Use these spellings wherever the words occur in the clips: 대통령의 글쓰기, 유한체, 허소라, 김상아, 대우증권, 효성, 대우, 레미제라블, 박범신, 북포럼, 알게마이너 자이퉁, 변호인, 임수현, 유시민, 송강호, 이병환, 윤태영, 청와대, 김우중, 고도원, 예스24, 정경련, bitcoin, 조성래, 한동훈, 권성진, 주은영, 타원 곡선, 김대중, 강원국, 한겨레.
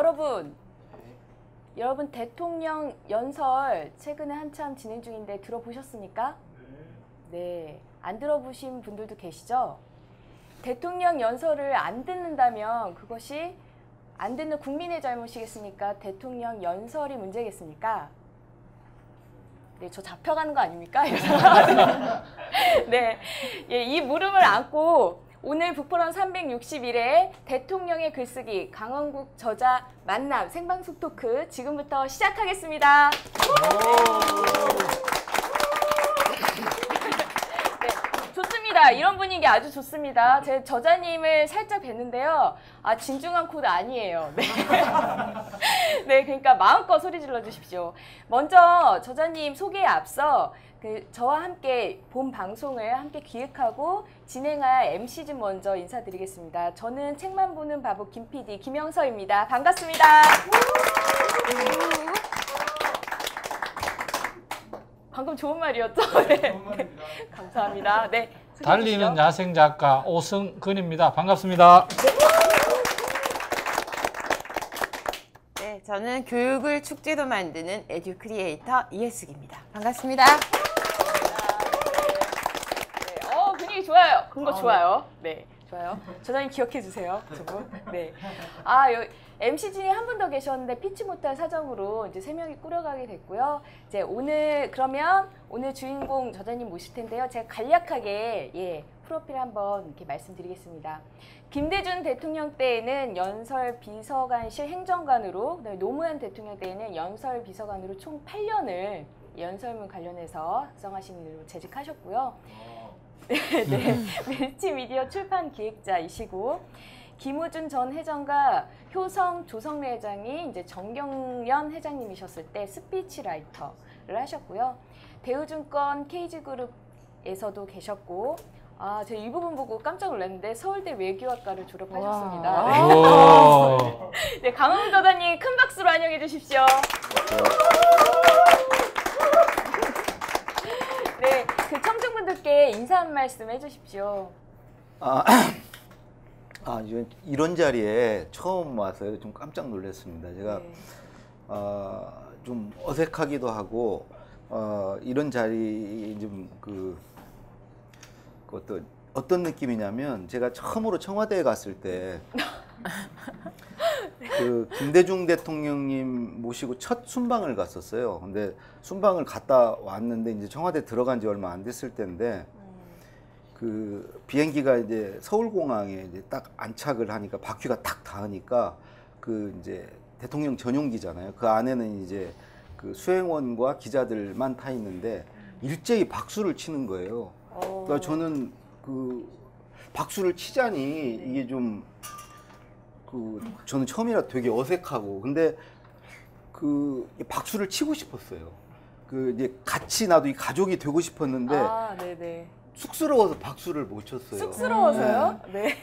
여러분. 네. 여러분 대통령 연설 최근에 한참 진행 중인데 들어보셨습니까? 네. 네. 안 들어보신 분들도 계시죠? 대통령 연설을 안 듣는다면 그것이 안 듣는 국민의 잘못이겠습니까? 대통령 연설이 문제겠습니까? 네, 저 잡혀가는 거 아닙니까? 네, 예, 이 물음을 안고 오늘 북포럼 361회 대통령의 글쓰기 강원국 저자 만남 생방송 토크 지금부터 시작하겠습니다. 네, 좋습니다. 이런 분위기 아주 좋습니다. 제 저자님을 살짝 뵀는데요. 아, 진중한 코드 아니에요. 네. 네, 그러니까 마음껏 소리 질러 주십시오. 먼저 저자님 소개에 앞서 저와 함께 본 방송을 함께 기획하고 진행할 MC 좀 먼저 인사드리겠습니다. 저는 책만 보는 바보 김PD 김영서입니다. 반갑습니다. 방금 좋은 말이었죠? 네. 감사합니다. 네. 달리는 야생 작가 오승근입니다. 반갑습니다. 네, 저는 교육을 축제로 만드는 에듀 크리에이터 이혜숙입니다. 반갑습니다. 좋아요. 그런 거 좋아요. 네, 좋아요. 저자님 기억해 주세요. 저거. 네. 아, 여기 MC 진이 한 분 더 계셨는데 피치 못할 사정으로 이제 세 명이 꾸려가게 됐고요. 이제 오늘 그러면 오늘 주인공 저자님 모실 텐데요. 제가 간략하게 예 프로필 한번 이렇게 말씀드리겠습니다. 김대중 대통령 때에는 연설 비서관실 행정관으로, 그다음에 노무현 대통령 때에는 연설 비서관으로 총 8년을 연설문 관련해서 작성하신 일로 재직하셨고요. 네, 멀티미디어 출판 기획자이시고 김우준 전 회장과 효성 조성래 회장이 이제 정경련 회장님이셨을 때 스피치라이터를 하셨고요. 대우증권 KG그룹에서도 계셨고, 아, 제가 이 부분 보고 깜짝 놀랐는데 서울대 외교학과를 졸업하셨습니다. 네, 네, 강원국 저자님 큰 박수로 환영해 주십시오. 네, 그 청중분들께 인사 한 말씀 해주십시오. 이런 자리에 처음 와서 좀 깜짝 놀랐습니다. 제가 네. 좀 어색하기도 하고 이런 자리 좀 그것도 어떤 느낌이냐면 제가 처음으로 청와대에 갔을 때 그 김대중 대통령님 모시고 첫 순방을 갔었어요. 근데 순방을 갔다 왔는데 이제 청와대 들어간 지 얼마 안 됐을 때인데 그 비행기가 이제 서울공항에 이제 딱 안착을 하니까 바퀴가 탁 닿으니까 그 이제 대통령 전용기잖아요. 그 안에는 이제 그 수행원과 기자들만 타 있는데 일제히 박수를 치는 거예요. 그러니까 저는 그 박수를 치자니 이게 좀 저는 처음이라 되게 어색하고, 근데 그 박수를 치고 싶었어요. 그 이제 같이 나도 이 가족이 되고 싶었는데 쑥스러워서 박수를 못 쳤어요. 쑥스러워서요? 네.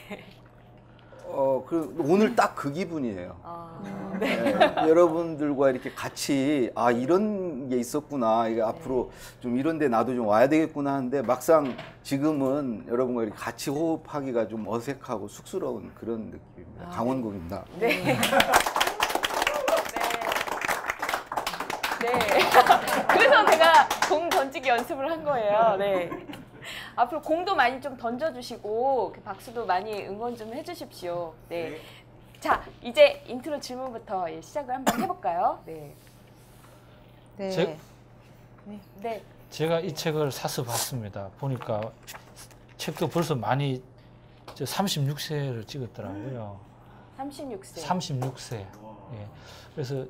오늘 딱 그 기분이에요. 아, 네. 네. 여러분들과 이렇게 같이 아 이런 게 있었구나. 이게 앞으로 좀 이런데 나도 좀 와야 되겠구나 하는데 막상 지금은 여러분과 이렇게 같이 호흡하기가 좀 어색하고 쑥스러운 그런 느낌입니다. 아, 강원국입니다. 네. 네. 네. 그래서 제가 공 던지기 연습을 한 거예요. 네. 앞으로 공도 많이 좀 던져주시고 박수도 많이 응원 좀 해주십시오. 네. 네. 자, 이제 인트로 질문부터 시작을 한번 해볼까요? 네. 네. 네. 제가 이 책을 사서 봤습니다. 보니까 책도 벌써 많이 36세를 찍었더라고요. 36세. 36세. 예. 그래서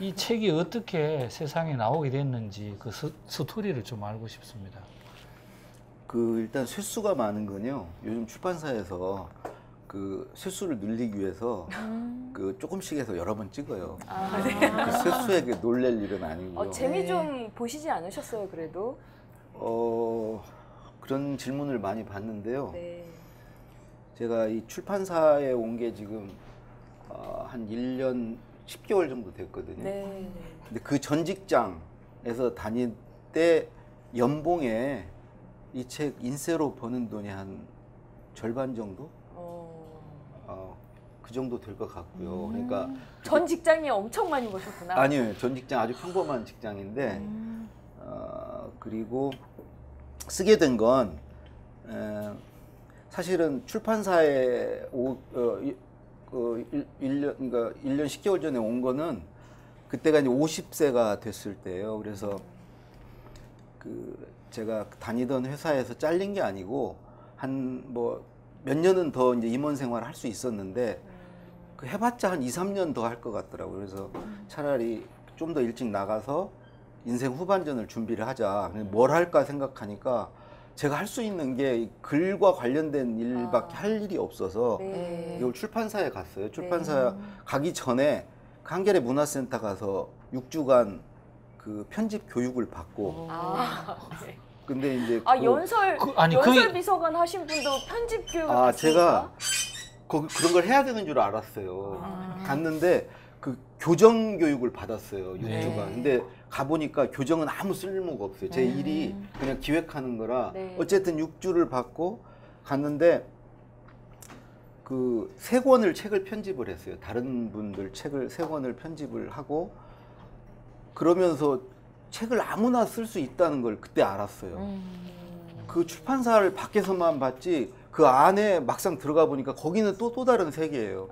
이 책이 어떻게 세상에 나오게 됐는지 그 스토리를 좀 알고 싶습니다. 그 일단 쇄수가 많은 건요. 요즘 출판사에서 그 쇄수를 늘리기 위해서 그 조금씩 해서 여러 번 찍어요. 아, 네. 그 쇄수에게 놀랄 일은 아니고요. 재미 좀 보시지 않으셨어요, 그래도? 그런 질문을 많이 받는데요. 네. 제가 이 출판사에 온 게 지금 한 1년 10개월 정도 됐거든요. 네. 근데 그 전 직장에서 다닐 때 연봉에 이 책 인쇄로 버는 돈이 한 절반 정도? 그 그 정도 될 것 같고요. 그러니까 전 직장이 엄청 많이 보셨구나. 아니요, 전 직장 아주 평범한 직장인데 그리고 쓰게 된 건 사실은 출판사에 1년 10개월 전에 온 거는 그때가 이제 50세가 됐을 때예요. 그래서 그 제가 다니던 회사에서 잘린 게 아니고 한 뭐 몇 년은 더 이제 임원 생활을 할 수 있었는데 그 해봤자 한 2, 3년 더 할 것 같더라고요. 그래서 차라리 좀 더 일찍 나가서 인생 후반전을 준비를 하자. 뭘 할까 생각하니까 제가 할 수 있는 게 글과 관련된 일밖에 할 일이 없어서 이걸 출판사에 갔어요. 출판사 가기 전에 한겨레 문화센터 가서 6주간 그 편집 교육을 받고. 근데 이제 연설 비서관 하신 분도 편집 교육을 받습니까? 제가 그런 걸 해야 되는 줄 알았어요. 갔는데 그 교정 교육을 받았어요. 6주간. 근데 가보니까 교정은 아무 쓸모가 없어요. 제 일이 그냥 기획하는 거라. 어쨌든 6주를 받고 갔는데 그 3권을 책을 편집을 했어요. 다른 분들 책을 3권을 편집을 하고 그러면서 책을 아무나 쓸 수 있다는 걸 그때 알았어요. 그 출판사를 밖에서만 봤지 그 안에 막상 들어가 보니까 거기는 또 다른 세계예요.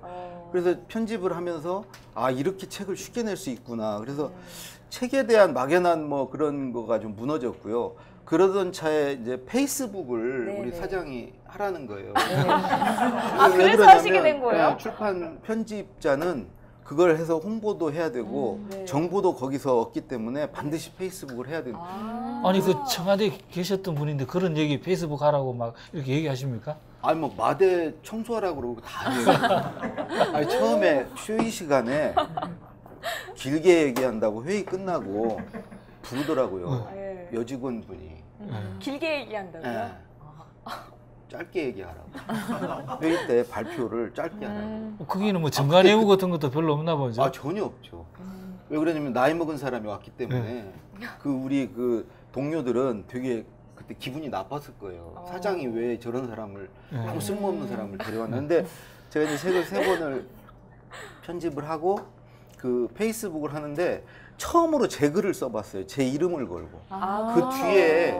그래서 편집을 하면서 이렇게 책을 쉽게 낼 수 있구나. 그래서 책에 대한 막연한 뭐 그런 거가 좀 무너졌고요. 그러던 차에 이제 페이스북을 우리 사장이 하라는 거예요. 그래서 하시게 된 거예요? 출판 편집자는 그걸 해서 홍보도 해야 되고 정보도 거기서 얻기 때문에 반드시 페이스북을 해야 된다. 아니 그 청와대에 계셨던 분인데 그런 얘기 페이스북 하라고 막 이렇게 얘기하십니까? 아니 뭐 마대 청소하라고 그러고 다 얘기해요. 아니 처음에 휴일 시간에 길게 얘기한다고 회의 끝나고 부르더라고요. 여직원분이. 길게 얘기한다고요? 네. 짧게 얘기하라고. 회의 때 발표를 짧게 하라고. 거기는 뭐 정가 내용 같은 것도 별로 없나 보죠? 전혀 없죠. 왜 그러냐면 나이 먹은 사람이 왔기 때문에 그 우리 그 동료들은 되게 그때 기분이 나빴을 거예요. 사장이 왜 저런 사람을 아무 쓸모없는 사람을 데려왔는데 제가 이제 책을 3권을 편집을 하고 그 페이스북을 하는데 처음으로 제 글을 써봤어요. 제 이름을 걸고. 그 뒤에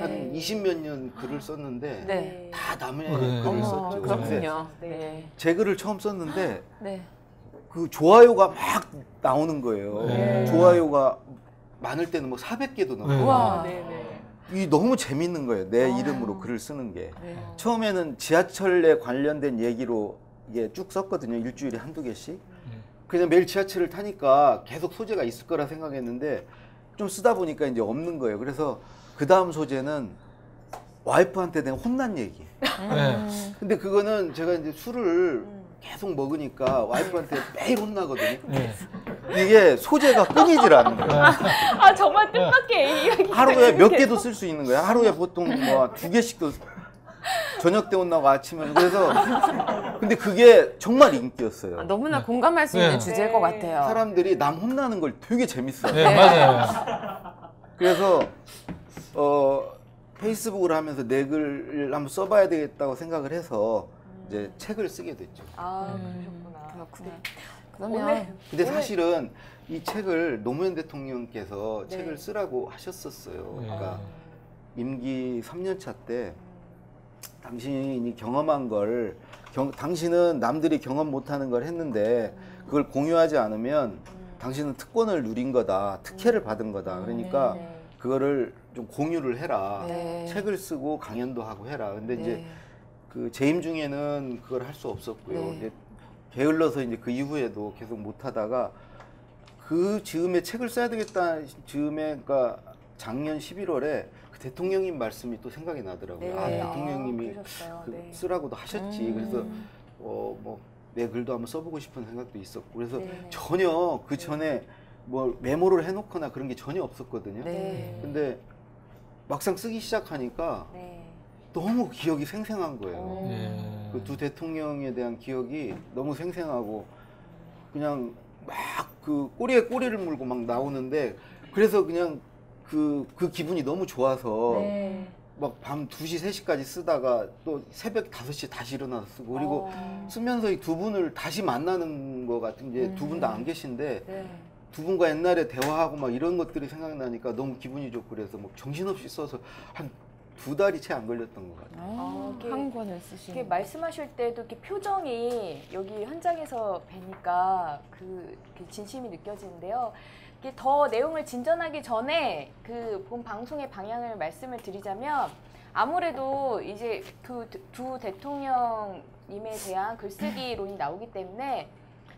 한 20몇 년 글을 썼는데 다 남의 글을 썼죠. 그렇군요. 제 글을 처음 썼는데 그 좋아요가 막 나오는 거예요. 좋아요가 많을 때는 뭐 400개도 넘어요. 이 너무 재밌는 거예요. 내 이름으로 글을 쓰는 게. 처음에는 지하철에 관련된 얘기로 이게 쭉 썼거든요. 일주일에 한두 개씩. 그냥 매일 지하철을 타니까 계속 소재가 있을 거라 생각했는데 좀 쓰다 보니까 이제 없는 거예요. 그래서 그 다음 소재는 와이프한테 된 혼난 얘기. 근데 그거는 제가 이제 술을 계속 먹으니까 와이프한테 매일 혼나거든요. 이게 소재가 끊이질 않는 거예요. 정말 뜻밖의 이야기. 하루에 몇 개도 쓸 수 있는 거야. 하루에 보통 뭐 2개씩도. 저녁 때 혼나고 아침에. 그래서 근데 그게 정말 인기였어요. 너무나 공감할 수 있는 주제일 것 같아요. 사람들이 남 혼나는 걸 되게 재밌어요. 맞아요. 그래서 페이스북을 하면서 내 글을 한번 써봐야 되겠다고 생각을 해서 이제 책을 쓰게 됐죠. 그렇구나. 그러면 근데 사실은 이 책을 노무현 대통령께서 책을 쓰라고 하셨었어요. 그러니까 임기 3년차 때 당신이 경험한 걸 당신은 남들이 경험 못하는 걸 했는데 그걸 공유하지 않으면 당신은 특권을 누린 거다. 특혜를 받은 거다. 그러니까 그거를 좀 공유를 해라. 책을 쓰고 강연도 하고 해라. 근데 이제 그 재임 중에는 그걸 할 수 없었고요. 이제 게을러서 이제 그 이후에도 계속 못 하다가 그 즈음에 책을 써야 되겠다. 즈음에 그러니까 작년 11월에 대통령님 말씀이 또 생각이 나더라고요. 대통령님이 쓰라고도 하셨지. 그래서 뭐 내 글도 한번 써보고 싶은 생각도 있었고. 그래서 전혀 그 전에 뭐 메모를 해놓거나 그런 게 전혀 없었거든요. 근데 막상 쓰기 시작하니까 너무 기억이 생생한 거예요. 그 두 대통령에 대한 기억이 너무 생생하고 그냥 막 그 꼬리에 꼬리를 물고 막 나오는데 그래서 그냥 그 기분이 너무 좋아서 막 밤 2시, 3시까지 쓰다가 또 새벽 5시에 다시 일어나서 쓰고 그리고 쓰면서 이 두 분을 다시 만나는 것 같은 게 두 분 다 안 계신데 네. 두 분과 옛날에 대화하고 막 이런 것들이 생각나니까 너무 기분이 좋고 그래서 뭐 정신없이 써서 한 2달이 채 안 걸렸던 것 같아요. 아, 한 권을 쓰시는. 말씀하실 때도 이렇게 표정이 여기 현장에서 뵈니까 그 진심이 느껴지는데요. 이게 더 내용을 진전하기 전에 그 본 방송의 방향을 말씀을 드리자면 아무래도 이제 두 대통령님에 대한 글쓰기론이 나오기 때문에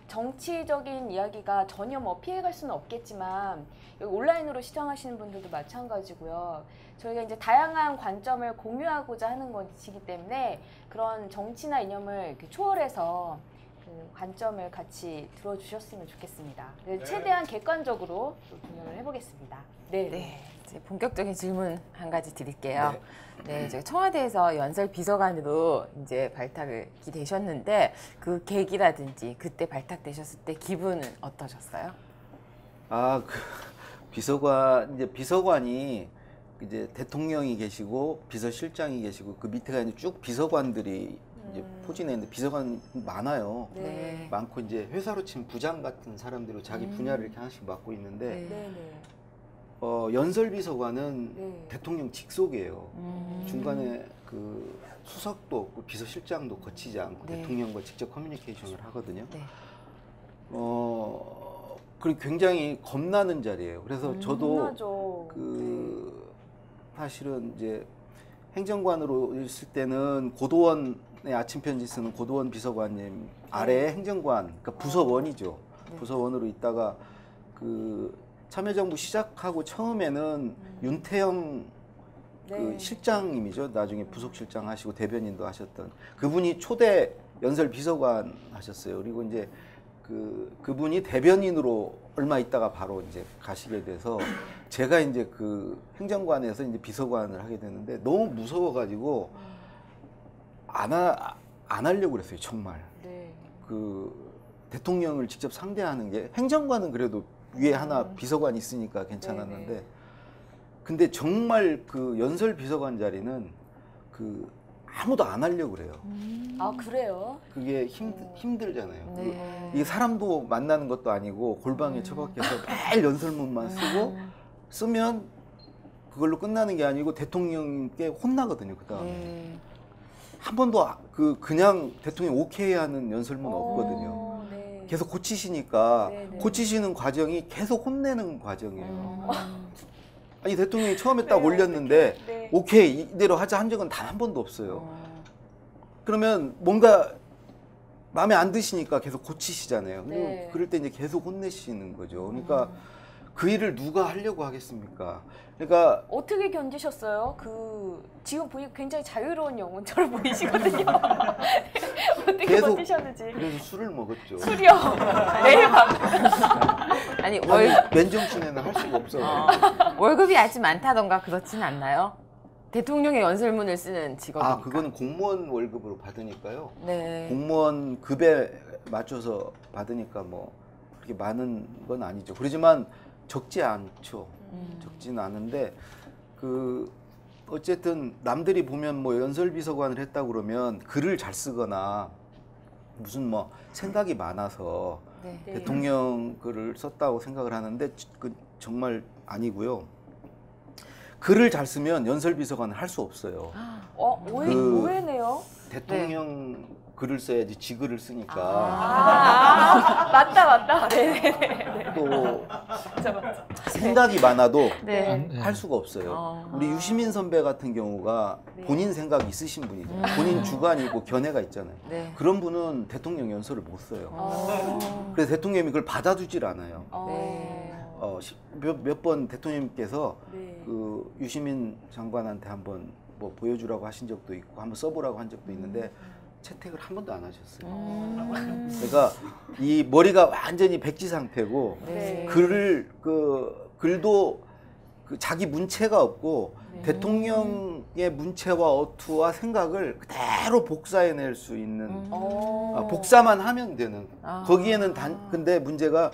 정치적인 이야기가 전혀 뭐 피해갈 수는 없겠지만 여기 온라인으로 시청하시는 분들도 마찬가지고요. 저희가 이제 다양한 관점을 공유하고자 하는 것이기 때문에 그런 정치나 이념을 이렇게 초월해서 그 관점을 같이 들어주셨으면 좋겠습니다. 네, 최대한 객관적으로 분석을 해보겠습니다. 네. 네. 이제 본격적인 질문 한 가지 드릴게요. 네. 네, 청와대에서 연설 비서관으로 이제 발탁이 되셨는데 그 계기라든지 그때 발탁되셨을 때 기분은 어떠셨어요? 아, 그 비서관이 이제 대통령이 계시고 비서실장이 계시고 그 밑에가 이제 쭉 비서관들이 이제 포진해 있는데 비서관 많아요. 네. 많고 이제 회사로 치면 부장 같은 사람들로 자기 분야를 이렇게 하나씩 맡고 있는데 네. 연설 비서관은 네. 대통령 직속이에요. 중간에 그 수석도 없고 비서실장도 거치지 않고 네. 대통령과 직접 커뮤니케이션을 하거든요. 네. 그리고 굉장히 겁나는 자리예요. 그래서 저도 겁나죠. 그 네. 사실은 이제 행정관으로 있을 때는 고도원의 아침 편지 쓰는 고도원 비서관님 아래에 행정관, 그러니까 부서원이죠. 네. 부서원으로 있다가 그 참여정부 시작하고 처음에는 윤태영 네. 그 실장님이죠. 나중에 부속실장 하시고 대변인도 하셨던 그분이 초대 연설 비서관 하셨어요. 그리고 이제 그분이 대변인으로 얼마 있다가 바로 이제 가시게 돼서 제가 이제 그 행정관에서 이제 비서관을 하게 되는데 너무 무서워가지고 안 하려고 그랬어요. 정말. 네. 그 대통령을 직접 상대하는 게 행정관은 그래도 위에 하나 비서관이 있으니까 괜찮았는데 네네. 근데 정말 그 연설 비서관 자리는 그 아무도 안 하려고 그래요. 아 그래요? 그게 힘들잖아요. 네. 이게 사람도 만나는 것도 아니고 골방에 처박혀서 매일 연설문만 쓰고 쓰면 그걸로 끝나는 게 아니고 대통령께 혼나거든요. 그 다음에 한 번도 그냥 대통령 오케이 하는 연설문 없거든요. 계속 고치시니까 네네. 고치시는 과정이 계속 혼내는 과정이에요. 아니 대통령이 처음에 딱 네, 올렸는데 네. 오케이 이대로 하자 한 적은 단 한 번도 없어요. 그러면 뭔가 마음에 안 드시니까 계속 고치시잖아요. 네. 그럴 때 이제 계속 혼내시는 거죠. 그러니까 그 일을 누가 하려고 하겠습니까? 그러니까 어떻게 견디셨어요? 그 지금 보니까 굉장히 자유로운 영혼처럼 보이시거든요. 어떻게 견디셨는지. 그래서 술을 먹었죠. 술이요? 매일 밤. 아니 맨정신에는 할 수가 없어요. 월급이 아직 많다던가 그렇진 않나요? 대통령의 연설문을 쓰는 직업이니까. 아 그거는 공무원 월급으로 받으니까요. 네. 공무원 급에 맞춰서 받으니까 뭐 그렇게 많은 건 아니죠. 그렇지만 적지 않죠. 적진 않은데 그 어쨌든 남들이 보면 뭐 연설 비서관을 했다 그러면 글을 잘 쓰거나 무슨 뭐 생각이 많아서 네. 대통령 글을 썼다고 생각을 하는데 그 정말 아니고요. 글을 잘 쓰면 연설 비서관을 할 수 없어요. 오해네요. 대통령 네. 글을 써야지 지글을 쓰니까. 맞다. 네네. 또 맞아. 생각이 많아도 네. 할 수가 없어요. 우리 유시민 선배 같은 경우가 네. 본인 생각이 있으신 분이잖아요. 본인 주관이 있고 견해가 있잖아요. 네. 그런 분은 대통령 연설을 못 써요. 그래서 대통령이 그걸 받아주질 않아요. 네. 몇 번 대통령님께서 네. 그 유시민 장관한테 한번 뭐 보여주라고 하신 적도 있고 한번 써보라고 한 적도 있는데 채택을 한 번도 안 하셨어요. 그러니까 이 머리가 완전히 백지 상태고 네. 글도 그 자기 문체가 없고 네. 대통령의 문체와 어투와 생각을 그대로 복사해낼 수 있는 복사만 하면 되는 거기에는 근데 문제가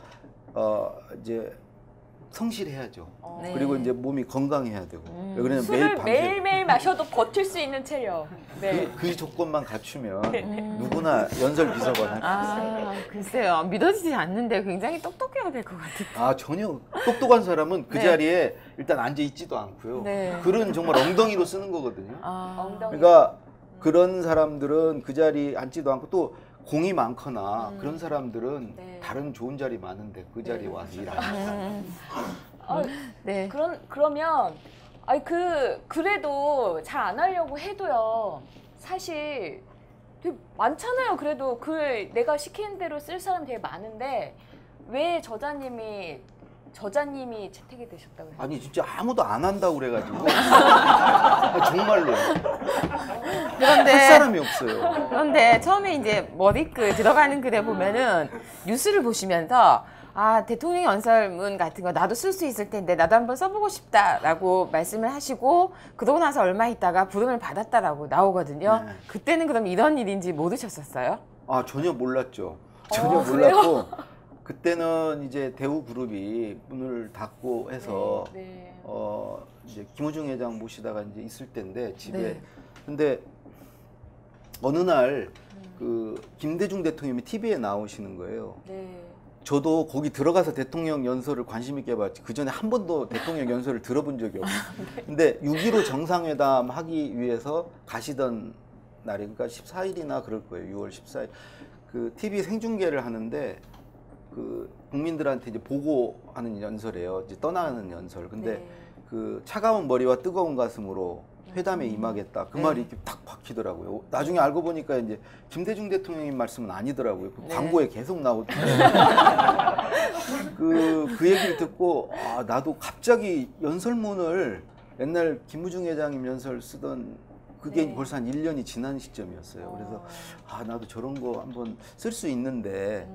이제 성실해야죠. 네. 그리고 이제 몸이 건강해야 되고. 왜 그러냐면 술을 매일매일 마셔도 버틸 수 있는 체력. 네. 그 조건만 갖추면 누구나 연설 비서관 할 수 있어요. 글쎄요. 믿어지지 않는데 굉장히 똑똑해야 될 것 같아요. 아, 전혀. 똑똑한 사람은 그 네. 자리에 일단 앉아있지도 않고요. 네. 글은 정말 엉덩이로 쓰는 거거든요. 아, 그러니까 그런 사람들은 그 자리에 앉지도 않고 또 공이 많거나 그런 사람들은 네. 다른 좋은 자리 많은데 그 자리에 네. 와서 일 안 해요. 네. 그러면 아니 그래도 잘 안 하려고 해도요. 사실 되게 많잖아요. 그래도 글 내가 시키는 대로 쓸 사람 되게 많은데 왜 저자님이 채택이 되셨다고요? 아니 진짜 아무도 안 한다고 그래가지고 정말로 그런데 할 사람이 없어요. 그런데 처음에 이제 머릿글 들어가는 글에 보면은 뉴스를 보시면서 아 대통령 연설문 같은 거 나도 쓸 수 있을 텐데 나도 한번 써보고 싶다라고 말씀을 하시고 그러고 나서 얼마 있다가 부름을 받았다라고 나오거든요. 네. 그때는 그럼 이런 일인지 모르셨었어요? 아 전혀 몰랐죠. 전혀 몰랐고. 그때는 이제 대우그룹이 문을 닫고 해서 네, 네. 이제 김호중 회장 모시다가 이제 있을 때인데 집에 네. 근데 어느 날 그 김대중 대통령이 TV에 나오시는 거예요. 네. 저도 거기 들어가서 대통령 연설을 관심 있게 봤지 그 전에 한 번도 대통령 연설을 들어본 적이 없어요. 네. 근데 6.15 정상회담 하기 위해서 가시던 날이 그러니까 14일이나 그럴 거예요. 6월 14일 그 TV 생중계를 하는데. 그 국민들한테 이제 보고하는 연설이에요. 이제 떠나는 연설. 근데 네. 그 차가운 머리와 뜨거운 가슴으로 회담에 임하겠다. 그 네. 말이 이렇게 탁 박히더라고요. 나중에 알고 보니까 이제 김대중 대통령님 말씀은 아니더라고요. 그 네. 광고에 계속 나오더라고요. 그 얘기를 듣고 아, 나도 갑자기 연설문을 옛날 김무중 회장님 연설 쓰던 그게 네. 벌써 한 1년이 지난 시점이었어요. 그래서 아, 나도 저런 거 한번 쓸 수 있는데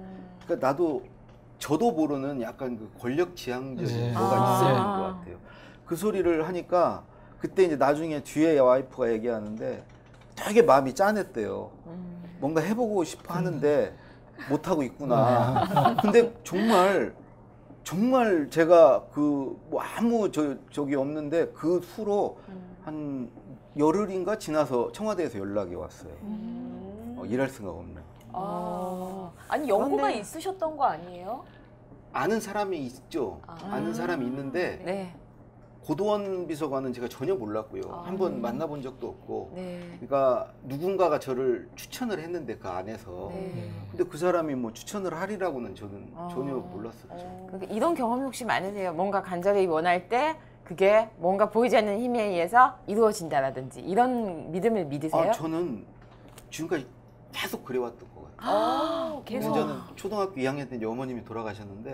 그러니까 저도 모르는 약간 그 권력 지향적인 네. 뭐가 있어야 될 것 같아요. 그 소리를 하니까 그때 이제 나중에 뒤에 와이프가 얘기하는데 되게 마음이 짠했대요. 뭔가 해보고 싶어 하는데 못하고 있구나. 근데 정말 제가 그 뭐 아무 적이 없는데 그 후로 한 열흘인가 지나서 청와대에서 연락이 왔어요. 일할 생각 없네. 아, 아니 연구가 그런데... 있으셨던 거 아니에요? 아는 사람이 있죠. 아는 사람이 있는데 네. 고도원 비서관은 제가 전혀 몰랐고요. 한번 만나본 적도 없고 네. 그러니까 누군가가 저를 추천을 했는데 그 안에서 네. 근데 그 사람이 뭐 추천을 하리라고는 저는 전혀 몰랐었죠. 이런 경험이 혹시 많으세요? 뭔가 간절히 원할 때 그게 뭔가 보이지 않는 힘에 의해서 이루어진다라든지 이런 믿음을 믿으세요? 저는 지금까지 계속 그래왔던 것 같아요. 계속. 저는 초등학교 2학년 때 어머님이 돌아가셨는데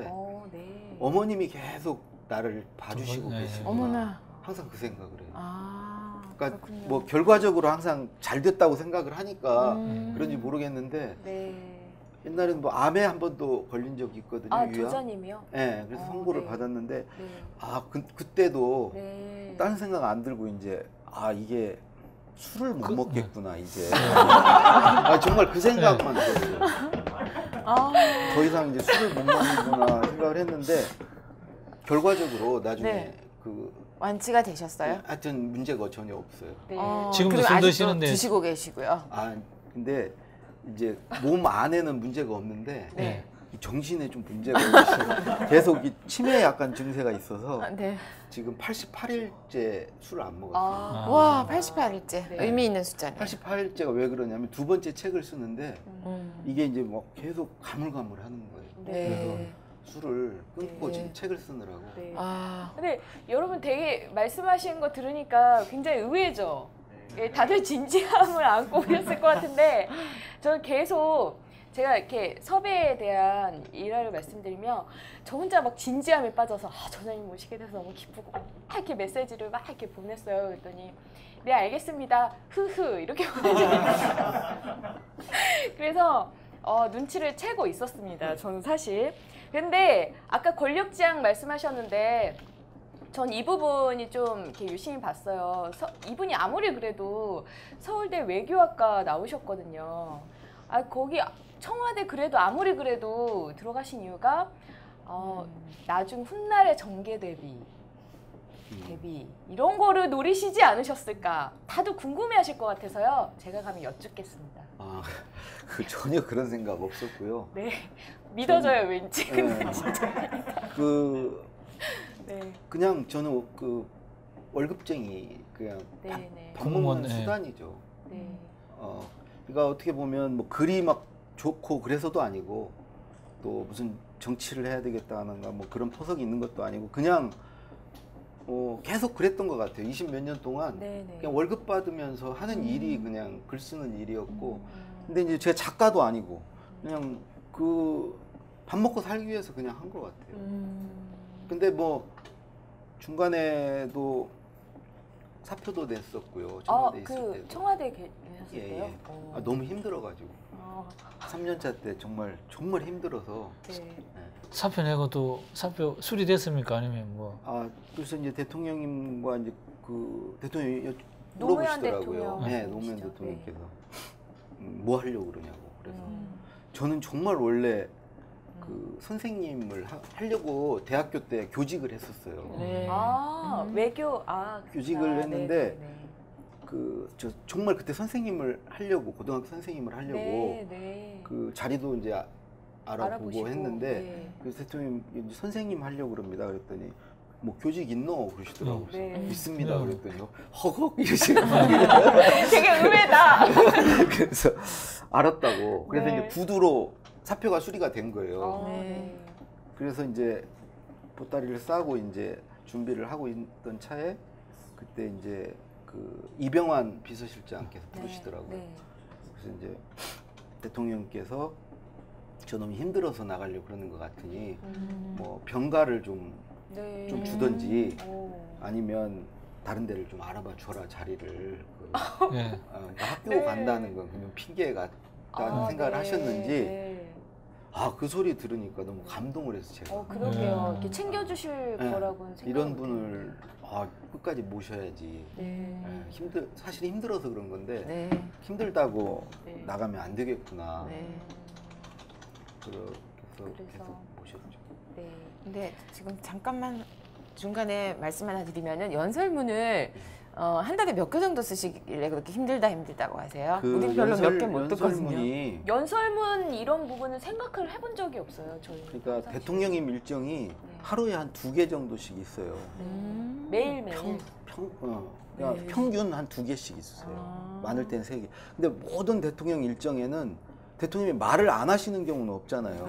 네. 어머님이 계속 나를 봐주시고 네. 계시구나. 어머나. 항상 그 생각을 해요. 그러니까 그렇군요. 뭐 결과적으로 항상 잘 됐다고 생각을 하니까 그런지 모르겠는데 네. 옛날에는 뭐 암에 한 번도 걸린 적이 있거든요. 아, 저자님이요? 네, 그래서 선고를 네. 받았는데 네. 그때도 네. 다른 생각 안 들고 이제 이게 술을 못 먹겠구나 이제. 정말 그 생각만 들어요. 더 이상 이제 술을 못 먹는구나 생각을 했는데 결과적으로 나중에 네. 완치가 되셨어요? 하여튼 문제가 전혀 없어요. 네. 지금도 술 드시는데 드시고 계시고요. 근데 이제 몸 안에는 문제가 없는데 네. 정신에 좀 문제가 있어요. 계속 치매 약간 증세가 있어서 네. 지금 88일째 술을 안 먹었어요. 와 88일째 네. 의미 있는 숫자네요. 88일째가 왜 그러냐면 두 번째 책을 쓰는데 이게 이제 막 계속 가물가물 하는 거예요. 네. 그래서 술을 끊고 지금 네. 책을 쓰느라고. 네. 근데 여러분 되게 말씀하시는 거 들으니까 굉장히 의외죠. 예, 다들 진지함을 안고 오셨을 것 같은데 저는 계속 제가 이렇게 섭외에 대한 일화를 말씀드리면 저 혼자 막 진지함에 빠져서 저자님 모시게 돼서 너무 기쁘고 이렇게 메시지를 막 이렇게 보냈어요. 그랬더니 네 알겠습니다. 흐흐 이렇게 보내주셨어요. 그래서 눈치를 채고 있었습니다. 저는 사실. 근데 아까 권력지향 말씀하셨는데 전 이 부분이 좀 이렇게 유심히 봤어요. 이분이 아무리 그래도 서울대 외교학과 나오셨거든요. 거기 청와대 그래도 아무리 그래도 들어가신 이유가 나중 훗날의 정계 대비 이런 거를 노리시지 않으셨을까? 다들 궁금해하실 것 같아서요. 제가 감히 여쭙겠습니다. 아, 전혀 그런 생각 없었고요. 네, 믿어져요 저는, 왠지. 근데 네. 진짜. 네. 그냥 저는 월급쟁이 그냥 공무원 수단이죠. 네. 그러니까 어떻게 보면 뭐 글이 막 좋고 그래서도 아니고 또 무슨 정치를 해야 되겠다는가 뭐 그런 포석이 있는 것도 아니고 그냥 계속 그랬던 것 같아요. 20몇 년 동안 네네. 그냥 월급 받으면서 하는 일이 그냥 글 쓰는 일이었고 근데 이제 제가 작가도 아니고 그냥 밥 먹고 살기 위해서 그냥 한 것 같아요. 근데 뭐 중간에도 사표도 냈었고요. 청와대 있을 때도. 청와대 계셨을 때요? 예. 너무 힘들어가지고 3년차 때 정말 힘들어서 네. 사표 내고 또 사표 수리됐습니까? 아니면 뭐? 그래서 이제 대통령님과 이제 대통령이 물어보시더라고요. 네, 노무현 대통령께서 뭐 하려고 그러냐고. 그래서 저는 정말 원래 선생님을 하려고 대학교 때 교직을 했었어요. 네. 외교 교직을 했는데 저 정말 그때 선생님을 하려고 고등학교 선생님을 하려고 자리도 이제 알아보시고 했는데 그래서 대통령 선생님 하려고 그럽니다. 그랬더니 뭐 교직 있노? 그러시더라고요. 네. 있습니다. 네. 그랬더니 허걱 이러시는 거예요. 되게 의외다. 그래서 알았다고. 그래서 이제 부두로 사표가 수리가 된 거예요. 그래서 이제 보따리를 싸고 이제 준비를 하고 있던 차에 그때 이제 이병환 비서실장께서 부르시더라고요. 그래서 이제 대통령께서 저놈이 힘들어서 나가려고 그러는 것 같으니 뭐 병가를 좀 주든지 아니면 다른 데를 좀 알아봐 줘라 자리를. 학교 간다는 건 그냥 핑계 같다는 생각을 하셨는지 그 소리 들으니까 너무 감동을 해서 제가. 그러게요. 이렇게 챙겨주실 거라고는 생각. 이런 분을 끝까지 모셔야지. 사실 힘들어서 그런 건데 힘들다고 나가면 안 되겠구나. 그래서 계속 모셨죠. 네. 근데 지금 잠깐만 중간에 말씀 하나 드리면은 연설문을 한 달에 몇 개 정도 쓰시길래 그렇게 힘들다고 하세요? 우리 별로 몇 개 못 듣거든요. 연설문 이런 부분은 생각을 해본 적이 없어요. 저희 그러니까 대통령님 일정이 하루에 한 2개 정도씩 있어요. 매일매일? 평균 한 2개씩 있어요. 많을 때는 3개. 근데 모든 대통령 일정에는 대통령이 말을 안 하시는 경우는 없잖아요.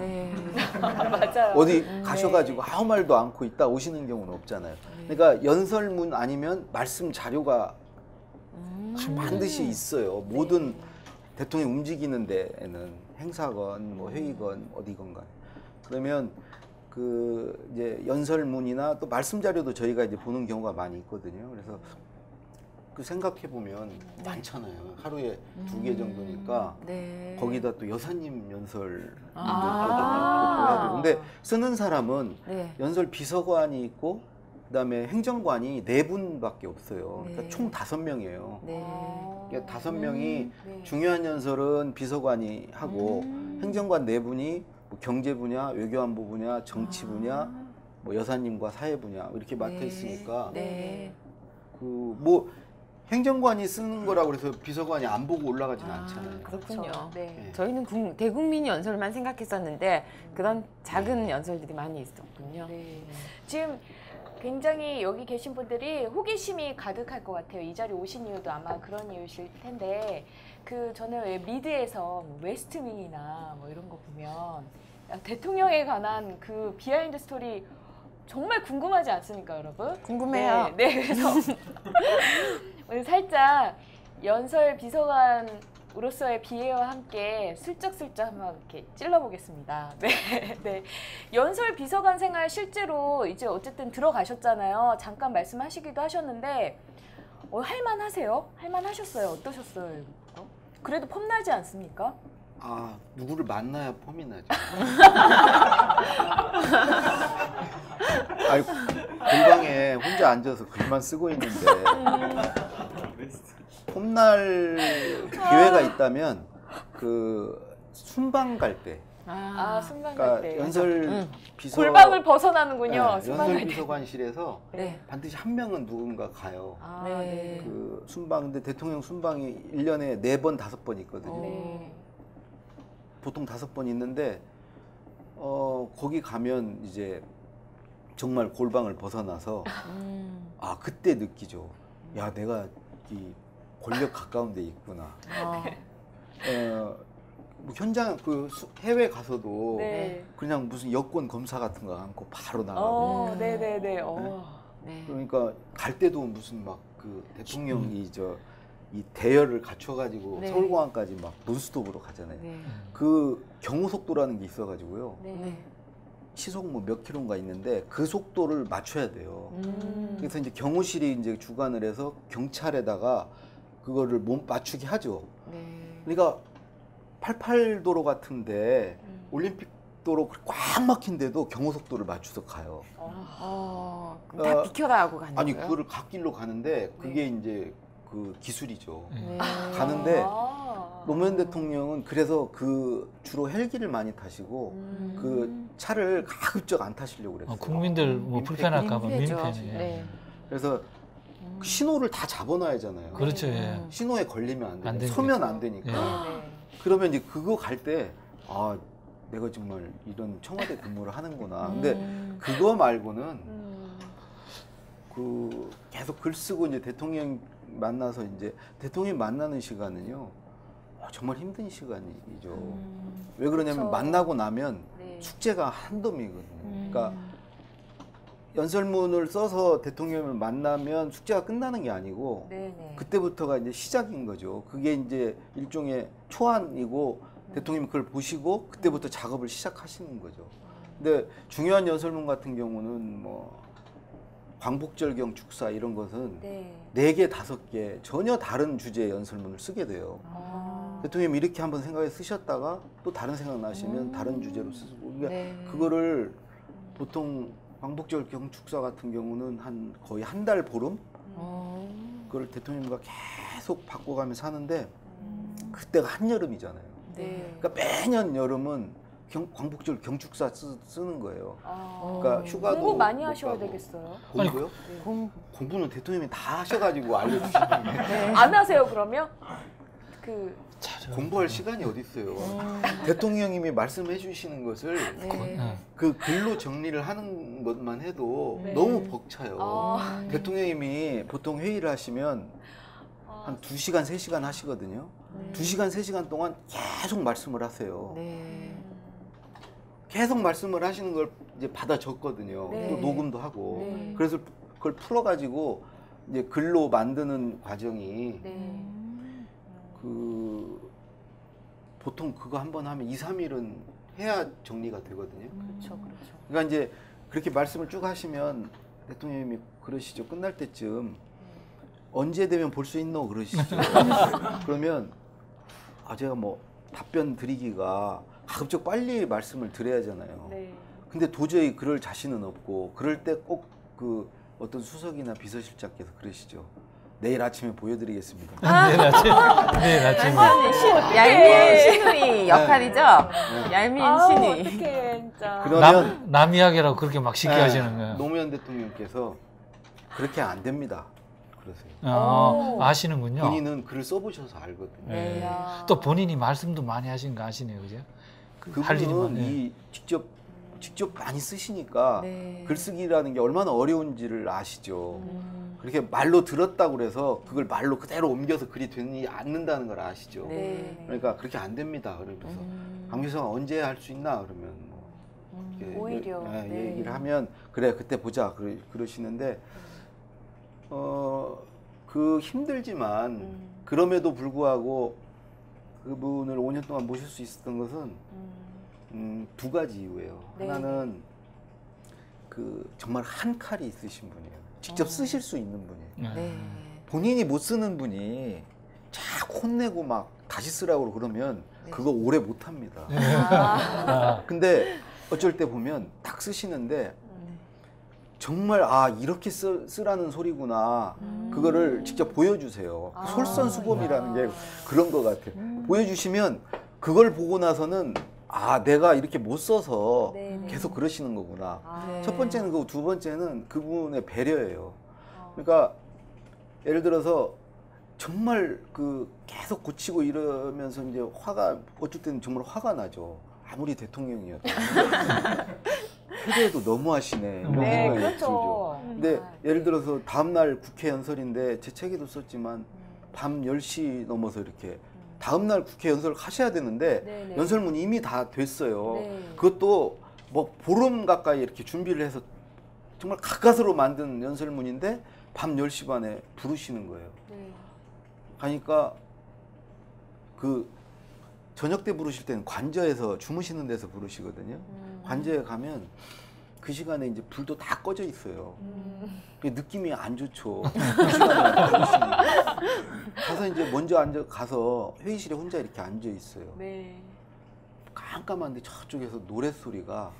맞아요. 어디 가셔가지고 아무 말도 않고 있다 오시는 경우는 없잖아요. 그러니까 연설문 아니면 말씀 자료가 반드시 있어요. 모든 대통령이 움직이는 데에는 행사건 뭐 회의건 어디건 간에. 그러면 이제 연설문이나 또 말씀 자료도 저희가 이제 보는 경우가 많이 있거든요. 그래서 생각해보면 많잖아요. 하루에 2개 정도니까 거기다 또 여사님 연설도 있거든요. 근데 쓰는 사람은 연설 비서관이 있고 그다음에 행정관이 4분밖에 없어요. 그러니까 총 5명이에요. 그러니까 5명이 중요한 연설은 비서관이 하고 행정관 4분이 뭐 경제 분야, 외교안보 분야, 정치 분야, 뭐 여사님과 사회 분야 이렇게 맡아 있으니까 뭐 행정관이 쓰는 거라고 해서 비서관이 안 보고 올라가진 않잖아요. 그렇군요. 저희는 대국민 연설만 생각했었는데 그런 작은 연설들이 많이 있었군요. 지금 굉장히 여기 계신 분들이 호기심이 가득할 것 같아요. 이 자리에 오신 이유도 아마 그런 이유실 텐데 저는 왜 미드에서 웨스트윙이나 뭐 이런 거 보면 대통령에 관한 비하인드 스토리 정말 궁금하지 않습니까, 여러분? 궁금해요. 네, 그래서 오늘 살짝 연설 비서관으로서의 비애와 함께 슬쩍슬쩍 한번 이렇게 찔러보겠습니다. 연설 비서관 생활 실제로 이제 어쨌든 들어가셨잖아요. 잠깐 말씀하시기도 하셨는데 할만하세요? 할만하셨어요? 어떠셨어요? 그래도 폼나지 않습니까? 누구를 만나야 폼이 나죠. 공방에 혼자 앉아서 글만 쓰고 있는데 폼날 기회가 있다면 순방 갈 때 순방 갈 때. 그러니까 연설 비서 골방을 벗어나는군요. 네, 연설 비서관실에서 네. 반드시 한 명은 누군가 가요. 네. 그 순방인데 대통령 순방이 1년에 4번, 5번 있거든요. 네. 보통 5번 있는데 거기 가면 이제 정말 골방을 벗어나서 아 그때 느끼죠. 야 내가 이 권력 가까운 데 있구나. 뭐 현장 그 해외 가서도 네. 그냥 무슨 여권 검사 같은 거 안고 바로 나가고. 네네네. 네. 그러니까 갈 때도 무슨 막 그 대통령이 이 대열을 갖춰가지고 네. 서울공항까지 막 논스톱으로 가잖아요. 네. 그 경우속도라는 게 있어가지고요. 네. 시속 뭐 몇 킬로인가 있는데 그 속도를 맞춰야 돼요. 그래서 이제 경호실이 이제 주관을 해서 경찰에다가 그거를 못 맞추게 하죠. 네. 그러니까 88도로 같은데 올림픽 도로 꽉 막힌데도 경호속도를 맞춰서 가요. 다 비켜라 하고 가는 거예요? 아니 그거를 갓길로 가는데 그게 네. 이제 그 기술이죠. 네. 가는데 노무현 대통령은 그래서 그 주로 헬기를 많이 타시고 그 차를 가급적 안 타시려고 그랬어요. 국민들 뭐 불편할까 봐 민폐지. 네. 그래서 신호를 다 잡아놔야잖아요. 그렇죠. 예. 신호에 걸리면 안 돼요. 서면 안 되니까. 예. 그러면 이제 그거 갈 때 아 내가 정말 이런 청와대 근무를 하는구나. 근데 그거 말고는 그 계속 글 쓰고 이제 대통령 만나서 이제 대통령 만나는 시간은요 정말 힘든 시간이죠. 왜 그러냐면 그렇죠. 만나고 나면 네. 숙제가 한덤이거든요. 그러니까 연설문을 써서 대통령을 만나면 숙제가 끝나는 게 아니고 네네. 그때부터가 이제 시작인 거죠. 그게 이제 일종의 초안이고 대통령이 그걸 보시고 그때부터 작업을 시작하시는 거죠. 근데 중요한 연설문 같은 경우는 뭐 광복절경 축사 이런 것은 네. 4개, 5개 전혀 다른 주제의 연설문을 쓰게 돼요. 대통령이 이렇게 한번 생각해 쓰셨다가 또 다른 생각 나시면 다른 주제로 쓰고 그러니까 네. 그거를 보통 광복절 경축사 같은 경우는 한 거의 한 달 보름 그걸 대통령과 계속 바꿔가면서 하는데 그때가 한여름이잖아요. 네. 그러니까 매년 여름은 광복절 경축사 쓰는 거예요. 그러니까 휴가도 공부 많이 하셔야 되겠어요. 공부요? 네. 공부는 대통령이 다 하셔가지고 알려주시는데 네. 안 하세요 그러면? 공부할 시간이 어디 있어요. 대통령님이 말씀해 주시는 것을 네. 그 글로 정리를 하는 것만 해도 네. 너무 벅차요. 대통령님이 보통 회의를 하시면 한 2시간, 3시간 하시거든요. 네. 2시간, 3시간 동안 계속 말씀을 하세요. 네. 계속 말씀을 하시는 걸 이제 받아 적거든요. 네. 또 녹음도 하고. 네. 그래서 그걸 풀어가지고 이제 글로 만드는 과정이 네. 그 보통 그거 한번 하면 2, 3일은 해야 정리가 되거든요. 그렇죠, 그렇죠. 그러니까 이제 그렇게 말씀을 쭉 하시면 대통령님이 그러시죠. 끝날 때쯤 언제 되면 볼 수 있노 그러시죠. 그러면 아 제가 뭐 답변 드리기가 가급적 빨리 말씀을 드려야잖아요. 네. 근데 도저히 그럴 자신은 없고 그럴 때 꼭 그 어떤 수석이나 비서실장께서 그러시죠. 내일 아침에 보여드리겠습니다. 내일 아침. 내일 아침에. 얄미운 신우이 역할이죠. 얄미운 신우이. 어떡해, 진짜. 그러면 남 이야기라고 그렇게 막 쉽게 하시는 거예요. 노무현 대통령께서 그렇게 안 됩니다. 그러세요. 아시는군요. 본인은 글을 써보셔서 알거든요. 네. 또 본인이 말씀도 많이 하신 거 아시네요, 그죠? 그분은 이 직접 많이 쓰시니까 네. 글쓰기라는 게 얼마나 어려운지를 아시죠. 그렇게 말로 들었다고 그래서 그걸 말로 그대로 옮겨서 글이 되지 않는다는 걸 아시죠. 네. 그러니까 그렇게 안 됩니다. 그러면서 강규성아 언제 할 수 있나 그러면 뭐 오히려 네. 얘기를 하면 그래 그때 보자 그러시는데 그 힘들지만 그럼에도 불구하고 그분을 5년 동안 모실 수 있었던 것은 2가지 이유예요. 네. 하나는 그 정말 한 칼이 있으신 분이에요. 직접 쓰실 수 있는 분이에요. 네. 본인이 못 쓰는 분이 자꾸 혼내고 막 다시 쓰라고 그러면 네. 그거 오래 못 합니다. 근데 어쩔 때 보면 딱 쓰시는데 정말 아 이렇게 쓰라는 소리구나. 그거를 직접 보여주세요. 솔선수범이라는 게 그런 것 같아요. 보여주시면 그걸 보고 나서는 아, 내가 이렇게 못 써서 네네. 계속 그러시는 거구나. 아, 네. 첫 번째는 그거, 두 번째는 그분의 배려예요. 그러니까 예를 들어서 정말 그 계속 고치고 이러면서 이제 화가, 어쩔 때는 정말 화가 나죠. 아무리 대통령이어도. 표도에도 너무 하시네. 네, 그렇죠. 근데 예를 들어서 다음날 국회 연설인데 제 책에도 썼지만 밤 10시 넘어서 이렇게 다음날 국회 연설을 하셔야 되는데 네네. 연설문이 이미 다 됐어요. 네. 그것도 뭐 보름 가까이 이렇게 준비를 해서 정말 가까스로 만든 연설문인데 밤 10시 반에 부르시는 거예요. 네. 가니까 그 저녁 때 부르실 때는 관저에서 주무시는 데서 부르시거든요. 관저에 가면 그 시간에 이제 불도 다 꺼져 있어요. 느낌이 안 좋죠. 그 시간에 가서 이제 먼저 앉아 가서 회의실에 혼자 이렇게 앉아 있어요. 네. 깜깜한데 저쪽에서 노랫소리가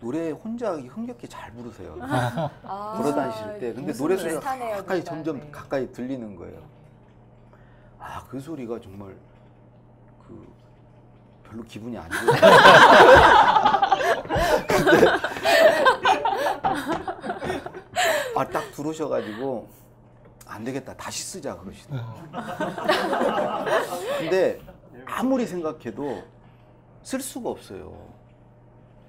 노래 혼자 흥겹게 잘 부르세요. 아, 걸어다니실 때. 근데 노랫소리가 가까이 점점 네. 가까이 들리는 거예요. 아, 그 소리가 정말 그 별로 기분이 안 좋아요. 근데 아, 딱 들어오셔가지고 안 되겠다, 다시 쓰자 그러시더라고요. 근데 아무리 생각해도 쓸 수가 없어요.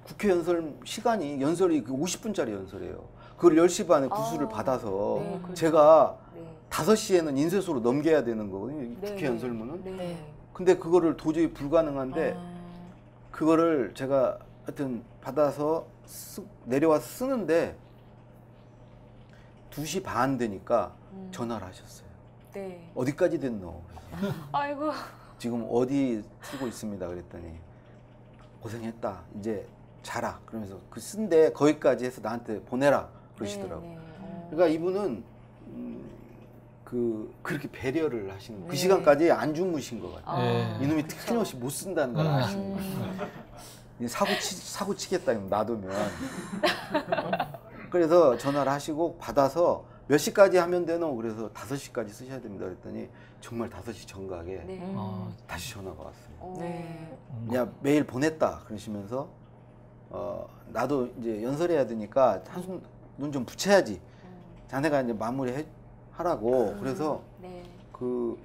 국회 연설 시간이, 연설이 50분짜리 연설이에요. 그걸 10시 반에 구술을 받아서 네, 제가 네. 5시에는 인쇄소로 넘겨야 되는 거거든요. 네. 국회 연설문은. 네. 근데 그거를 도저히 불가능한데 그거를 제가 하여튼 받아서 내려와서 쓰는데 2시 반 되니까 전화를 하셨어요. 네. 어디까지 됐노? 아이고. 지금 어디 쓰고 있습니다. 그랬더니 고생했다. 이제 자라. 그러면서 그 쓴데 거기까지 해서 나한테 보내라 그러시더라고. 네, 네. 그러니까 이분은 그렇게 배려를 하시는 네. 그 시간까지 안 주무신 것 같아요. 네. 이놈이 틀림없이 못 쓴다는 걸 아시는 거예요. 사고 치겠다 이러면 놔두면. 그래서 전화를 하시고 받아서 몇 시까지 하면 되노? 그래서 5시까지 쓰셔야 됩니다 그랬더니 정말 5시 정각에 네. 다시 전화가 왔어요. 네. 그냥 매일 보냈다 그러시면서 나도 이제 연설해야 되니까 한숨 눈 좀 붙여야지. 자네가 이제 마무리해 하라고. 그래서 네. 그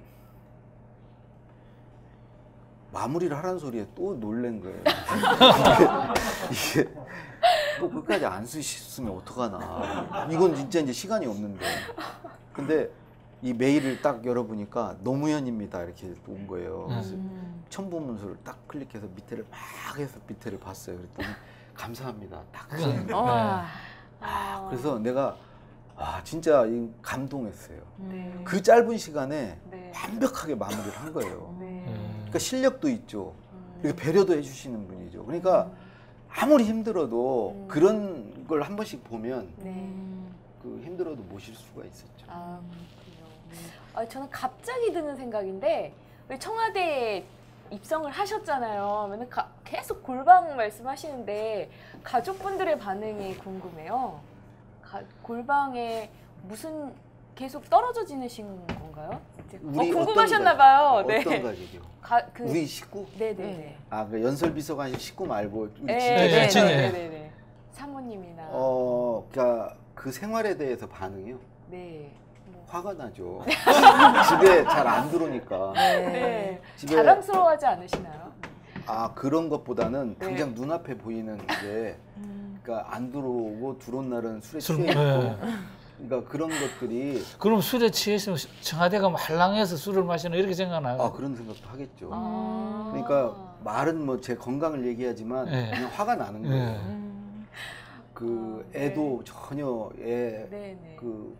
마무리를 하라는 소리에 또 놀란 거예요. 이게 또 끝까지 안 쓰셨으면 어떡하나. 이건 진짜 이제 시간이 없는데. 근데 이 메일을 딱 열어보니까 노무현입니다 이렇게 온 거예요. 그래서 첨부문서를 딱 클릭해서 밑에를 막 해서 밑에를 봤어요. 그랬더니 감사합니다 딱 그래서 내가 아, 진짜 감동했어요. 네. 그 짧은 시간에 네. 완벽하게 마무리를 한 거예요. 네. 그러니까 실력도 있죠. 이렇게 배려도 해주시는 분이죠. 그러니까 아무리 힘들어도 그런 걸 한 번씩 보면 네. 그 힘들어도 모실 수가 있었죠. 아, 그렇군요. 아, 저는 갑자기 드는 생각인데 왜 청와대에 입성을 하셨잖아요. 맨날 계속 골방 말씀하시는데 가족분들의 반응이 궁금해요. 골방에 무슨 계속 떨어져 지내신 건가요? 궁금하셨나봐요. 어떤 가족이요? 그 우리 식구? 네네네. 아, 그 연설 비서관 식구 말고 네네네. 네. 사모님이나. 그러니까 그 생활에 대해서 반응이요? 네. 화가 나죠. 집에 잘 안 들어오니까. 네. 집에... 자랑스러워하지 않으시나요? 아, 그런 것보다는 당장 네. 눈앞에 보이는 게. 그러니까 안 들어오고 들어온 날은 술에 취해 있고 네. 그러니까 그런 것들이. 그럼 술에 취했으면 청와대가 말랑해서 술을 마시나 이렇게 생각나요? 아, 그런 생각도 하겠죠. 아 그러니까 말은 뭐 제 건강을 얘기하지만 네. 그냥 화가 나는 거예요. 그 애도 네. 전혀 애 그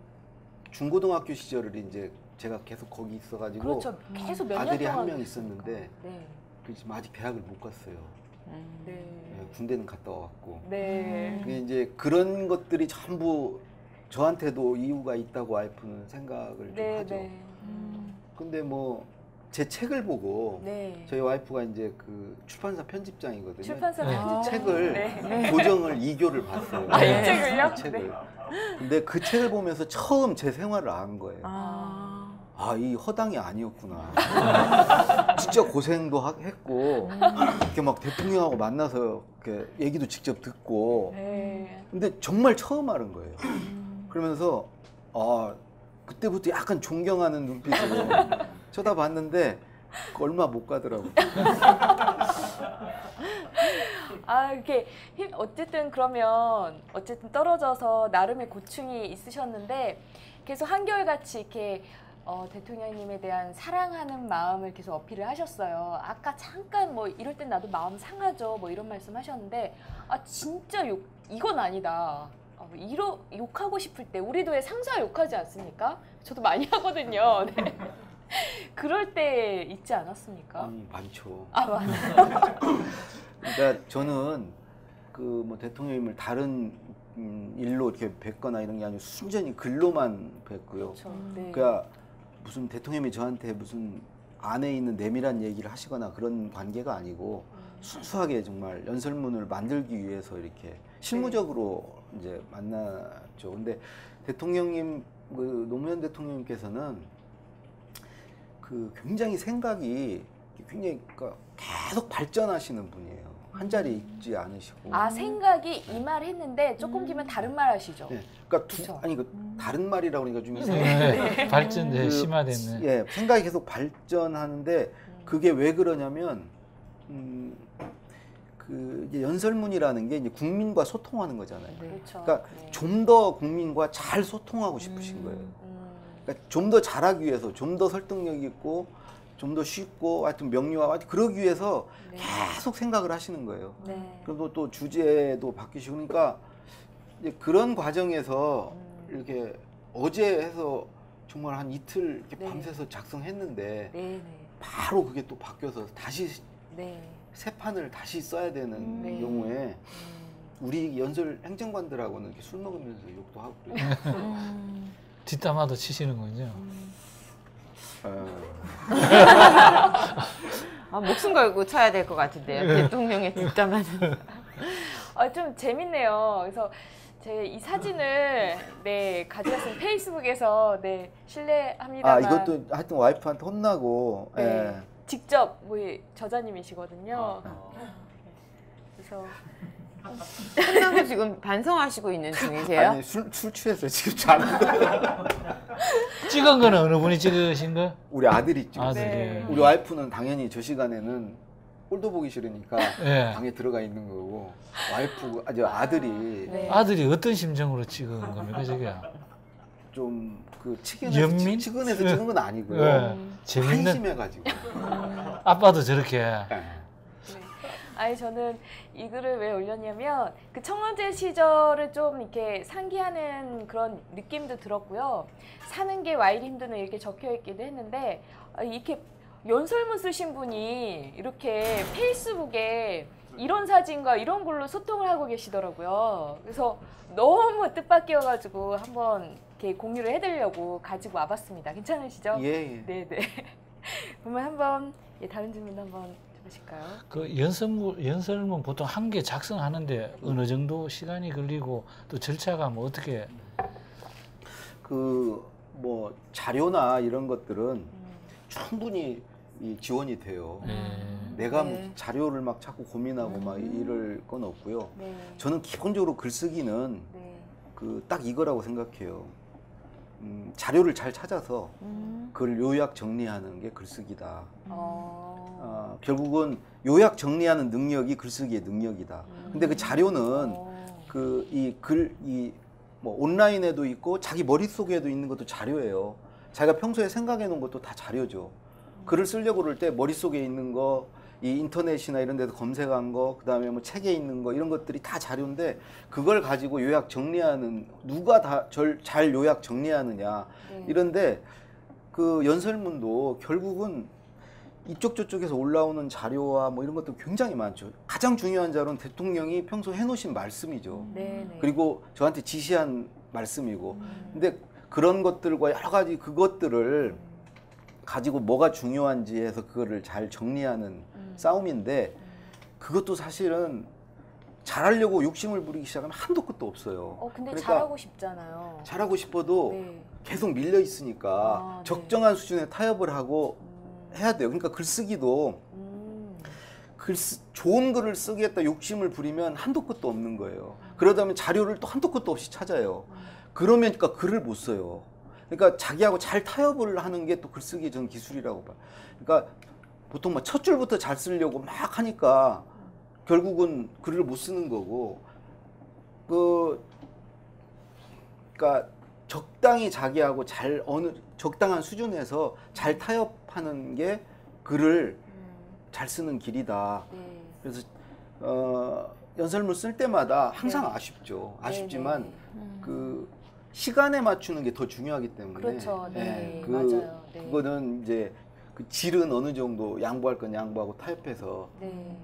중고등학교 시절을 이제 제가 계속 거기 있어가지고 그렇죠. 계속 몇 년 동안 아들이 한 명 있었는데 네. 지금 아직 대학을 못 갔어요. 네. 군대는 갔다 와갖고 네. 근데 이제 그런 것들이 전부 저한테도 이유가 있다고 와이프는 생각을 네, 좀 하죠. 네. 근데 뭐 제 책을 보고 네. 저희 와이프가 이제 그 출판사 편집장이거든요. 출판사 편집장. 책을 네. 고정을 2교를 봤어요. 아, 이 책을요? 그 책을. 네. 근데 그 책을 보면서 처음 제 생활을 안 거예요. 아. 아, 이 허당이 아니었구나. 진짜 고생도 했고 이렇게 막 대통령하고 만나서 이렇게 얘기도 직접 듣고. 근데 정말 처음 알은 거예요. 그러면서 아, 그때부터 약간 존경하는 눈빛으로 쳐다봤는데 얼마 못 가더라고요. 아, 이렇게 어쨌든 그러면 어쨌든 떨어져서 나름의 고충이 있으셨는데 계속 한결같이 이렇게 대통령님에 대한 사랑하는 마음을 계속 어필을 하셨어요. 아까 잠깐 뭐 이럴 땐 나도 마음 상하죠 뭐 이런 말씀 하셨는데, 아 진짜 이건 아니다. 욕하고 싶을 때 우리도 왜 상사 욕하지 않습니까? 저도 많이 하거든요. 네. 그럴 때 있지 않았습니까? 많죠. 아, 많아요. 그러니까 저는 그 뭐 대통령님을 다른 일로 이렇게 뵙거나 이런 게 아니고 순전히 글로만 뵙고요. 그렇죠. 네. 그러니까 무슨 대통령이 저한테 무슨 안에 있는 내밀한 얘기를 하시거나 그런 관계가 아니고 순수하게 정말 연설문을 만들기 위해서 이렇게 실무적으로 네. 이제 만났죠. 근데 대통령님, 그 노무현 대통령님께서는 그 굉장히 생각이 굉장히 그러니까 계속 발전하시는 분이에요. 한 자리에 있지 않으시고. 아, 생각이 이 말 했는데 조금 뒤면 다른 말 하시죠. 네. 그러니까 아니 그 다른 말이라고 그러니까 좀 이상해요. 발전 네, 심화되는. 예, 생각이 계속 발전하는데 그게 왜 그러냐면 그 이제 연설문이라는 게 이제 국민과 소통하는 거잖아요. 네, 그렇죠. 그러니까 네. 좀 더 국민과 잘 소통하고 싶으신 거예요. 그러니까 좀 더 잘하기 위해서 좀 더 설득력 있고 좀 더 쉽고 하여튼 명료하고 하여튼 그러기 위해서 네. 계속 생각을 하시는 거예요. 네. 그리고 또 주제도 바뀌시고 그러니까 이제 그런 과정에서 이렇게 어제 해서 정말 한 이틀 이렇게 네. 밤새서 작성했는데 네. 바로 그게 또 바뀌어서 다시 네. 새 판을 다시 써야 되는 네. 경우에 우리 연설 행정관들하고는 이렇게 술 먹으면서 욕도 하고 그래요. 뒷담화도 치시는군요. 아, 목숨 걸고 쳐야 될 것 같은데요. 대통령의 뒷담화는. 아, 좀 재밌네요. 그래서 제 이 사진을 네 가져왔으면 페이스북에서 네 실례합니다만. 아, 이것도 하여튼 와이프한테 혼나고. 네. 예. 직접 뭐 저자님이시거든요. 그래서. 한동훈 지금 반성하시고 있는 중이세요? 아니, 술 취해서 지금 자는데. 찍은 거는 어느 분이 찍으신 거예요? 우리 아들이 찍었어요. 네. 우리 와이프는 당연히 저 시간에는 꼴도 보기 싫으니까 네. 방에 들어가 있는 거고 아들이 네. 아들이 어떤 심정으로 찍은 겁니까? 저게요? 좀 그 측은해서 찍은 건 아니고요. 네. 재밌는... 한심해가지고. 아빠도 저렇게. 네. 아니 저는 이 글을 왜 올렸냐면 그 청와대 시절을 좀 이렇게 상기하는 그런 느낌도 들었고요. 사는 게 와이리 힘드네 이렇게 적혀있기도 했는데 이렇게 연설문 쓰신 분이 이렇게 페이스북에 이런 사진과 이런 글로 소통을 하고 계시더라고요. 그래서 너무 뜻밖이어가지고 한번 이렇게 공유를 해드리려고 가지고 와봤습니다. 괜찮으시죠? 예. 네네. 그러면 한번 다른 질문도 한번. 하실까요? 그 연설문 보통 한 개 작성하는데 어느 정도 시간이 걸리고 또 절차가 뭐 어떻게? 그 뭐 자료나 이런 것들은 충분히 지원이 돼요. 내가 네. 자료를 막 자꾸 고민하고 막 이럴 건 없고요. 네. 저는 기본적으로 글쓰기는 네. 그 딱 이거라고 생각해요. 자료를 잘 찾아서 그걸 요약 정리하는 게 글쓰기다. 결국은 요약 정리하는 능력이 글쓰기의 능력이다. 근데 그 자료는 그 뭐 온라인에도 있고 자기 머릿속에도 있는 것도 자료예요. 자기가 평소에 생각해 놓은 것도 다 자료죠. 글을 쓰려고 그럴 때 머릿속에 있는 거, 이 인터넷이나 이런 데서 검색한 거, 그다음에 뭐 책에 있는 거 이런 것들이 다 자료인데 그걸 가지고 요약 정리하는 누가 다 잘 요약 정리하느냐. 이런데 그 연설문도 결국은 이쪽 저쪽에서 올라오는 자료와 뭐 이런 것도 굉장히 많죠. 가장 중요한 자료는 대통령이 평소 해놓으신 말씀이죠. 네네. 그리고 저한테 지시한 말씀이고. 근데 그런 것들과 여러 가지 그것들을 가지고 뭐가 중요한지 해서 그거를 잘 정리하는 싸움인데 그것도 사실은 잘하려고 욕심을 부리기 시작하면 한도 끝도 없어요. 근데 그러니까 잘하고 싶잖아요. 잘하고 싶어도 네. 계속 밀려 있으니까 적정한 네. 수준의 타협을 하고 해야 돼요. 그러니까 글쓰기도 좋은 글을 쓰겠다 욕심을 부리면 한도 끝도 없는 거예요. 그러다 보면 자료를 또 한도 끝도 없이 찾아요. 그러면 그러니까 글을 못 써요. 그러니까 자기하고 잘 타협을 하는 게 또 글쓰기의 전 기술이라고 봐요. 그러니까 보통 막 첫 줄부터 잘 쓰려고 막 하니까 결국은 글을 못 쓰는 거고, 그러니까 적당히 자기하고 잘 어느 적당한 수준에서 잘 타협하는 게 글을 잘 쓰는 길이다. 그래서 연설문 쓸 때마다 항상 네. 아쉽죠. 아쉽지만 그 시간에 맞추는 게 더 중요하기 때문에. 그렇죠. 네. 네. 맞아요. 네. 그거는 이제 그 질은 어느 정도 양보할 건 양보하고 타협해서 네.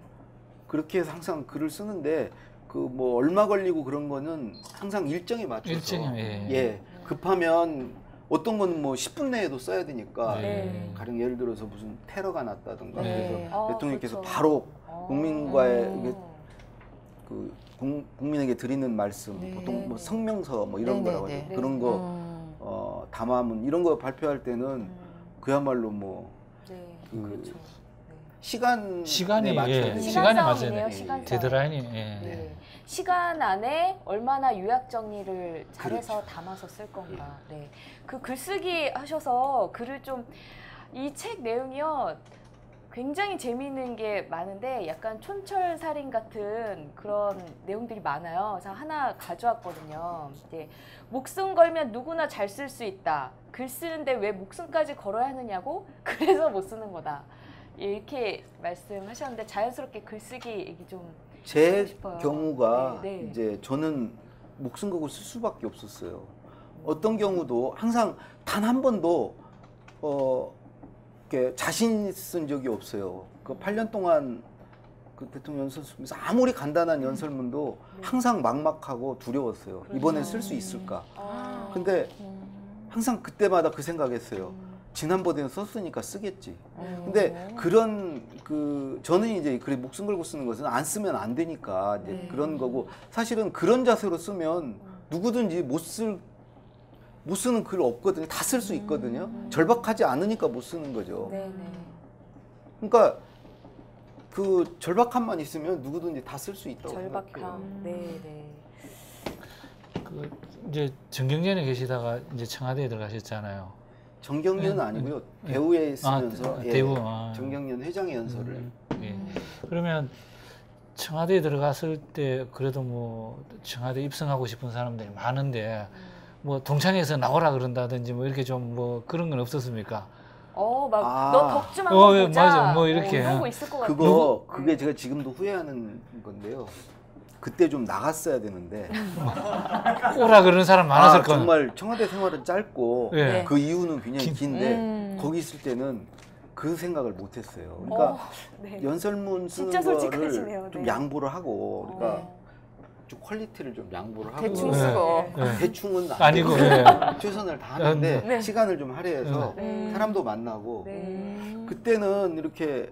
그렇게 해서 항상 글을 쓰는데, 그 뭐 얼마 걸리고 그런 거는 항상 일정에 맞춰서 예. 예. 급하면 어떤 건 뭐 10분 내에도 써야 되니까 네. 가령 예를 들어서 무슨 테러가 났다든가 네. 그래서 대통령께서 그렇죠. 바로 국민과의 그 국민에게 드리는 말씀, 네. 보통 뭐 성명서 뭐 이런 네. 거라고 하죠. 네. 그런 거 담화문 이런 거 발표할 때는 그야말로 뭐 네. 그렇죠. 시간에 맞춰야 돼요. 시간에 맞춰야 돼요. 데드라인이. 예. 시간 안에 얼마나 요약 정리를 잘해서 그렇죠. 담아서 쓸 건가. 예. 네. 그 글쓰기 하셔서 글을 좀, 이 책 내용이요. 굉장히 재미있는 게 많은데 약간 촌철살인 같은 그런 내용들이 많아요. 그래서 하나 가져왔거든요. 이제 목숨 걸면 누구나 잘 쓸 수 있다. 글 쓰는데 왜 목숨까지 걸어야 하느냐고? 그래서 못 쓰는 거다. 이렇게 말씀하셨는데 자연스럽게 글쓰기 얘기 좀 제 경우가 네, 네. 이제 저는 목숨 걸고 쓸 수밖에 없었어요. 어떤 경우도 항상 단 한 번도 이렇게 자신이 쓴 적이 없어요. 그 8년 동안 그 대통령 연설문에서 아무리 간단한 연설문도 항상 막막하고 두려웠어요. 그렇죠. 이번에 쓸 수 있을까? 근데 항상 그때마다 그 생각했어요. 지난번에는 썼으니까 쓰겠지. 근데 그런 저는 이제 그래 목숨 걸고 쓰는 것은 안 쓰면 안 되니까 이제 그런 거고, 사실은 그런 자세로 쓰면 누구든지 못 쓰는 글 없거든요. 다 쓸 수 있거든요. 절박하지 않으니까 못 쓰는 거죠. 네네. 그러니까 그 절박함만 있으면 누구든지 다 쓸 수 있다고 절박함. 네네. 그 이제 정경련에 계시다가 이제 청와대에 들어가셨잖아요. 정경련은 아니고요. 대우에 쓰면서 대우. 정경련 회장의 연설을. 그러면 청와대에 들어갔을 때 그래도 뭐 청와대 입성하고 싶은 사람들이 많은데 뭐 동창회에서 나오라 그런다든지 뭐 이렇게 좀 뭐 그런 건 없었습니까? 막 너 덕 좀 한번 보자. 맞아. 뭐 이렇게. 이런 거 있을 것 같아요. 그게 제가 지금도 후회하는 건데요. 그때 좀 나갔어야 되는데. 오라 그런 사람 많았을 거예요. 정말 청와대 생활은 짧고 예. 그 이후는 굉장히 긴데 거기 있을 때는 그 생각을 못 했어요. 그러니까 네. 연설문 쓰는 거를 네. 좀 양보를 하고, 그러니까 좀 퀄리티를 좀 양보를 하고 대충 쓰고 네. 대충은 아니고 네. 최선을 다하는데 네. 시간을 좀 할애해서 사람도 만나고 그때는 이렇게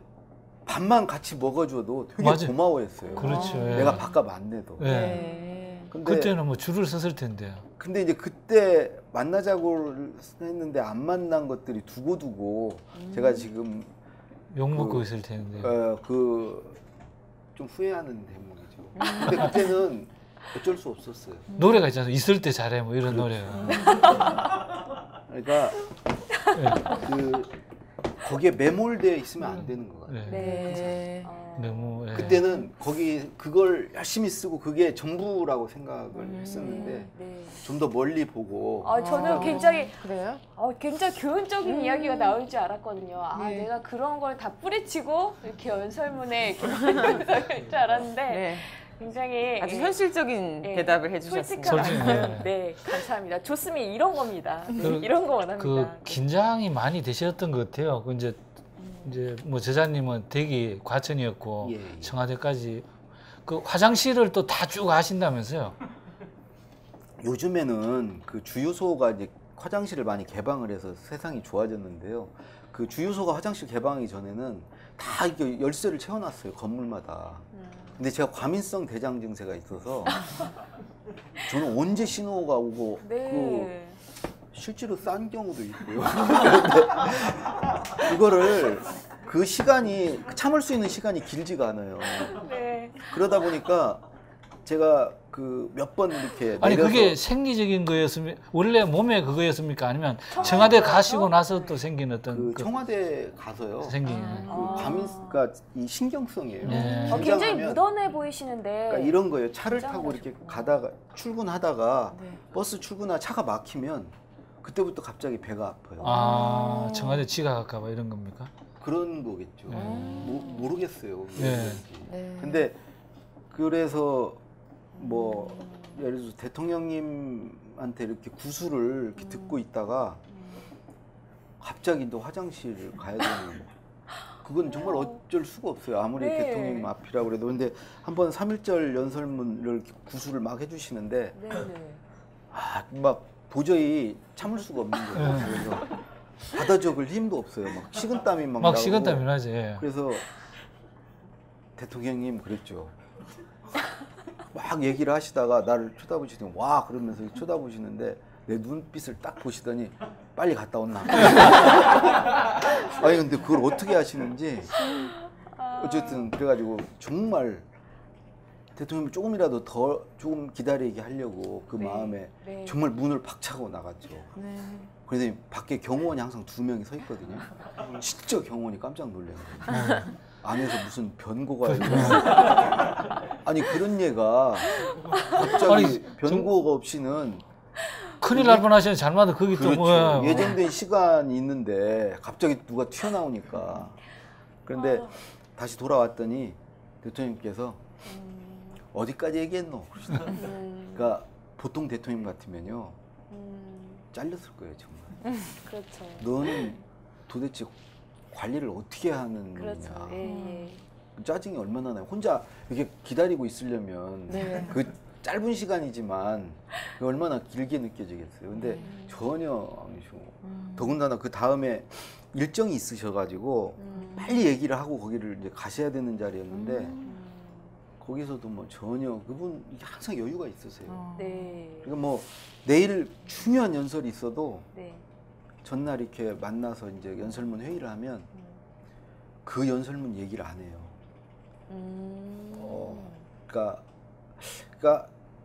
밥만 같이 먹어줘도 되게 맞아요. 고마워했어요. 그렇죠. 내가 밥값 안 내도. 네. 근데 그때는 뭐 줄을 섰을 텐데요. 근데 이제 그때 만나자고 했는데 안 만난 것들이 두고두고 제가 지금 욕먹고 있을 텐데. 좀 후회하는 대목이죠. 근데 그때는 어쩔 수 없었어요. 노래가 있잖아요. 있을 때 잘해 뭐 이런 그렇죠. 노래가. 그러니까 거기에 매몰되어 있으면 안 되는 것 같아요. 네. 너무 그때는 그걸 열심히 쓰고 그게 전부라고 생각을 했었는데 좀 더 멀리 보고. 저는 굉장히 그래요? 굉장히 교훈적인 이야기가 나올 줄 알았거든요. 네. 내가 그런 걸 다 뿌리치고 이렇게 연설문에 이렇게 할 줄 알았는데 네. 굉장히 아주 현실적인 대답을 해주셨습니다. 솔직한 네, 감사합니다. 좋습니다. 이런 겁니다. 이런 거 원합니다. 긴장이 많이 되셨던 것 같아요. 이제 뭐 저자님은 대기 과천이었고 청와대까지 화장실을 또 다 쭉 하신다면서요? 요즘에는 그 주유소가 이제 화장실을 많이 개방을 해서 세상이 좋아졌는데요. 그 주유소가 화장실 개방하기 전에는 다 이렇게 열쇠를 채워놨어요. 건물마다. 근데 제가 과민성 대장 증세가 있어서 저는 언제 신호가 오고 네. 그 실제로 싼 경우도 있고요. 이거를 그 시간이 참을 수 있는 시간이 길지가 않아요. 네. 그러다 보니까 제가 그 몇 번 이렇게 아니 그게 생리적인 거였습니까? 원래 몸에 그거였습니까? 아니면 청와대 가시고 나서 또 생긴 어떤 그 청와대 가서요. 생긴 과민성과 이 신경성이에요. 네. 굉장히 무던해 보이시는데 그러니까 이런 거예요. 차를 타고 이렇게 가다가 출근하다가 네. 버스 출근하다 차가 막히면 그때부터 갑자기 배가 아파요. 아 청와대 지각할까 봐 이런 겁니까? 그런 거겠죠. 네. 모르겠어요. 네. 네. 근데 그래서 뭐 예를 들어서 대통령님한테 이렇게 구술을 이렇게 듣고 있다가 갑자기 또 화장실을 가야 되는 그건 정말 어쩔 수가 없어요. 아무리 네. 대통령님 앞이라고 그래도 근데 한번 3.1절 연설문을 구술을 막 해주시는데 네, 네. 아, 막 도저히 참을 수가 없는 거예요. 그래서 받아 적을 힘도 없어요. 막 식은땀이 막 나고 식은땀이 나지. 예. 그래서 대통령님 그랬죠. 막 얘기를 하시다가 나를 쳐다보시더니 와 그러면서 쳐다보시는데 내 눈빛을 딱 보시더니 빨리 갔다 온나. 아니 근데 그걸 어떻게 하시는지 어쨌든 그래가지고 정말 대통령이 조금이라도 더 조금 기다리게 하려고 그 네, 마음에 네. 정말 문을 박차고 나갔죠. 네. 그래서 밖에 경호원이 항상 2명이 서 있거든요. 진짜 경호원이 깜짝 놀래요. 안에서 무슨 변고가 아니 그런 얘가 갑자기 아니, 변고가 없이는 큰일 날 뻔하시는 잘못은 거기 또 뭐야 예정된 시간이 있는데 갑자기 누가 튀어나오니까 그런데 다시 돌아왔더니 대통령님께서 어디까지 얘기했노? 그러니까 보통 대통령 같으면요 잘렸을 거예요 정말. 그렇죠. 너는 도대체 관리를 어떻게 하느냐. 그렇죠. 예, 예. 짜증이 얼마나 나요. 혼자 이렇게 기다리고 있으려면 네. 그 짧은 시간이지만 얼마나 길게 느껴지겠어요. 근데 전혀 아니죠. 더군다나 그 다음에 일정이 있으셔가지고 빨리 얘기를 하고 거기를 이제 가셔야 되는 자리였는데 거기서도 뭐 전혀 그분 항상 여유가 있으세요. 네. 그러니까 뭐 내일 중요한 연설이 있어도. 네. 전날 이렇게 만나서 이제 연설문 회의를 하면 그 연설문 얘기를 안 해요. 그러니까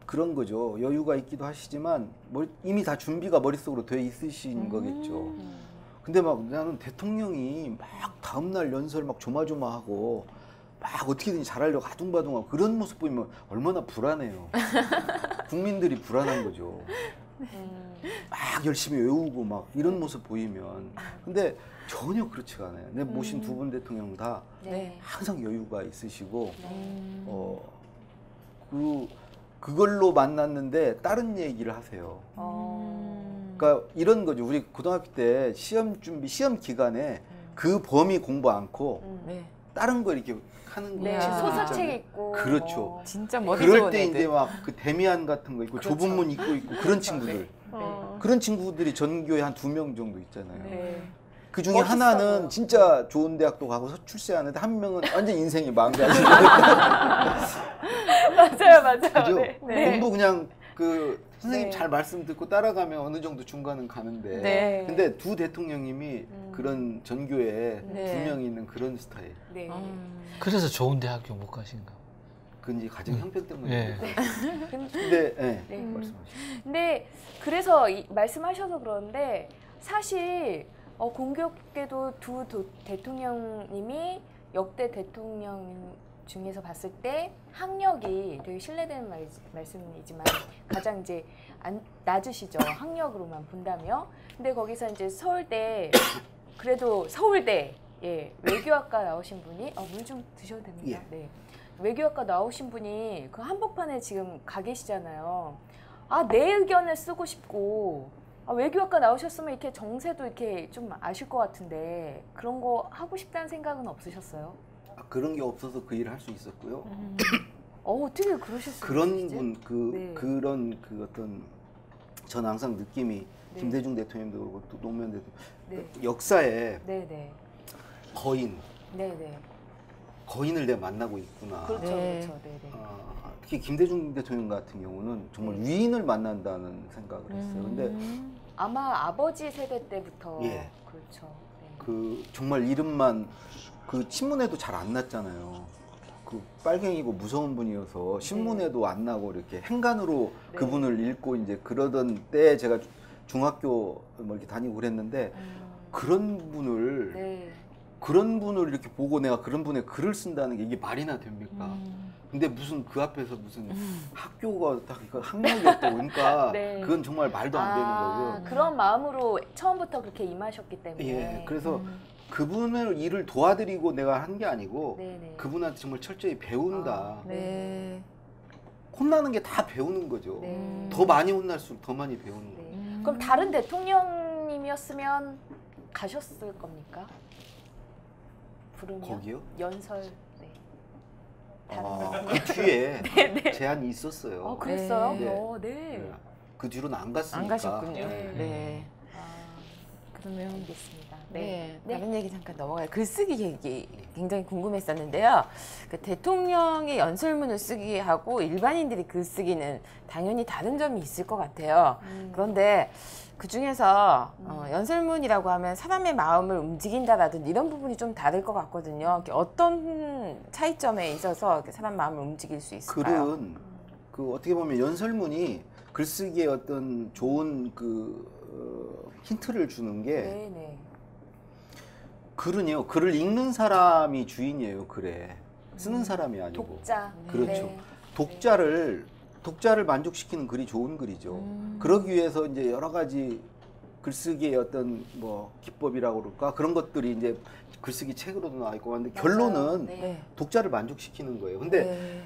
그런 거죠. 여유가 있기도 하시지만 이미 다 준비가 머릿속으로 돼 있으신 거겠죠. 근데 막 나는 대통령이 막 다음날 연설 막 조마조마하고 막 어떻게든 잘하려고 아둥바둥하고 그런 모습 보이면 얼마나 불안해요. 국민들이 불안한 거죠. 막 열심히 외우고 막 이런 모습 보이면 근데 전혀 그렇지가 않아요. 내가 모신 두 분 대통령 다 네. 항상 여유가 있으시고 그걸로 만났는데 다른 얘기를 하세요. 그러니까 이런 거죠. 우리 고등학교 때 시험 준비 시험 기간에 그 범위 공부 않고 네. 다른 거 이렇게 하는 거. 네. 소설책 있고. 그렇죠. 진짜 머리 좋은 애들. 그럴 때 이제 막 그 데미안 같은 거 있고 그렇죠. 좁은 문 있고 그런 친구들. 네. 그런 친구들이 전교에 한 2명 정도 있잖아요. 네. 그 중에 하나는 진짜 좋은 대학도 가고 출세하는데 한 명은 완전 인생이 망가지고. 맞아요, 맞아요. 그죠? 네. 네. 공부 그냥 그 선생님 네. 잘 말씀 듣고 따라가면 어느 정도 중간은 가는데. 네. 근데 두 대통령님이 그런 전교에 네. 2명이 있는 그런 스타일. 네. 그래서 좋은 대학교 못 가신가? 그런지 가정 형편 때문에. 네. 근데 네. 네. 말씀하시죠. 근데 그래서 말씀하셔서 그런데 사실 공교롭게도 두 대통령님이 역대 대통령 중에서 봤을 때 학력이 되게 신뢰되는 말씀이지만 가장 이제 낮으시죠. 학력으로만 본다면. 근데 거기서 이제 서울대 그래도 서울대 예, 외교학과 나오신 분이 물 좀 드셔도 됩니다. 예. 네. 외교학과 나오신 분이 그 한복판에 지금 가 계시잖아요. 아, 내 의견을 쓰고 싶고 외교학과 나오셨으면 이렇게 정세도 이렇게 좀 아실 것 같은데 그런 거 하고 싶다는 생각은 없으셨어요? 아, 그런 게 없어서 그 일을 할 수 있었고요. 어떻게 그러실 수 있지? 그런 분, 네. 그런 그 어떤 전 항상 느낌이 네. 김대중 대통령도 그렇고 또 노무현 대통령 네. 그 역사의 네, 네. 거인. 네, 네. 거인을 내가 만나고 있구나. 그렇죠, 네. 그렇죠. 네, 네. 특히 김대중 대통령 같은 경우는 정말 네. 위인을 만난다는 생각을 했어요. 근데 아마 아버지 세대 때부터 예. 그렇죠. 네. 그 정말 이름만 그 신문에도 잘 안 났잖아요. 그 빨갱이고 무서운 분이어서 신문에도 네. 안 나고 이렇게 행간으로 네. 그분을 읽고 이제 그러던 때 제가 중학교 뭐 이렇게 다니고 그랬는데 그런 분을. 네. 그런 분을 이렇게 보고 내가 그런 분의 글을 쓴다는 게 이게 말이나 됩니까? 근데 무슨 그 앞에서 무슨 학교가 딱 학력이었다고 그러니까 네. 그건 정말 말도 안 되는 거고요. 그런 마음으로 처음부터 그렇게 임하셨기 때문에. 예, 그래서 그분의 일을 도와드리고 내가 한 게 아니고 네네. 그분한테 정말 철저히 배운다. 아, 네. 혼나는 게 다 배우는 거죠. 네. 더 많이 혼날수록 더 많이 배우는 네. 거예요. 그럼 다른 대통령님이었으면 가셨을 겁니까? 거기요? 연설. 네. 그 뒤에 네, 네. 제한이 있었어요. 아, 그랬어요? 네. 어, 네. 네. 그 뒤로는 안 갔으니까. 안 가셨군요. 네. 네. 아, 그러면 알겠습니다. 네. 네. 다른 얘기 잠깐 넘어가요. 글쓰기 얘기 굉장히 궁금했었는데요. 그 대통령이 연설문을 쓰기하고 일반인들이 글쓰기는 당연히 다른 점이 있을 것 같아요. 그런데 그중에서 연설문이라고 하면 사람의 마음을 움직인다라든지 이런 부분이 좀 다를 것 같거든요. 어떤 차이점에 있어서 사람 마음을 움직일 수 있을까요? 글은 그 어떻게 보면 연설문이 글쓰기에 어떤 좋은 그 힌트를 주는 게 네네. 글은요. 글을 읽는 사람이 주인이에요. 글에 쓰는 사람이 아니고 독자. 그렇죠. 네. 독자를 만족시키는 글이 좋은 글이죠. 그러기 위해서 이제 여러 가지 글쓰기의 어떤 뭐 기법이라고 그럴까 그런 것들이 이제 글쓰기 책으로도 나와 있고 하는데 결론은 네. 독자를 만족시키는 거예요. 근데 네.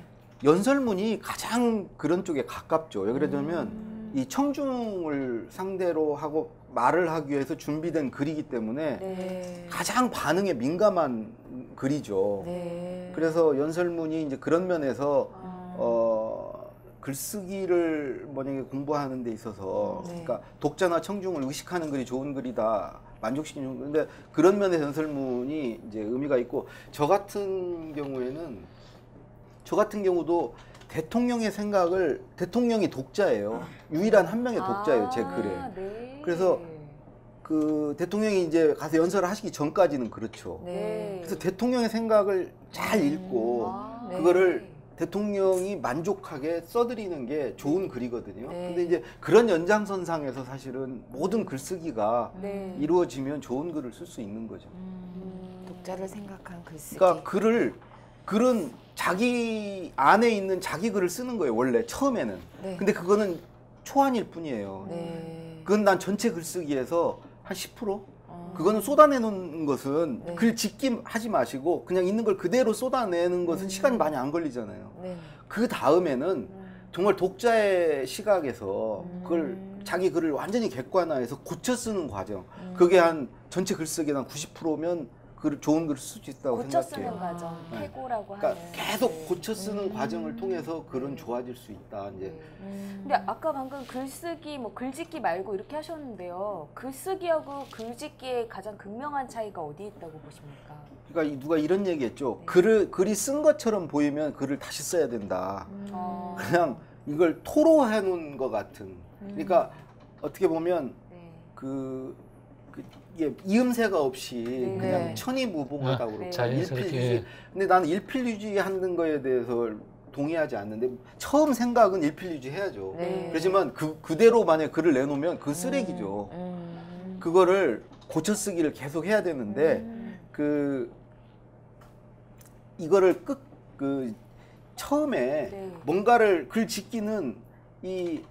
연설문이 가장 그런 쪽에 가깝죠. 왜 그러냐면 이 청중을 상대로 하고 말을 하기 위해서 준비된 글이기 때문에 네. 가장 반응에 민감한 글이죠. 네. 그래서 연설문이 이제 그런 면에서 글쓰기를 만약에 공부하는 데 있어서 네. 그러니까 독자나 청중을 의식하는 글이 좋은 글이다. 만족시키는 근데 그런 면에서 연설문이 이제 의미가 있고 저 같은 경우도 대통령의 생각을 대통령이 독자예요. 유일한 한 명의 독자예요. 제 글에. 네. 그래서 그 대통령이 이제 가서 연설을 하시기 전까지는 그렇죠. 네. 그래서 대통령의 생각을 잘 읽고 네. 그거를 대통령이 만족하게 써드리는 게 좋은 글이거든요. 네. 근데 이제 그런 연장선상에서 사실은 모든 글쓰기가 네. 이루어지면 좋은 글을 쓸 수 있는 거죠. 독자를 생각한 글쓰기. 그러니까 글은 자기 안에 있는 자기 글을 쓰는 거예요. 원래 처음에는. 네. 근데 그거는 초안일 뿐이에요. 네. 그건 난 전체 글쓰기에서 한 10%? 그거는 쏟아내는 것은 네. 글 짓기 하지 마시고 그냥 있는 걸 그대로 쏟아내는 것은 시간이 많이 안 걸리잖아요. 네. 그 다음에는 정말 독자의 시각에서 그걸 자기 글을 완전히 객관화해서 고쳐 쓰는 과정. 그게 한 전체 글쓰기에 한 90%면 글, 좋은 글을 쓸 수 있다고 고쳐 생각해요. 고쳐 쓰는 과정, 태고라고 하는. 그러니까 계속 고쳐 쓰는 과정을 통해서 글은 좋아질 수 있다. 이제. 근데 아까 방금 글쓰기, 뭐 글짓기 말고 이렇게 하셨는데요. 글쓰기하고 글짓기의 가장 극명한 차이가 어디 있다고 보십니까? 그러니까 누가 이런 얘기했죠. 네. 글이 쓴 것처럼 보이면 글을 다시 써야 된다. 그냥 이걸 토로해 놓은 것 같은. 그러니까 어떻게 보면 네. 이음새가 없이 네. 그냥 천이무봉하다고 그러고 일필유지. 근데 나는 일필유지 하는 거에 대해서 동의하지 않는데 처음 생각은 일필유지 해야죠. 네. 그렇지만 그대로 만약 글을 내놓으면 그 쓰레기죠. 그거를 고쳐쓰기를 계속 해야 되는데 이거를 처음에 네. 뭔가를 글 짓기는 이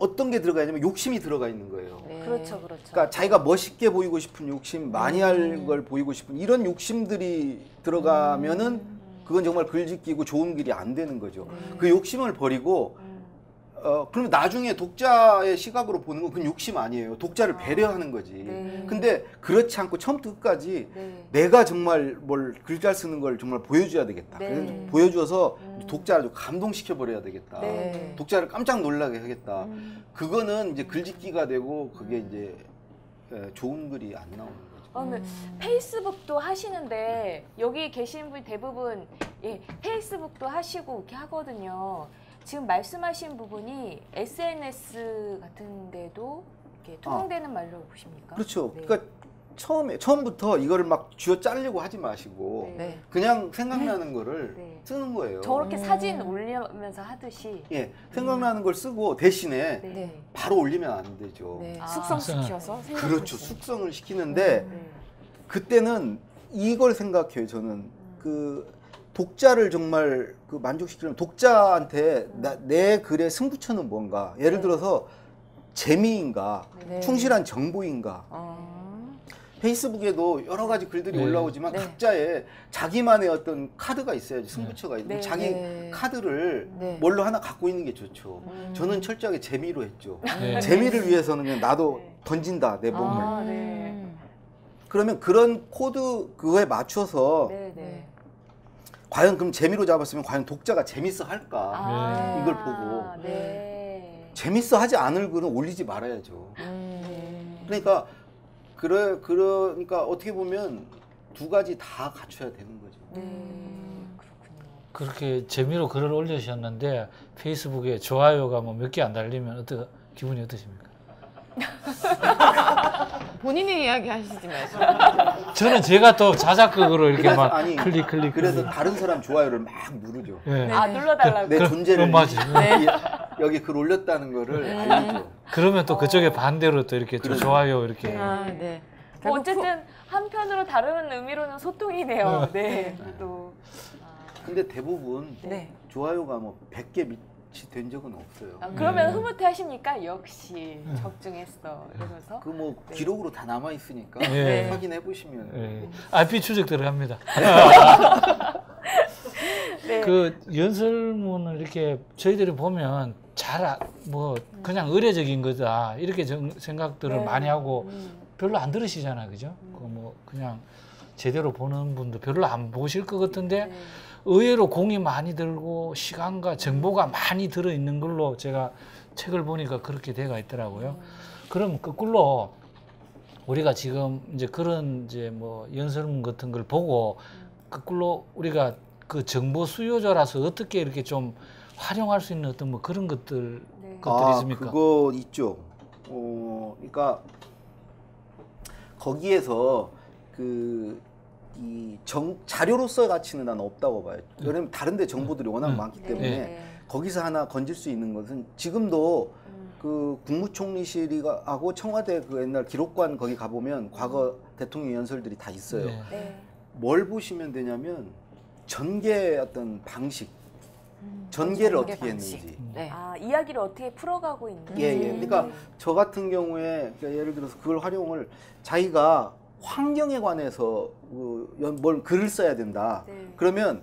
어떤 게 들어가 있냐면 욕심이 들어가 있는 거예요. 네. 그렇죠, 그렇죠. 그러니까 자기가 멋있게 보이고 싶은 욕심, 많이 할 걸 보이고 싶은 이런 욕심들이 들어가면은 그건 정말 글짓기고 좋은 글이 안 되는 거죠. 그 욕심을 버리고 그러면 나중에 독자의 시각으로 보는 건 그건 욕심 아니에요. 독자를 배려하는 거지. 근데 그렇지 않고 처음부터 끝까지 내가 정말 뭘 글잘 쓰는 걸 정말 보여줘야 되겠다. 네. 보여줘서 독자를 좀 감동시켜버려야 되겠다. 네. 독자를 깜짝 놀라게 하겠다. 그거는 이제 글짓기가 되고 그게 이제 좋은 글이 안 나오는 거죠. 그러면 페이스북도 하시는데 여기 계신 분이 대부분 예, 페이스북도 하시고 이렇게 하거든요. 지금 말씀하신 부분이 SNS 같은 데도 이렇게 통용되는 말로 보십니까? 그렇죠. 네. 그러니까 처음부터 이거를 막 쥐어 짜려고 하지 마시고 네. 그냥 생각나는 네. 거를 네. 쓰는 거예요. 저렇게 사진 올리면서 하듯이 예, 생각나는 걸 쓰고 대신에 네. 바로 올리면 안 되죠. 네. 숙성시켜서 그렇죠. 숙성을 시키는데 그때는 이걸 생각해요. 저는 그 독자를 정말 그 만족시키려면 독자한테 내 글의 승부처는 뭔가 예를 들어서 재미인가 네. 충실한 정보인가 페이스북에도 여러 가지 글들이 올라오지만 각자의 자기만의 어떤 카드가 있어야지 승부처가 있는데 자기 카드를 뭘로 하나 갖고 있는 게 좋죠. 저는 철저하게 재미로 했죠. 재미를 위해서는 그냥 나도 던진다 내 몸을. 아, 네. 그러면 그런 코드 그거에 맞춰서 과연 그럼 재미로 잡았으면 과연 독자가 재밌어 할까 이걸 보고 재밌어 하지 않을 글은 올리지 말아야죠. 그러니까 어떻게 보면 두 가지 다 갖춰야 되는 거죠. 그렇군요. 그렇게 재미로 글을 올리셨는데 페이스북에 좋아요가 뭐 몇 개 안 달리면 기분이 어떠십니까? 본인이 이야기하시지 마시고. 저는 제가 또 자작극으로 이렇게 막 클릭. 그래서 다른 사람 좋아요를 막 누르죠. 네. 아 눌러달라고. 내 존재를 여기 글 올렸다는 거를 알리죠. 그러면 또 그쪽에 반대로 또 이렇게 또 좋아요 이렇게. 아, 네. 뭐 어쨌든 한편으로 다른 의미로는 소통이네요. 네. 또. 근데 대부분 좋아요가 뭐 100개 된 적은 없어요. 아, 그러면 흐뭇해 하십니까? 역시 적중했어. 그래서 그 뭐 기록으로 다 남아 있으니까 확인해 보시면 IP 추적대로 합니다. 그 연설문을 이렇게 저희들이 보면 잘 뭐 그냥 의례적인 거다 이렇게 생각들을 많이 하고 별로 안 들으시잖아요, 그죠? 그 뭐 그냥 제대로 보는 분도 별로 안 보실 것 같은데. 의외로 공이 많이 들고 시간과 정보가 많이 들어있는 걸로 제가 책을 보니까 그렇게 돼가 있더라고요. 그럼 거꾸로 우리가 지금 이제 그런 이제 뭐 연설문 같은 걸 보고 거꾸로 우리가 그 정보 수요자라서 어떻게 이렇게 좀 활용할 수 있는 어떤 뭐 그런 것들이 있습니까? 그거 있죠. 그러니까 거기에서 자료로서의 가치는 난 없다고 봐요. 왜냐면 다른데 정보들이 워낙 많기 때문에 거기서 하나 건질 수 있는 것은 지금도 그 국무총리실하고 청와대 그 옛날 기록관 거기 가보면 과거 대통령 연설들이 다 있어요. 뭘 보시면 되냐면 전개의 어떤 방식, 전개를 어떻게 했는지. 아, 이야기를 어떻게 풀어가고 있는지. 그러니까 저 같은 경우에 예를 들어서 그걸 활용을 자기가 환경에 관해서 뭘 글을 써야 된다. 그러면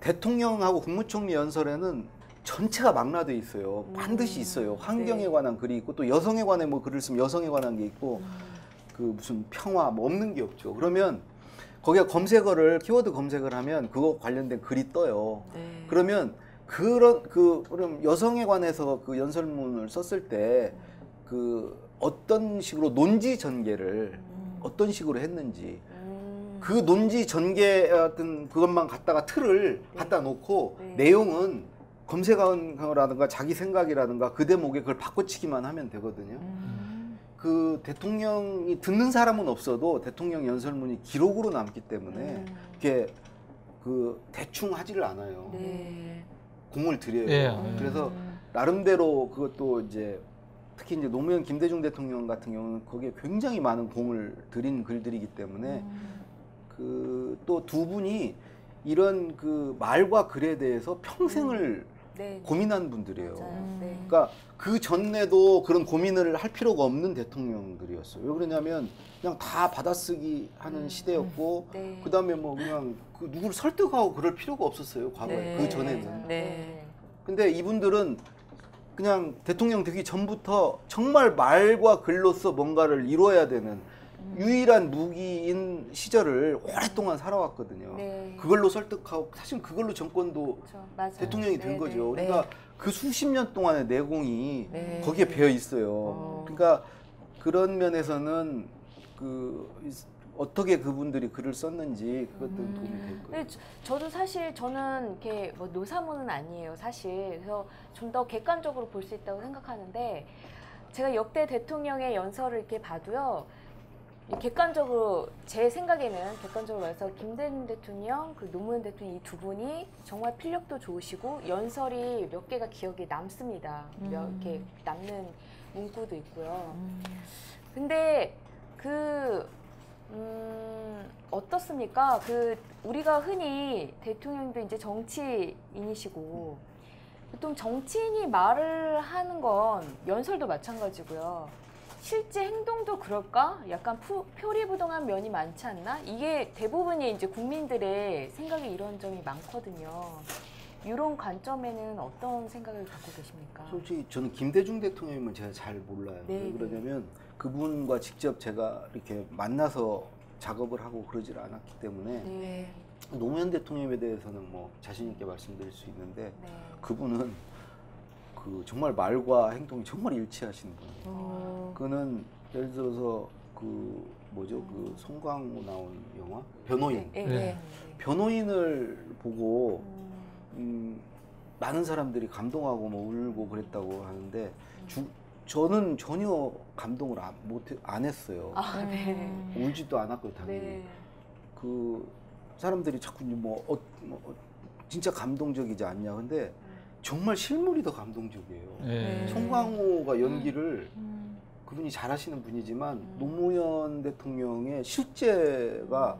대통령하고 국무총리 연설에는 전체가 망라돼 있어요. 반드시 있어요. 환경에 관한 글이 있고 또 여성에 관한 뭐 글을 쓰면 여성에 관한 게 있고 그 무슨 평화 뭐 없는 게 없죠. 그러면 거기에 키워드 검색을 하면 그거 관련된 글이 떠요. 그러면 그럼 여성에 관해서 그 연설문을 썼을 때 그 어떤 식으로 논지 전개를 어떤 식으로 했는지 그 논지 전개 어떤 그것만 갖다가 틀을 갖다 놓고 내용은 검색어라든가 자기 생각이라든가 그 대목에 그걸 바꿔치기만 하면 되거든요. 그 대통령이 듣는 사람은 없어도 대통령 연설문이 기록으로 남기 때문에 이게 그 대충 하지를 않아요. 공을 들여요. 그래서 나름대로 그것도 이제 특히 이제 노무현 김대중 대통령 같은 경우는 거기에 굉장히 많은 공을 들인 글들이기 때문에 그 또 두 분이 이런 그 말과 글에 대해서 평생을 고민한 분들이에요. 그러니까 그 전에도 그런 고민을 할 필요가 없는 대통령들이었어요. 왜 그러냐면 그냥 다 받아쓰기 하는 시대였고 그다음에 뭐 그냥 그 누구를 설득하고 그럴 필요가 없었어요. 과거에 그 전에는. 근데 이분들은 그냥 대통령 되기 전부터 정말 말과 글로서 뭔가를 이루어야 되는 유일한 무기인 시절을 오랫동안 살아왔거든요. 그걸로 설득하고 사실 그걸로 정권도 그렇죠. 대통령이 된 거죠. 그러니까 그 수십 년 동안의 내공이 거기에 배어 있어요. 그러니까 그런 면에서는 그 어떻게 그분들이 글을 썼는지 그것도 도움이 될 거예요. 저도 사실 저는 이렇게 뭐 노사모는 아니에요, 사실. 그래서 좀 더 객관적으로 볼 수 있다고 생각하는데 제가 역대 대통령의 연설을 이렇게 봐도요. 객관적으로 제 생각에는 객관적으로 말해서 김대중 대통령, 그 노무현 대통령 이 두 분이 정말 필력도 좋으시고 연설이 몇 개가 기억에 남습니다. 몇 개 남는 문구도 있고요. 근데 그 어떻습니까? 그 우리가 흔히 대통령도 이제 정치인이시고 보통 정치인이 말을 하는 건 연설도 마찬가지고요. 실제 행동도 그럴까? 약간 표리부동한 면이 많지 않나? 이게 대부분이 이제 국민들의 생각에 이런 점이 많거든요. 이런 관점에는 어떤 생각을 갖고 계십니까? 솔직히 저는 김대중 대통령이면 제가 잘 몰라요. 왜 그러냐면 그분과 직접 제가 이렇게 만나서 작업을 하고 그러질 않았기 때문에 네. 노무현 대통령에 대해서는 뭐 자신 있게 말씀드릴 수 있는데 네. 그분은 그 정말 말과 행동이 정말 일치하시는 분이에요. 그는 예를 들어서 그 뭐죠 그 송강호 나온 영화 변호인 네. 네. 변호인을 보고 많은 사람들이 감동하고 뭐 울고 그랬다고 하는데 저는 전혀 감동을 안 했어요. 아, 네. 울지도 않았고 당연히 네. 그 사람들이 자꾸 뭐 진짜 감동적이지 않냐 근데. 정말 실물이 더 감동적이에요. 네. 송강호가 연기를 그분이 잘하시는 분이지만 노무현 대통령의 실제가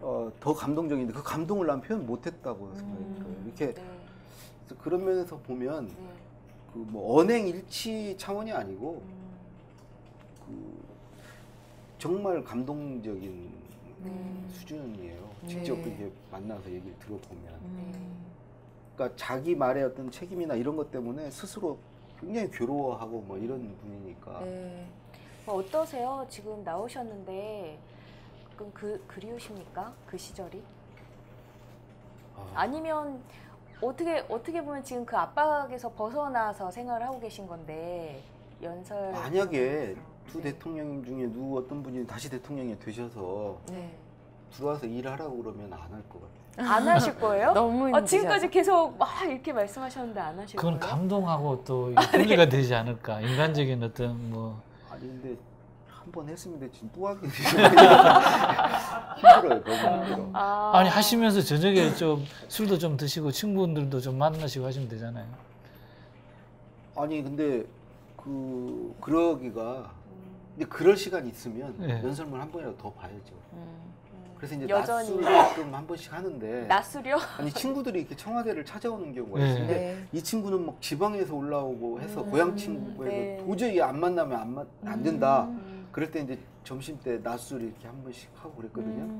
더 감동적인데 그 감동을 난 표현 못했다고 생각이 들어요. 이렇게 그래서 그런 면에서 보면 그 뭐 언행 일치 차원이 아니고 그 정말 감동적인 수준이에요. 직접 이렇게 만나서 얘기를 들어보면. 그러니까 자기 말의 어떤 책임이나 이런 것 때문에 스스로 굉장히 괴로워하고 뭐 이런 분이니까. 네. 어떠세요? 지금 나오셨는데 그럼 그리우십니까? 그 시절이? 아니면 어떻게 보면 지금 그 압박에서 벗어나서 생활을 하고 계신 건데 연설. 만약에 두 네. 대통령 중에 어떤 분이 다시 대통령이 되셔서. 네. 들어와서 일하라고 그러면 안 할 것 같아요. 안 하실 거예요? 너무 지금까지 계속 막 이렇게 말씀하셨는데 안 하실 거예요? 그건 감동하고 또 분리가 네. 되지 않을까. 인간적인 어떤 뭐. 아니 근데 한 번 했으면 됐지 또 하게 힘들어요. 너무 힘들어. 아니 하시면서 저녁에 좀 술도 좀 드시고 친구분들도 좀 만나시고 하시면 되잖아요. 아니 근데 근데 그럴 시간 있으면 네. 연설문 한 번이라도 더 봐야죠. 그래서 이제 여전히 낮술을 한 번씩 하는데 낮술이요? 아니 친구들이 이렇게 청와대를 찾아오는 경우가 있는데 네. 이 친구는 막 지방에서 올라오고 해서 고향 친구에서 네. 도저히 안 만나면 안 된다. 그럴 때 이제 점심 때 낮술 이렇게 한 번씩 하고 그랬거든요.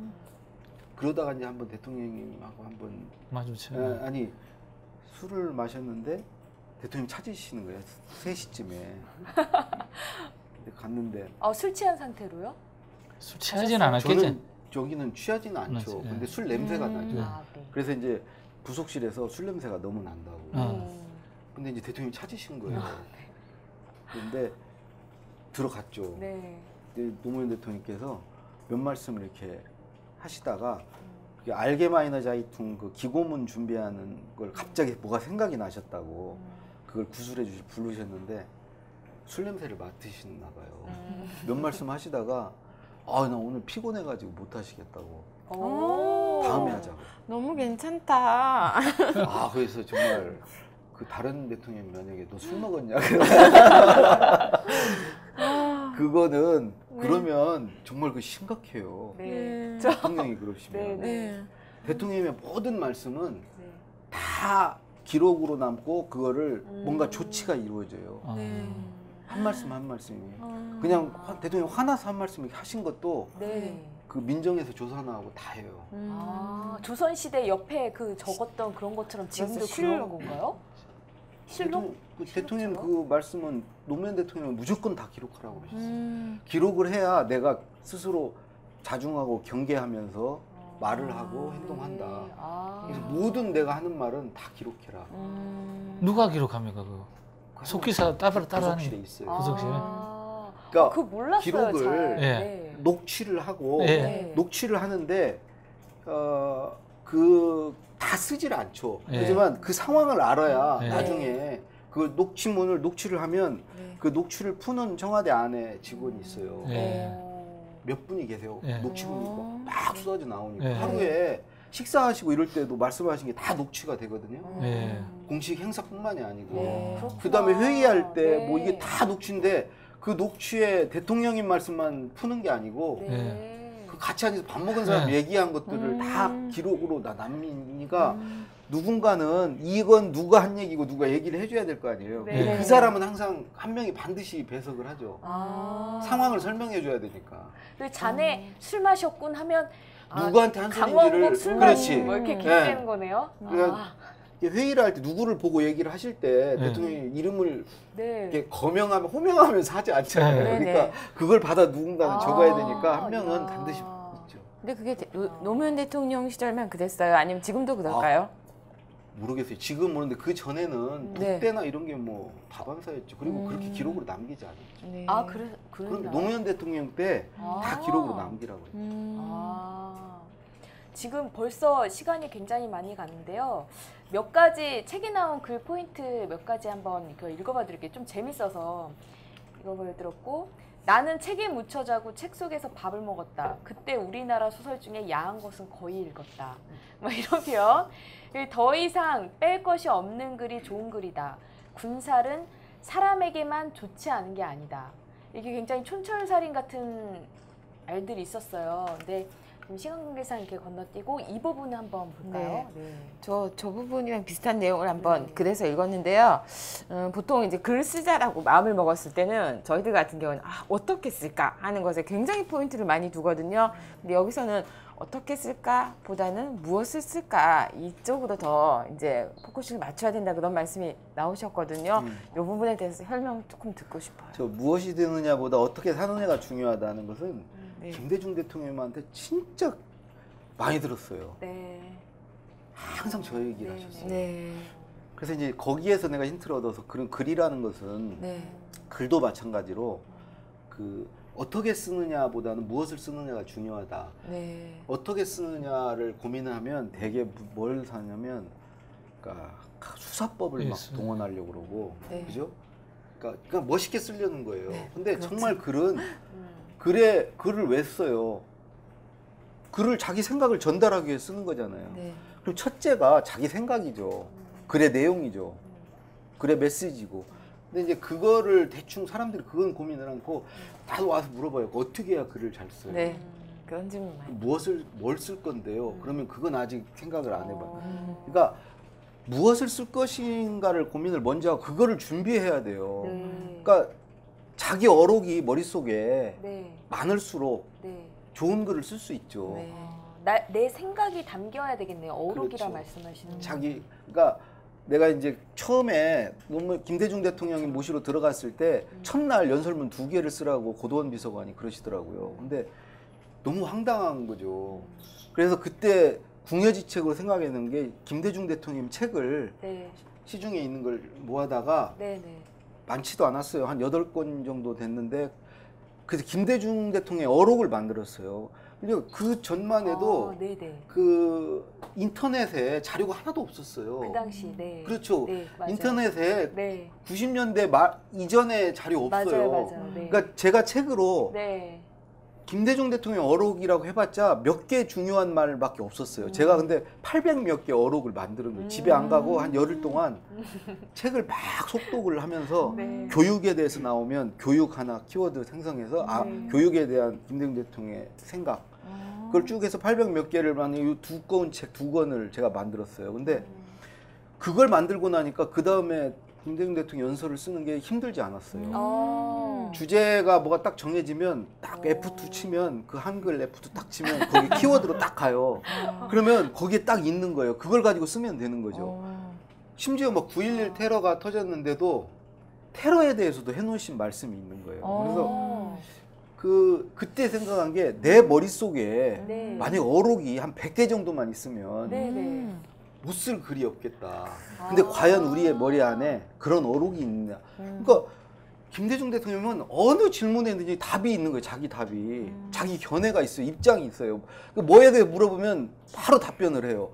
그러다가 이제 한번 대통령님하고 한번 마주쳐요. 아니 술을 마셨는데 대통령 찾으시는 거예요. 3시쯤에 근데 갔는데 술 취한 상태로요? 술 취하진 않았겠지? 여기는 취하지는 않죠. 네. 근데 술 냄새가 나죠. 그래서 이제 부속실에서 술 냄새가 너무 난다고. 근데 이제 대통령이 찾으신 거예요. 그런데 들어갔죠. 네. 근데 노무현 대통령께서 몇 말씀을 이렇게 하시다가 알게마이너 자이퉁 그 기고문 준비하는 걸 갑자기 뭐가 생각이 나셨다고 그걸 구술해 주시 부르셨는데 술 냄새를 맡으시나 봐요. 몇 말씀 하시다가 나 오늘 피곤해가지고 못 하시겠다고. 다음에 하자고. 너무 괜찮다. 그래서 정말 다른 대통령이 만약에 너 술 먹었냐? 그거는 네. 그러면 정말 심각해요. 네. 대통령이 그러시면. 네. 대통령의 모든 말씀은 네. 다 기록으로 남고 그거를 뭔가 조치가 이루어져요. 네. 한 말씀 한 말씀이 그냥 대통령 화나서 한 말씀 하신 것도 네. 그 민정에서 조선하고 다 해요. 조선시대 옆에 그 적었던 그런 것처럼 지금도 그런 건가요? 실록? 대통령 그 말씀은 노무현 대통령은 무조건 다 기록하라고 그러셨어요. 기록을 해야 내가 스스로 자중하고 경계하면서 말을 하고 행동한다. 네. 그래서 모든 내가 하는 말은 다 기록해라. 누가 기록합니까 그거? 속기사 따로 하는 부속실에 있어요. 부속실에. 그러니까 그 몰랐어요. 기록을 잘. 네. 녹취를 하고 네. 녹취를 하는데 다 쓰질 않죠. 네. 하지만 그 상황을 알아야 네. 나중에 그 녹취문을 녹취를 하면 네. 그 녹취를 푸는 청와대 안에 직원이 있어요. 네. 몇 분이 계세요. 네. 녹취문이 막 쏟아져 나오니까 네. 하루에 식사하시고 이럴 때도 말씀하신 게 다 녹취가 되거든요. 네. 공식 행사뿐만이 아니고 네. 그 다음에 회의할 때 뭐 네. 이게 다 녹취인데 그 녹취에 대통령님 말씀만 푸는 게 아니고 네. 그 같이 앉아서 밥 먹은 사람 네. 얘기한 것들을 다 기록으로 남기니까 누군가는 이건 누가 한 얘기고 누가 얘기를 해줘야 될 거 아니에요. 네. 그 사람은 항상 한 명이 반드시 배석을 하죠. 아. 상황을 설명해줘야 되니까. 자네 술 마셨군 하면 누구한테 한 소리인지를 그렇지. 뭐 이렇게 기대는 네. 거네요. 그러니까 회의를 할 때 누구를 보고 얘기를 하실 때 네. 대통령 이름을 네. 이렇게 거명하면 호명하면서 하지 않잖아요. 네. 그러니까 네. 그걸 받아 누군가는 적어야 되니까 한 명은 반드시 있죠. 근데 그게 노무현 대통령 시절만 그랬어요? 아니면 지금도 그럴까요? 모르겠어요. 지금 모르는데 그 전에는 북대나 네. 이런 게 뭐 다반사였죠. 그리고 그렇게 기록으로 남기지 않았죠. 네. 아, 그럼 노무현 대통령 때 다 기록으로 남기라고 했죠. 지금 벌써 시간이 굉장히 많이 갔는데요. 몇 가지 책에 나온 글 포인트 몇 가지 한번 읽어봐 드릴게요. 좀 재밌어서 읽어보여드렸고, 나는 책에 묻혀 자고 책 속에서 밥을 먹었다. 그때 우리나라 소설 중에 야한 것은 거의 읽었다. 뭐 이런 표현. 더 이상 뺄 것이 없는 글이 좋은 글이다. 군살은 사람에게만 좋지 않은 게 아니다. 이게 굉장히 촌철살인 같은 말들이 있었어요. 근데 시간 관계상 이렇게 건너뛰고 이 부분을 한번 볼까요? 네. 저 부분이랑 비슷한 내용을 한번 그래서 읽었는데요. 보통 이제 글 쓰자라고 마음을 먹었을 때는 저희들 같은 경우는 어떻게 쓸까 하는 것에 굉장히 포인트를 많이 두거든요. 근데 여기서는 어떻게 쓸까 보다는 무엇을 쓸까 이쪽으로 더 이제 포커스를 맞춰야 된다 그런 말씀이 나오셨거든요. 이 부분에 대해서 설명 조금 듣고 싶어요. 저 무엇이 되느냐 보다 어떻게 사느냐가 중요하다는 것은 네. 김대중 대통령한테 진짜 많이 들었어요. 네. 항상 저 얘기를 네. 하셨어요. 네. 그래서 이제 거기에서 내가 힌트를 얻어서 그런 글이라는 것은 네. 글도 마찬가지로 그 어떻게 쓰느냐 보다는 무엇을 쓰느냐가 중요하다. 네. 어떻게 쓰느냐를 고민하면 대개 뭘 사냐면 그러니까 수사법을 막 동원하려고 그러고 네. 그죠? 그러니까 멋있게 쓰려는 거예요. 네. 근데 그렇지. 정말 글은 글을 왜 써요? 글을 자기 생각을 전달하기 위해 쓰는 거잖아요. 네. 그럼 첫째가 자기 생각이죠. 글의 내용이죠. 글의 메시지고. 근데 이제 그거를 대충 사람들이 그건 고민을 않고 다 와서 물어봐요. 어떻게 해야 글을 잘 써요? 네. 그런 질문 많이. 뭘 쓸 건데요? 그러면 그건 아직 생각을 안 해봐요. 그러니까 무엇을 쓸 것인가를 고민을 먼저 하고 그거를 준비해야 돼요. 그러니까 자기 어록이 머릿속에 네. 많을수록 네. 좋은 글을 쓸 수 있죠. 네. 내 생각이 담겨야 되겠네요. 어록이라 그렇죠. 말씀하시는 그러니까 내가 이제 처음에 김대중 대통령이 모시러 들어갔을 때 첫날 연설문 2개를 쓰라고 고도원 비서관이 그러시더라고요. 근데 너무 황당한 거죠. 그래서 그때 궁여지책으로 생각했는 게 김대중 대통령 책을 네. 시중에 있는 걸 모아다가 네, 네. 많지도 않았어요. 한 8권 정도 됐는데 그래서 김대중 대통령의 어록을 만들었어요. 그리고 그 전만 해도 그 인터넷에 자료가 하나도 없었어요. 그 당시 네. 그렇죠. 네, 인터넷에 네. 90년대 이전에 자료 없어요. 맞아요. 네. 그러니까 제가 책으로 네. 김대중 대통령 어록이라고 해봤자 몇 개 중요한 말밖에 없었어요. 제가 근데 800몇 개 어록을 만드는 거예요. 집에 안 가고 한 열흘 동안 책을 막 속독을 하면서 네. 교육에 대해서 나오면 교육 하나 키워드 생성해서 교육에 대한 김대중 대통령의 생각 그걸 쭉 해서 800몇 개를 만든 이 두꺼운 책 2권을 제가 만들었어요. 근데 그걸 만들고 나니까 그 다음에 김대중 대통령 연설을 쓰는 게 힘들지 않았어요. 주제가 뭐가 딱 정해지면 딱 F2 치면 그 한글 F2 딱 치면 거기 키워드로 딱 가요. 그러면 거기에 딱 있는 거예요. 그걸 가지고 쓰면 되는 거죠. 심지어 막 9.11 테러가 터졌는데도 테러에 대해서도 해놓으신 말씀이 있는 거예요. 그래서 그때 생각한 게 내 머릿속에 네. 만약 어록이 한 100개 정도만 있으면 네, 네. 못 쓸 글이 없겠다. 근데 과연 우리의 머리 안에 그런 어록이 있냐. 그러니까 김대중 대통령은 어느 질문에든지 답이 있는 거예요. 자기 답이. 자기 견해가 있어요. 입장이 있어요. 뭐에 대해 물어보면 바로 답변을 해요.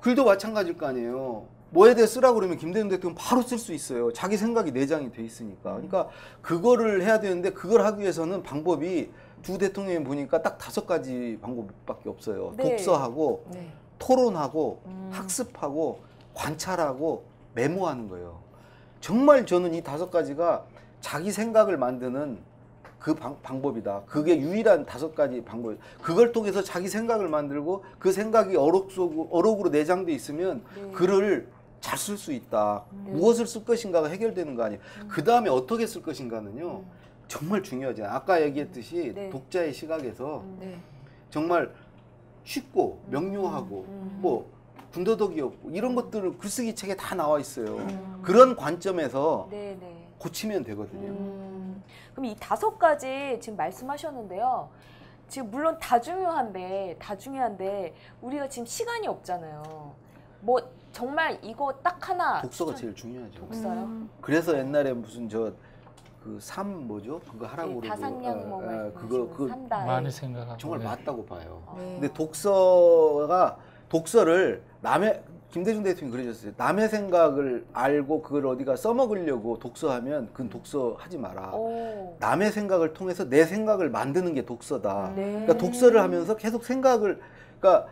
글도 마찬가지일 거 아니에요. 뭐에 대해 쓰라고 그러면 김대중 대통령 바로 쓸 수 있어요. 자기 생각이 내장이 돼 있으니까. 그러니까 그거를 해야 되는데 그걸 하기 위해서는 방법이 두 대통령이 보니까 딱 5가지 방법밖에 없어요. 네. 독서하고 네. 토론하고 학습하고 관찰하고 메모하는 거예요. 정말 저는 이 5가지가 자기 생각을 만드는 그 방법이다. 그게 유일한 5가지 방법. 그걸 통해서 자기 생각을 만들고 그 생각이 어록으로 내장돼 있으면 글을 잘 쓸 수 있다. 무엇을 쓸 것인가가 해결되는 거 아니에요. 그 다음에 어떻게 쓸 것인가는요. 정말 중요하잖아요. 아까 얘기했듯이 독자의 시각에서 정말 쉽고 명료하고 뭐 군더더기 없고 이런 것들은 글쓰기 책에 다 나와 있어요. 그런 관점에서 고치면 되거든요. 그럼 이 5가지 지금 말씀하셨는데요. 지금 물론 다 중요한데 우리가 지금 시간이 없잖아요. 뭐 정말 이거 딱 하나. 독서가 제일 중요하죠. 독서요? 그래서 옛날에 무슨 그삼 뭐죠? 그거 하라고 그러고 다상양 뭐 그거 많이 생각하고 정말 맞다고 봐요. 근데 독서를 김대중 대통령이 그러셨어요. 남의 생각을 알고 그걸 어디가 써먹으려고 독서하면 그건 독서하지 마라. 남의 생각을 통해서 내 생각을 만드는 게 독서다. 그러니까 독서를 하면서 계속 생각을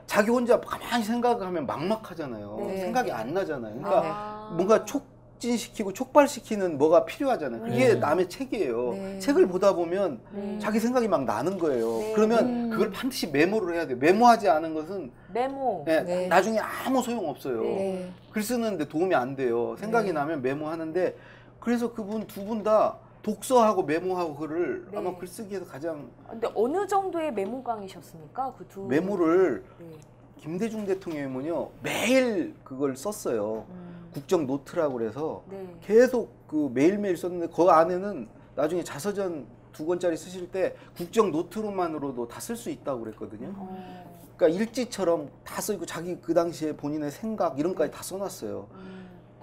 자기 혼자 가만히 생각하면 막막하잖아요. 생각이 안 나잖아요. 그러니까 뭔가 촉진시키고 촉발시키는 뭐가 필요하잖아요. 그게 남의 책이에요. 책을 보다 보면 자기 생각이 막 나는 거예요. 그러면 그걸 반드시 메모를 해야 돼요. 메모하지 않은 것은 나중에 아무 소용 없어요. 글 쓰는데 도움이 안 돼요. 생각이 나면 메모하는데 그래서 두 분 다 독서하고 메모하고 글을 아마 글쓰기에서 가장. 근데 어느 정도의 메모광이셨습니까? 메모를 김대중 대통령은요 매일 그걸 썼어요. 국정 노트라고 그래서 계속 매일매일 썼는데 그 안에는 나중에 자서전 2권짜리 쓰실 때 국정 노트로만으로도 다 쓸 수 있다고 그랬거든요. 그러니까 일지처럼 다 써있고 자기 그 당시에 본인의 생각 이런 거까지 다 써놨어요.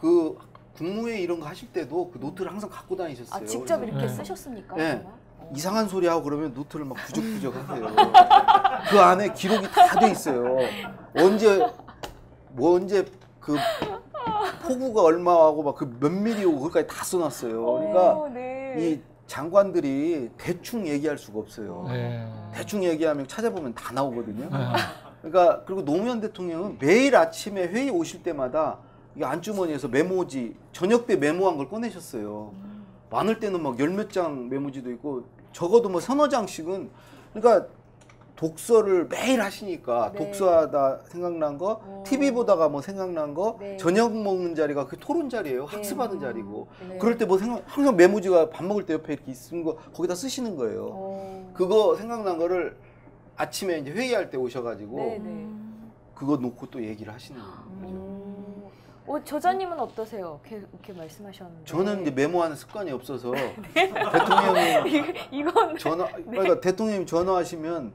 그 국무회의 이런 거 하실 때도 그 노트를 항상 갖고 다니셨어요. 아, 직접 이렇게 쓰셨습니까? 네. 이상한 소리 하고 그러면 노트를 막 부적부적 하세요. 그 안에 기록이 다 돼 있어요. 언제 그 폭우가 얼마하고 막 그 몇 밀리 오고 그까지 다 써놨어요. 그러니까 이 장관들이 대충 얘기할 수가 없어요. 대충 얘기하면 찾아보면 다 나오거든요. 그러니까 그리고 노무현 대통령은 매일 아침에 회의 오실 때마다 이 안주머니에서 메모지 저녁 때 메모한 걸 꺼내셨어요. 많을 때는 막 10몇 장 메모지도 있고 적어도 뭐 서너 장씩은 그러니까 독서를 매일 하시니까 독서하다 생각난 거, TV 보다가 뭐 생각난 거, 저녁 먹는 자리가 그 토론 자리예요. 학습하는 자리고. 그럴 때 뭐 항상 메모지가 밥 먹을 때 옆에 이렇게 있는 거 거기다 쓰시는 거예요. 그거 생각난 거를 아침에 이제 회의할 때 오셔가지고 그거 놓고 또 얘기를 하시는 거죠. 저자님은 어떠세요? 이렇게 말씀하셨는데. 저는 이제 메모하는 습관이 없어서 대통령님 전화하시면.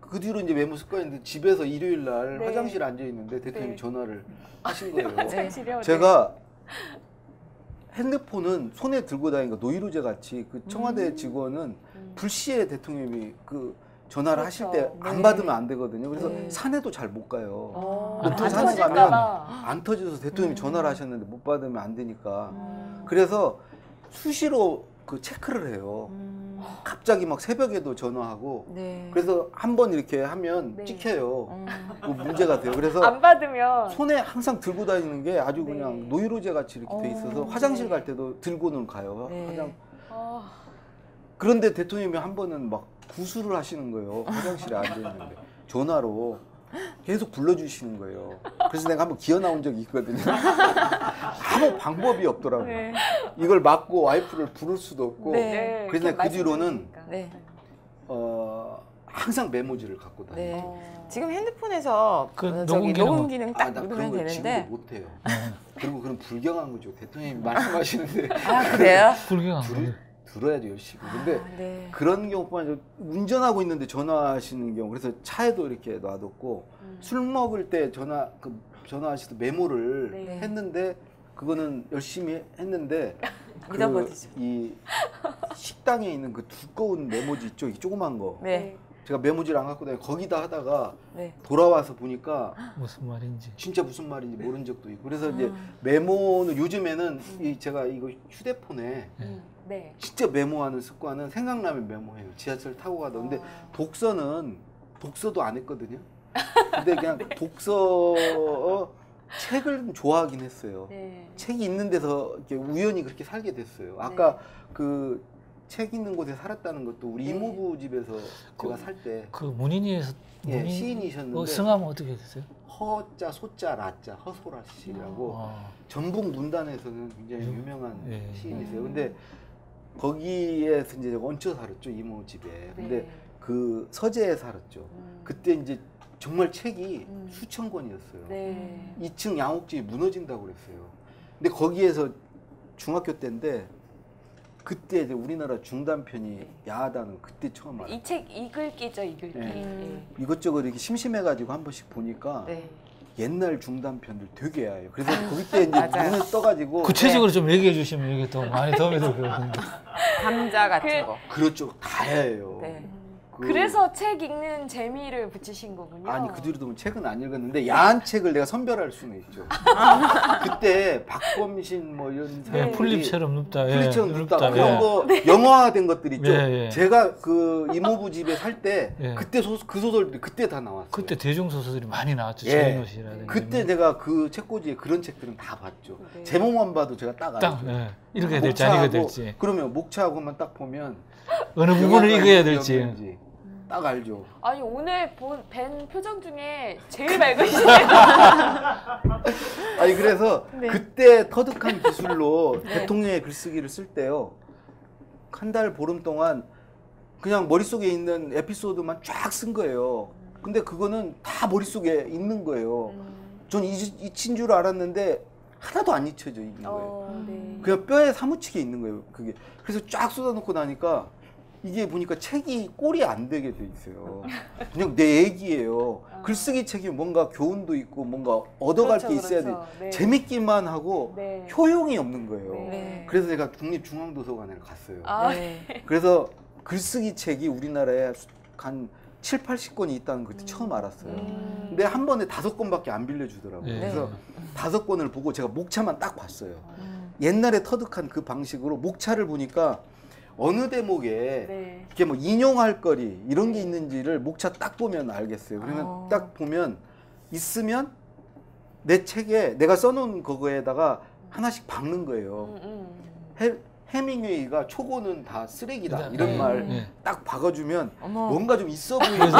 그 뒤로 이제 메모 습관인데 집에서 일요일 날 화장실에 앉아 있는데 대통령이 전화를 하신 거예요. 제가 핸드폰은 손에 들고 다니니까 노이로제 같이 그 청와대 직원은 불시에 대통령이 그 전화를 하실 때 안 받으면 안 되거든요. 그래서 산에도 잘 못 가요. 높은 산에 가면 안 터져서 대통령이 전화를 하셨는데 못 받으면 안 되니까. 그래서 수시로 그 체크를 해요. 갑자기 막 새벽에도 전화하고 그래서 한 번 이렇게 하면 찍혀요. 뭐 문제가 돼요. 그래서 안 받으면 손에 항상 들고 다니는 게 아주 그냥 노이로제 같이 이렇게 돼 있어서 화장실 갈 때도 들고는 가요. 그런데 대통령이 한 번은 막 구술을 하시는 거예요. 화장실에 앉아있는데 전화로 계속 불러주시는 거예요. 그래서 내가 한번 기어 나온 적이 있거든요. 아무 방법이 없더라고요. 이걸 막고 와이프를 부를 수도 없고 그래서 내가 그 뒤로는 항상 메모지를 갖고 다니죠. 지금 핸드폰에서 그 녹음 기능 딱 누르면 되는데 지금도 못해요. 그리고 그럼 불경한 거죠. 대통령님 말씀하시는데 그래요? 불경한 거예요. 들어야죠 열심히. 근데 그런 경우뿐만 아니라 운전하고 있는데 전화하시는 경우 그래서 차에도 이렇게 놔뒀고 술 먹을 때 전화하실 때 메모를 했는데 그거는 열심히 했는데 이 식당에 있는 그 두꺼운 메모지 있죠? 이 조그만 거. 네. 제가 메모지를 안 갖고 다니고 거기다 하다가 네. 돌아와서 보니까 무슨 말인지 진짜 무슨 말인지 네. 모른 적도 있고 그래서 이제 메모는 요즘에는 이 제가 이거 휴대폰에 네. 진짜 메모하는 습관은 생각나면 메모해요. 지하철 타고 가던데 독서도 안 했거든요. 근데 그냥 네. 책을 좀 좋아하긴 했어요. 네. 책이 있는 데서 이렇게 우연히 그렇게 살게 됐어요. 아까 네. 그 책 있는 곳에 살았다는 것도 우리 네. 이모부 집에서 제가 살 때 그 문인이에서 예, 시인이셨는데 성함은 어떻게 되세요? 허자 소자 라자 허소라 씨라고 전북 문단에서는 굉장히 유명한 네. 시인이세요. 근데 거기에서 이제 얹혀 살았죠 이모 집에. 근데 네. 그 서재에 살았죠. 그때 이제 정말 책이 수천 권이었어요. 네. 2층 양옥집이 무너진다고 그랬어요. 근데 거기에서 중학교 때인데 그때 이제 우리나라 중단편이 야하다는 그때 처음 알았어요. 이 책 이글기죠, 이글기. 네. 이것저것 이렇게 심심해가지고 한 번씩 보니까 네. 옛날 중단편들 되게 야해요. 그래서 그때 이제 눈을 떠가지고 구체적으로 네. 좀 얘기해 주시면 이게 더 많이 도움이 될 것 같은데. 감자 같은 거. 그렇죠, 다 야해요. 네. 그래서 책 읽는 재미를 붙이신 거군요. 아니 그 뒤로도 보면 책은 안 읽었는데 야한 책을 내가 선별할 수는 있죠. 그때 박범신 뭐 이런 사람들이 네, 풀잎처럼 눕다, 풀잎처럼 눕다 그런 거 네. 영화화된 것들 있죠. 예, 예. 제가 그 이모부 집에 살 때 예. 그때 그 소설들이 그때 다 나왔어요. 그때 대중 소설들이 많이 나왔죠. 예. 그때 제가 그 책꽂이에 그런 책들은 다 봤죠. 네. 제목만 봐도 제가 딱 알죠. 예. 이렇게 될지 아니게 될지. 그러면 목차하고만 딱 보면 어느 부분을 읽어야 될지. 딱 알죠. 아니 오늘 뵌 표정 중에 제일 밝으시네요. 아니 그래서 네. 그때 터득한 기술로 네. 대통령의 글쓰기를 쓸 때요. 한 달 보름 동안 그냥 머릿속에 있는 에피소드만 쫙 쓴 거예요. 근데 그거는 다 머릿속에 있는 거예요. 전 잊힌 줄 알았는데 하나도 안 잊혀져 있는 거예요. 네. 그냥 뼈에 사무치게 있는 거예요. 그게. 그래서 쫙 쏟아놓고 나니까 이게 보니까 책이 꼴이 안 되게 돼 있어요. 그냥 내 얘기예요. 글쓰기 책이 뭔가 교훈도 있고 뭔가 얻어갈 그렇죠, 게 있어야 그렇죠. 돼. 네. 재밌기만 하고 네. 효용이 없는 거예요. 네. 그래서 제가 국립중앙도서관에 갔어요. 아, 네. 그래서 글쓰기 책이 우리나라에 한 7, 80권이 있다는 걸 처음 알았어요. 근데 한 번에 5권밖에 안 빌려주더라고요. 네. 그래서 5권을 보고 제가 목차만 딱 봤어요. 옛날에 터득한 그 방식으로 목차를 보니까 어느 대목에 네. 이렇게 뭐 인용할 거리 이런 게 있는지를 목차 딱 보면 알겠어요. 그러면 딱 보면 있으면 내 책에 내가 써놓은 거에다가 하나씩 박는 거예요. 해밍웨이가 초고는 다 쓰레기다 이런 말 딱 박아주면 어머. 뭔가 좀 있어 보이면서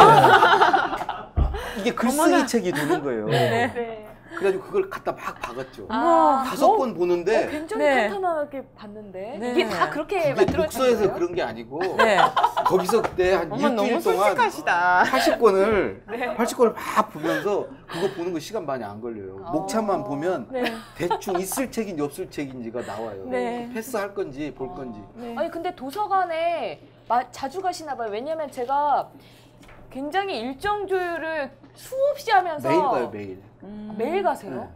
이게 글쓰기 책이 되는 거예요. 네. 네. 그래가지고 그걸 갖다 막 박았죠. 5권 보는데 굉장히 탄탄하게 네. 봤는데 네. 이게 다 그렇게 만들어진 독서에서 거예요? 그런 게 아니고 네. 거기서 그때 한 일주일 동안 80권을 네. 80권을 막 보면서 그거 보는 거 시간 많이 안 걸려요. 목차만 보면 네. 대충 있을 책인지 없을 책인지가 나와요. 네. 패스할 건지 볼 건지. 네. 아니 근데 도서관에 자주 가시나 봐요. 왜냐면 제가 굉장히 일정 조율을 수없이 하면서 매일 가요. 매일. 매일 가세요?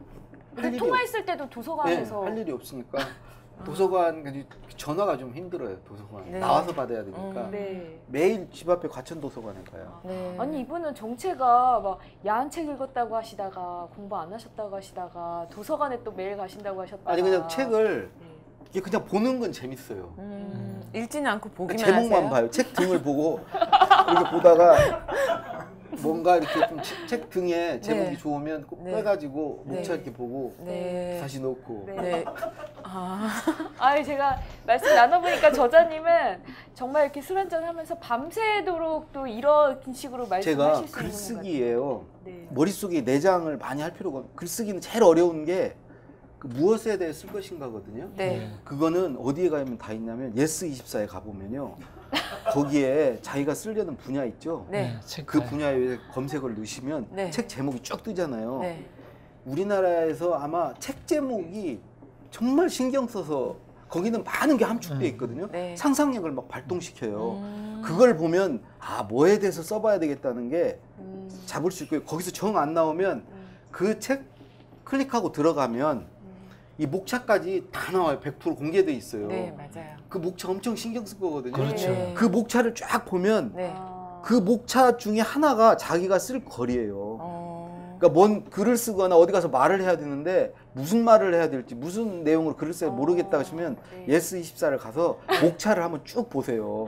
네. 통화했을 때도 도서관에서 네, 할 일이 없으니까 도서관 전화가 좀 힘들어요. 도서관 네. 나와서 받아야 되니까 네. 매일 집 앞에 과천도서관에 가요. 네. 아니 이분은 정체가 막 야한 책 읽었다고 하시다가 공부 안 하셨다고 하시다가 도서관에 또 매일 가신다고 하셨다가 아니 그냥 책을 이게 그냥 보는 건 재밌어요. 읽지는 않고 보기만 그러니까 제목만 하세요? 봐요. 책 등을 보고 이렇게 보다가 뭔가 이렇게 좀 책 등에 제목이 네. 좋으면 꼭 빼가지고 네. 목차 이렇게 보고 네. 다시 놓고. 네. 아니 제가 말씀 나눠보니까 저자님은 정말 이렇게 술 한잔 하면서 밤새도록 또 이런 식으로 말씀하실 수 있는 것 같아요. 제가 글쓰기예요. 네. 머릿속에 내장을 많이 할 필요가 없어요. 글쓰기는 제일 어려운 게 그 무엇에 대해 쓸 것인가거든요. 네. 그거는 어디에 가면 다 있냐면 예스24에 가보면요. 거기에 자기가 쓰려는 분야 있죠. 네. 그 분야에 검색을 넣으시면 네. 책 제목이 쭉 뜨잖아요. 네. 우리나라에서 아마 책 제목이 정말 신경 써서 거기는 많은 게 함축돼 있거든요. 네. 상상력을 막 발동시켜요. 그걸 보면 아 뭐에 대해서 써봐야 되겠다는 게 잡을 수 있고요. 거기서 정 안 나오면 그 책 클릭하고 들어가면 이 목차까지 다 나와요. 100% 공개돼 있어요. 네, 맞아요. 그 목차 엄청 신경 쓸 거거든요. 그렇죠. 네. 그 목차를 쫙 보면 네. 그 목차 중에 하나가 자기가 쓸 글이에요. 그러니까 뭔 글을 쓰거나 어디 가서 말을 해야 되는데 무슨 말을 해야 될지 무슨 내용으로 글을 써야 모르겠다 하시면 네. 예스24를 가서 목차를 한번 쭉 보세요.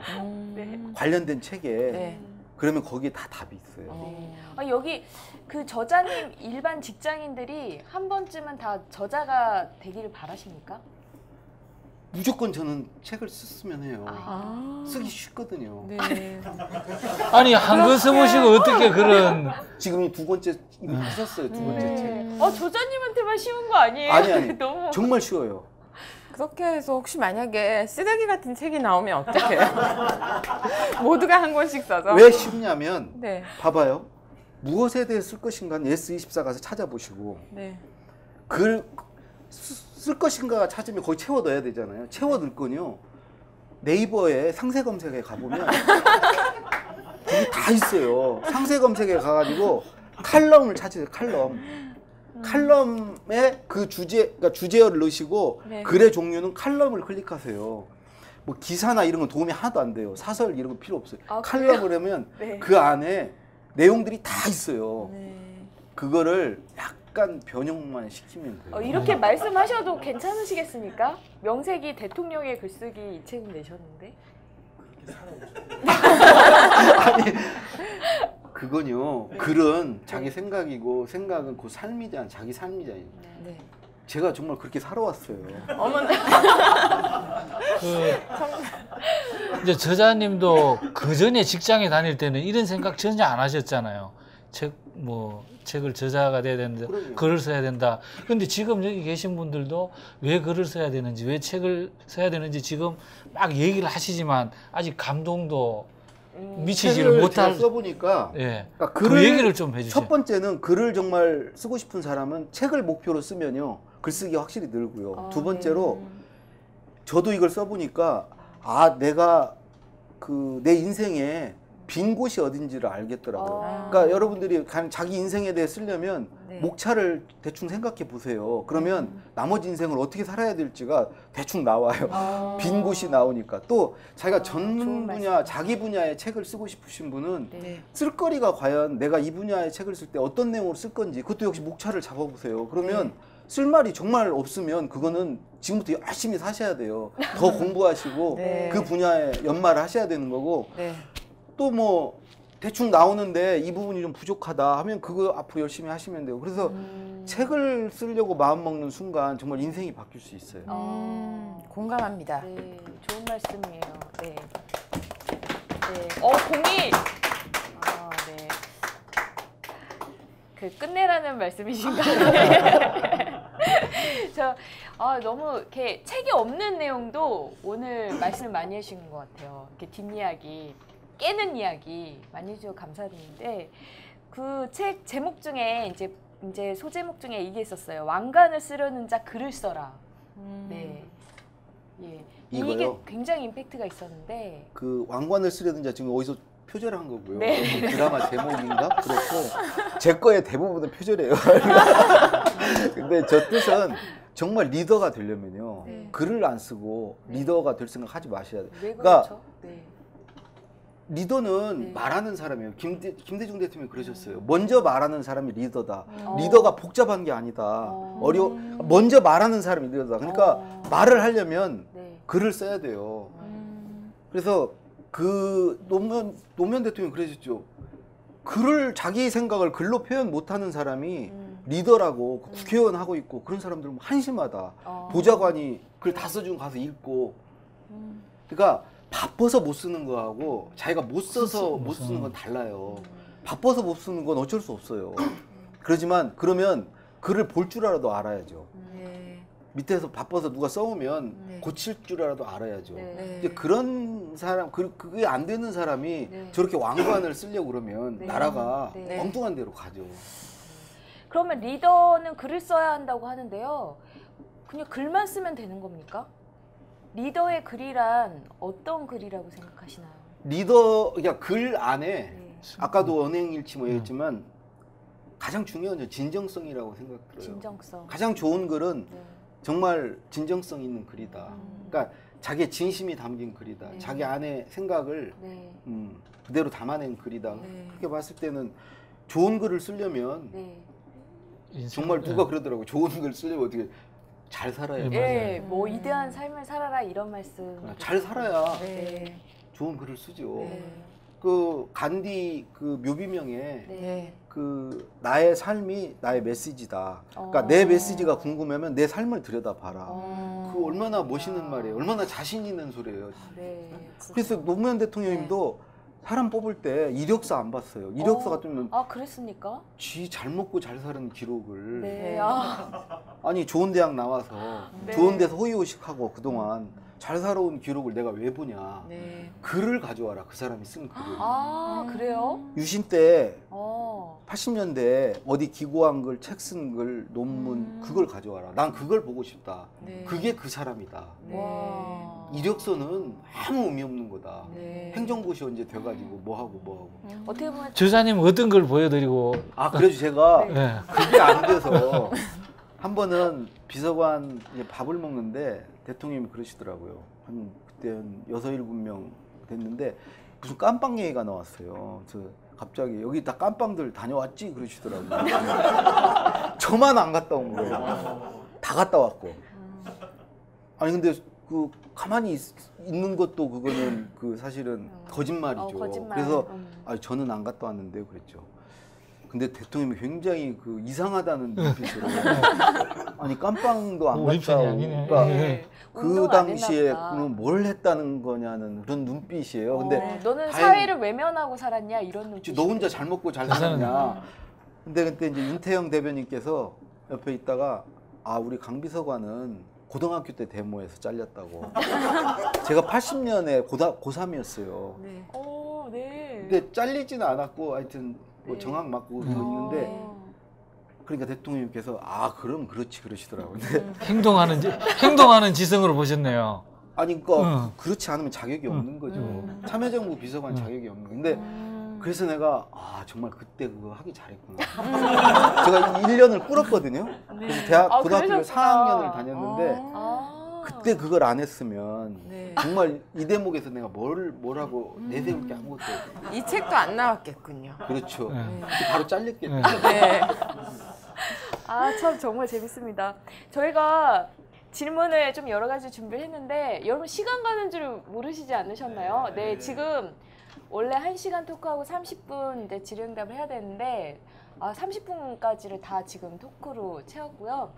네. 관련된 책에. 네. 그러면 거기에 다 답이 있어요. 네. 아, 여기 그 저자님 일반 직장인들이 한 번쯤은 다 저자가 되기를 바라십니까? 무조건 저는 책을 쓰면 해요. 아 쓰기 쉽거든요. 네. 아니 한글 써보시고 어떻게 그런 지금 두 번째 이미 하셨어요. 두 번째 책. 아, 저자님한테만 쉬운 거 아니에요? 아니 너무 정말 쉬워요. 그렇게 해서 혹시 만약에 쓰레기 같은 책이 나오면 어떡해요? 모두가 한 권씩 써서. 왜 쉽냐면 네. 봐봐요. 무엇에 대해 쓸 것인가 예스24 가서 찾아보시고 네. 글 쓸 것인가 찾으면 거의 채워넣어야 되잖아요. 채워넣을 건요. 네이버에 상세 검색에 가보면 거기 다 있어요. 상세 검색에 가가지고 칼럼을 찾으세요. 칼럼. 칼럼에 그 주제, 그러니까 주제어를 넣으시고 네. 글의 종류는 칼럼을 클릭하세요. 뭐 기사나 이런 건 도움이 하나도 안 돼요. 사설 이런 거 필요 없어요. 아, 칼럼을 하면 네. 그 안에 내용들이 다 있어요. 네. 그거를 약간 변형만 시키면 돼요. 이렇게 말씀하셔도 괜찮으시겠습니까? 명색이 대통령의 글쓰기 이 책은 내셨는데. 아니. 그건요. 네. 글은 자기 생각이고 생각은 그 삶이잖아. 자기 삶이잖아요. 네. 제가 정말 그렇게 살아왔어요. 어머나. 이제 저자님도 그 전에 직장에 다닐 때는 이런 생각 전혀 안 하셨잖아요. 책을 저자가 돼야 되는데 그럼요. 글을 써야 된다. 근데 지금 여기 계신 분들도 왜 글을 써야 되는지, 왜 책을 써야 되는지 지금 막 얘기를 하시지만 아직 감동도 미치지를 못한 써보니까 예. 그러니까 그 얘기를 좀 해주세요. 첫 번째는 글을 정말 쓰고 싶은 사람은 책을 목표로 쓰면요 글쓰기가 확실히 늘고요. 아, 두 번째로 저도 이걸 써보니까 아 내가 그 내 인생에 빈 곳이 어딘지를 알겠더라고요. 아. 그러니까 여러분들이 자기 인생에 대해 쓰려면 네. 목차를 대충 생각해 보세요. 그러면 나머지 인생을 어떻게 살아야 될지가 대충 나와요. 아. 빈 곳이 나오니까. 또 자기가 전 분야, 자기 분야의 책을 쓰고 싶으신 분은 네. 쓸거리가 과연 내가 이 분야의 책을 쓸 때 어떤 내용으로 쓸 건지 그것도 역시 목차를 잡아보세요. 그러면 네. 쓸 말이 정말 없으면 그거는 지금부터 열심히 사셔야 돼요. 더 공부하시고 네. 그 분야에 연마를 하셔야 되는 거고 네. 또 뭐 대충 나오는데 이 부분이 좀 부족하다 하면 그거 앞으로 열심히 하시면 돼요. 그래서 책을 쓰려고 마음먹는 순간 정말 인생이 바뀔 수 있어요. 공감합니다. 네, 좋은 말씀이에요. 네. 네. 공이! 아, 네. 그 끝내라는 말씀이신가요? 너무 이렇게 책이 없는 내용도 오늘 말씀을 많이 해주신 것 같아요. 이렇게 뒷이야기. 깨는 이야기 많이 해주셔서 감사드리는데 그 책 제목 중에 이제 소제목 중에 이게 있었어요. 왕관을 쓰려는 자 글을 써라. 네, 예. 이게 굉장히 임팩트가 있었는데 그 왕관을 쓰려는 자 지금 어디서 표절한 거고요. 네. 드라마 제목인가 그렇고 제 거의 대부분은 표절이에요. 근데 저 뜻은 정말 리더가 되려면요 네. 글을 안 쓰고 리더가 될 생각 하지 마셔야 돼요. 왜 그렇죠? 그러니까 네. 리더는 네. 말하는 사람이에요. 김대중 대통령이 그러셨어요. 먼저 말하는 사람이 리더다. 리더가 복잡한 게 아니다. 먼저 말하는 사람이 리더다. 그러니까 말을 하려면 네. 글을 써야 돼요. 그래서 그 노무현 대통령이 그러셨죠. 글을 자기 생각을 글로 표현 못하는 사람이 리더라고 국회의원 하고 있고 그런 사람들은 한심하다. 보좌관이 글 다 써주고 가서 읽고. 그러니까 바빠서 못 쓰는 거하고 자기가 못 써서 못 쓰는 건 달라요. 바빠서 못 쓰는 건 어쩔 수 없어요. 그러지만 그러면 글을 볼 줄 알아도 알아야죠. 네. 밑에서 바빠서 누가 써오면 네. 고칠 줄 알아도 알아야죠. 네. 근데 그런 사람, 그게 안 되는 사람이 네. 저렇게 왕관을 쓰려고 그러면 네. 나라가 네. 엉뚱한 데로 가죠. 그러면 리더는 글을 써야 한다고 하는데요. 그냥 글만 쓰면 되는 겁니까? 리더의 글이란 어떤 글이라고 생각하시나요? 리더, 그러니까 글 안에 네. 아까도 언행일치 뭐 얘기했지만 가장 중요한 건 진정성이라고 생각들어요. 진정성. 가장 좋은 글은 네. 정말 진정성 있는 글이다. 그러니까 자기의 진심이 담긴 글이다. 네. 자기 안에 생각을 네. 그대로 담아낸 글이다. 네. 그렇게 봤을 때는 좋은 글을 쓰려면 네. 정말 누가 그러더라고요. 좋은 글 쓰려면 어떻게 잘 살아야 네. 뭐 위대한 삶을 살아라 이런 말씀. 잘 살아야 네. 좋은 글을 쓰죠. 네. 그 간디 그 묘비명에 네. 그 나의 삶이 나의 메시지다. 그러니까 내 메시지가 궁금하면 내 삶을 들여다봐라. 그 얼마나 멋있는 말이에요. 얼마나 자신 있는 소리예요. 아, 네. 그래서 노무현 대통령님도 네. 사람 뽑을 때 이력서 안 봤어요. 이력서 같으면 아 그랬습니까? 지 잘 먹고 잘 사는 기록을 네. 아니 좋은 대학 나와서 네. 좋은 데서 호의호식하고 그동안 잘 살아온 기록을 내가 왜 보냐. 네. 글을 가져와라. 그 사람이 쓴 글을. 아 그래요? 유신 때 80년대에 어디 기고한 글, 책 쓴 글, 논문 그걸 가져와라. 난 그걸 보고 싶다. 네. 그게 그 사람이다. 네. 이력서는 아무 의미 없는 거다. 네. 행정고시 언제 돼가지고 뭐하고 뭐하고. 어떻게 보면 저자님 어떤 걸 보여드리고. 아 그래도 제가 네. 그게 안 돼서 한 번은 비서관 밥을 먹는데 대통령님이 그러시더라고요. 한 그때 한 6~7명 됐는데 무슨 깜빵 얘기가 나왔어요. 저 갑자기 여기 다 깜빵들 다녀왔지 그러시더라고요. 저만 안 갔다 온 거예요. 다 갔다 왔고. 아니 근데 그 가만히 있는 것도 그거는 그 사실은 거짓말이죠. 거짓말. 그래서 아니, 저는 안 갔다 왔는데요 그랬죠. 근데 대통령이 굉장히 그 이상하다는 눈빛으로 아니 깜빵도 안 갔다 오니까 네. 그 당시에 뭘 했다는 거냐는 그런 눈빛이에요. 근데 너는 사회를 외면하고 살았냐 이런 눈빛. 너 혼자 잘 먹고 잘 살았냐. 근데 그때 이제 윤태영 대변인께서 옆에 있다가 아 우리 강 비서관은 고등학교 때 데모에서 잘렸다고. 제가 80년에 고3이었어요. 네. 오, 네. 근데 잘리지는 않았고 하여튼 뭐 네. 정학 맞고 있는데 그러니까 대통령님께서 아 그럼 그렇지 그러시더라고요. 행동하는 지성으로 보셨네요. 아니 그러니까 그렇지 않으면 자격이 없는 거죠. 참여정부 비서관 자격이 없는 거. 근데 그래서 내가 아 정말 그때 그거 하기 잘했구나. 제가 1년을 꿇었거든요. 네. 그래서 고등학교를 4학년을 다녔는데 그때 그걸 안 했으면 네. 정말 이 대목에서 내가 뭐라고 내세울 게 아무것도 없어요. 이 책도 안 나왔겠군요. 그렇죠. 네. 바로 잘렸겠죠. 네. 아 참 정말 재밌습니다. 저희가 질문을 좀 여러 가지 준비를 했는데 여러분 시간 가는 줄 모르시지 않으셨나요? 네, 네 지금 원래 1시간 토크하고 30분 이제 질의응답을 해야 되는데 30분까지를 다 지금 토크로 채웠고요.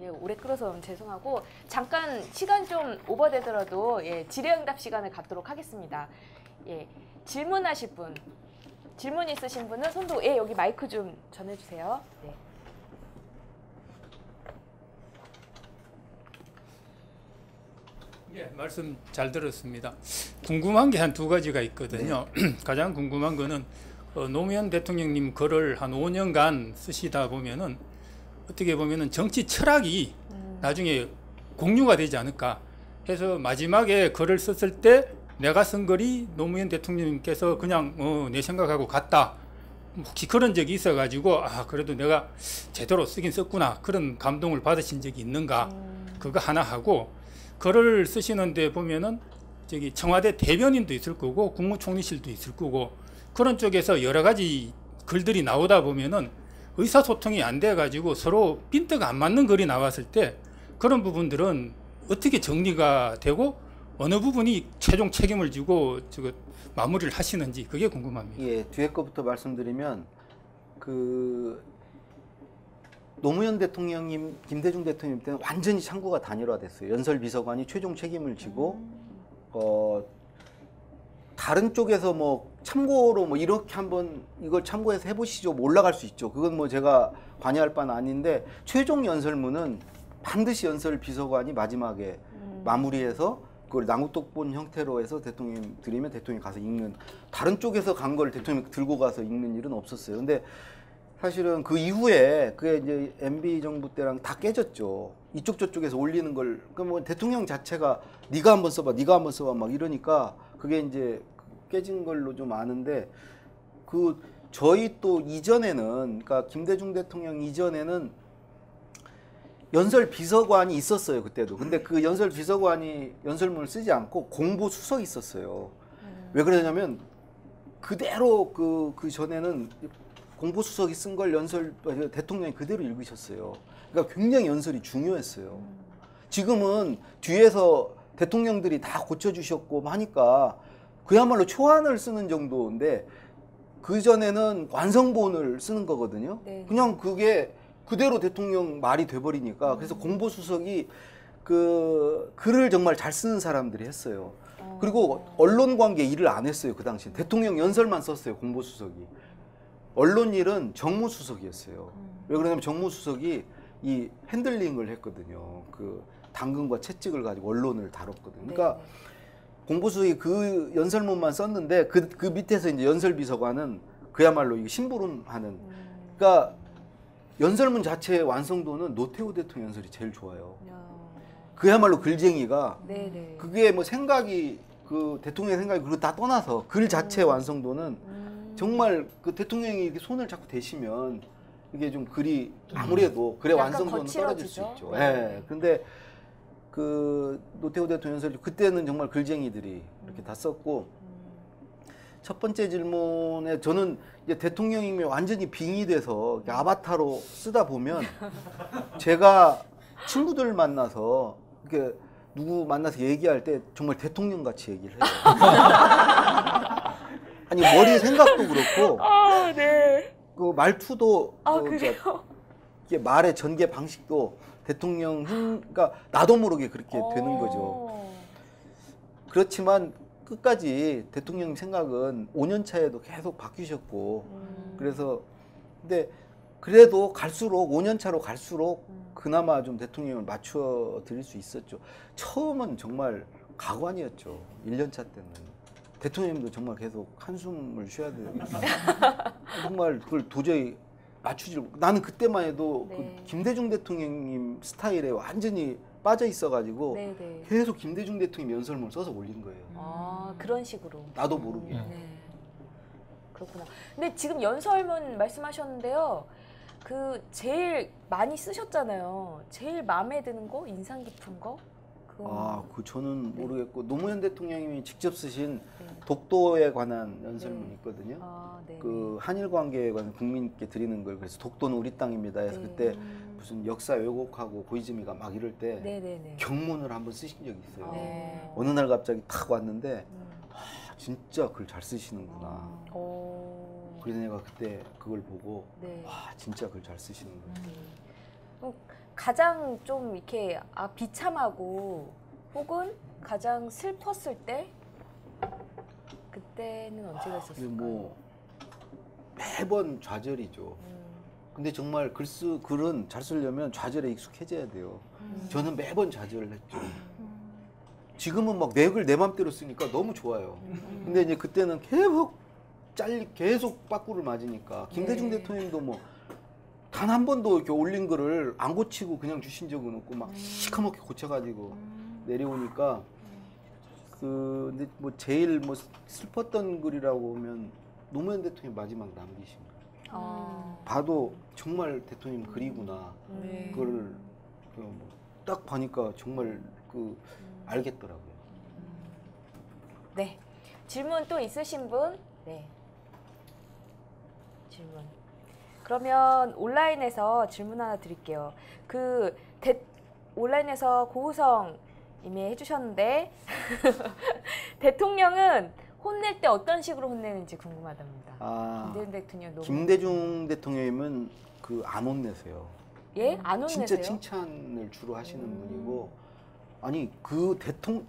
예, 오래 끌어서 너무 죄송하고 잠깐 시간 좀 오버되더라도 예, 질의응답 시간을 갖도록 하겠습니다. 예, 질문하실 분, 질문 있으신 분은 손도 예, 여기 마이크 좀 전해주세요. 예. 예, 말씀 잘 들었습니다. 궁금한 게 한 두 가지가 있거든요. 네. 가장 궁금한 거는 노무현 대통령님 글을 한 5년간 쓰시다 보면은 어떻게 보면은 정치 철학이 나중에 공유가 되지 않을까 해서 마지막에 글을 썼을 때 내가 쓴 글이 노무현 대통령님께서 그냥 내 생각하고 같다. 혹시 그런 적이 있어 가지고 아 그래도 내가 제대로 쓰긴 썼구나 그런 감동을 받으신 적이 있는가 그거 하나 하고. 글을 쓰시는데 보면은 저기 청와대 대변인도 있을 거고 국무총리실도 있을 거고 그런 쪽에서 여러 가지 글들이 나오다 보면은 의사소통이 안 돼 가지고 서로 빈트가 안 맞는 글이 나왔을 때 그런 부분들은 어떻게 정리가 되고 어느 부분이 최종 책임을 지고 저거 마무리를 하시는지 그게 궁금합니다. 예, 뒤에 거부터 말씀드리면 그 노무현 대통령님, 김대중 대통령님 때는 완전히 창구가 단일화됐어요. 연설비서관이 최종 책임을 지고 다른 쪽에서 뭐 참고로 뭐 이렇게 한번 이걸 참고해서 해보시죠. 뭐 올라갈 수 있죠. 그건 뭐 제가 관여할 바는 아닌데 최종 연설문은 반드시 연설비서관이 마지막에 마무리해서 그걸 낭독본 형태로 해서 대통령님 드리면 대통령이 가서 읽는 다른 쪽에서 간 걸 대통령이 들고 가서 읽는 일은 없었어요. 근데 사실은 그 이후에 그게 이제 MB 정부 때랑 다 깨졌죠. 이쪽 저쪽에서 올리는 걸 그러니까 뭐 대통령 자체가 네가 한번 써봐, 네가 한번 써봐 막 이러니까 그게 이제 깨진 걸로 좀 아는데 그 저희 또 이전에는 그러니까 김대중 대통령 이전에는 연설 비서관이 있었어요, 그때도. 근데 그 연설 비서관이 연설문을 쓰지 않고 공보 수석이 있었어요. 왜 그러냐면 그대로 그 전에는 공보 수석이 쓴 걸 연설 대통령이 그대로 읽으셨어요. 그러니까 굉장히 연설이 중요했어요. 지금은 뒤에서 대통령들이 다 고쳐주셨고 하니까 그야말로 초안을 쓰는 정도인데 그전에는 완성본을 쓰는 거거든요. 네. 그냥 그게 그대로 대통령 말이 돼버리니까 그래서 공보수석이 그 글을 정말 잘 쓰는 사람들이 했어요. 그리고 언론관계 일을 안 했어요. 그 당시 대통령 연설만 썼어요. 공보수석이. 언론 일은 정무수석이었어요. 왜 그러냐면 정무수석이 이 핸들링을 했거든요. 그 당근과 채찍을 가지고 언론을 다뤘거든요. 그러니까 네. 공보수석이 그 연설문만 썼는데 그 밑에서 이제 연설비서관은 그야말로 심부름하는. 그러니까 연설문 자체의 완성도는 노태우 대통령 연설이 제일 좋아요. 그야말로 글쟁이가 네네. 그게 뭐 생각이 그 대통령의 생각이 그걸 다 떠나서 글 자체의 완성도는 정말 그 대통령이 손을 자꾸 대시면 이게 좀 글이 아무래도 글의 완성도는 떨어질 수 있죠. 예. 네. 근데 그 노태우 대통령 연설이 그때는 정말 글쟁이들이 이렇게 다 썼고 첫 번째 질문에 저는 이제 대통령님이 완전히 빙의돼서 아바타로 쓰다 보면 제가 친구들 만나서 이렇게 누구 만나서 얘기할 때 정말 대통령 같이 얘기를 해요. 아니 머리 생각도 그렇고 아, 네. 그 말투도 아, 그래요? 이게 말의 전개 방식도 대통령 그러니까 나도 모르게 그렇게 되는 거죠. 그렇지만 끝까지 대통령 생각은 5년 차에도 계속 바뀌셨고 그래서 근데 그래도 갈수록 5년 차로 갈수록 그나마 좀 대통령을 맞춰 드릴 수 있었죠. 처음은 정말 가관이었죠. 1년 차 때는 대통령님도 정말 계속 한숨을 쉬어야 돼요. 정말 그걸 도저히 맞추질 나는 그때만 해도 네. 그 김대중 대통령님 스타일에 완전히 빠져 있어가지고 네네. 계속 김대중 대통령 연설문을 써서 올린 거예요. 아 그런 식으로. 나도 모르게. 네. 그렇구나. 근데 지금 연설문 말씀하셨는데요. 그 제일 많이 쓰셨잖아요. 제일 마음에 드는 거, 인상 깊은 거. 아, 그 저는 네. 모르겠고 노무현 대통령님이 직접 쓰신 네. 독도에 관한 연설문이 네. 있거든요. 아, 네. 그 한일 관계에 관한 국민께 드리는 걸 그래서 독도는 우리 땅입니다. 해서 네. 그때 무슨 역사 왜곡하고 고이즈미가 막 이럴 때 네, 네, 네. 경문을 한번 쓰신 적이 있어요. 네. 어느 날 갑자기 탁 왔는데 아, 진짜 글 잘 쓰시는구나. 그래서 내가 그때 그걸 보고 네. 와 진짜 글 잘 쓰시는구나. 가장 좀 이렇게 비참하고 혹은 가장 슬펐을 때 그때는 언제가 있었을까요? 뭐 매번 좌절이죠. 근데 정말 글은 잘 쓰려면 좌절에 익숙해져야 돼요. 저는 매번 좌절을 했죠. 지금은 막 내 글 내 맘대로 쓰니까 너무 좋아요. 근데 이제 그때는 계속 빠꾸를 맞으니까 김대중 네. 대통령도 뭐 단 한 번도 이렇게 올린 글을 안 고치고 그냥 주신 적은 없고 막 시커멓게 고쳐가지고 내려오니까 그 근데 뭐 제일 뭐 슬펐던 글이라고 하면 노무현 대통령 마지막 남기신 글. 봐도 정말 대통령 글이구나. 그걸 딱 보니까 정말 그 알겠더라고요. 네 질문 또 있으신 분? 네 질문. 그러면 온라인에서 질문 하나 드릴게요. 온라인에서 고우성 님이 해주셨는데 대통령은 혼낼 때 어떤 식으로 혼내는지 궁금하답니다. 아, 김대중 대통령님은 그 안 혼내세요. 예? 안 혼내세요? 진짜 칭찬을 주로 하시는 분이고 아니 그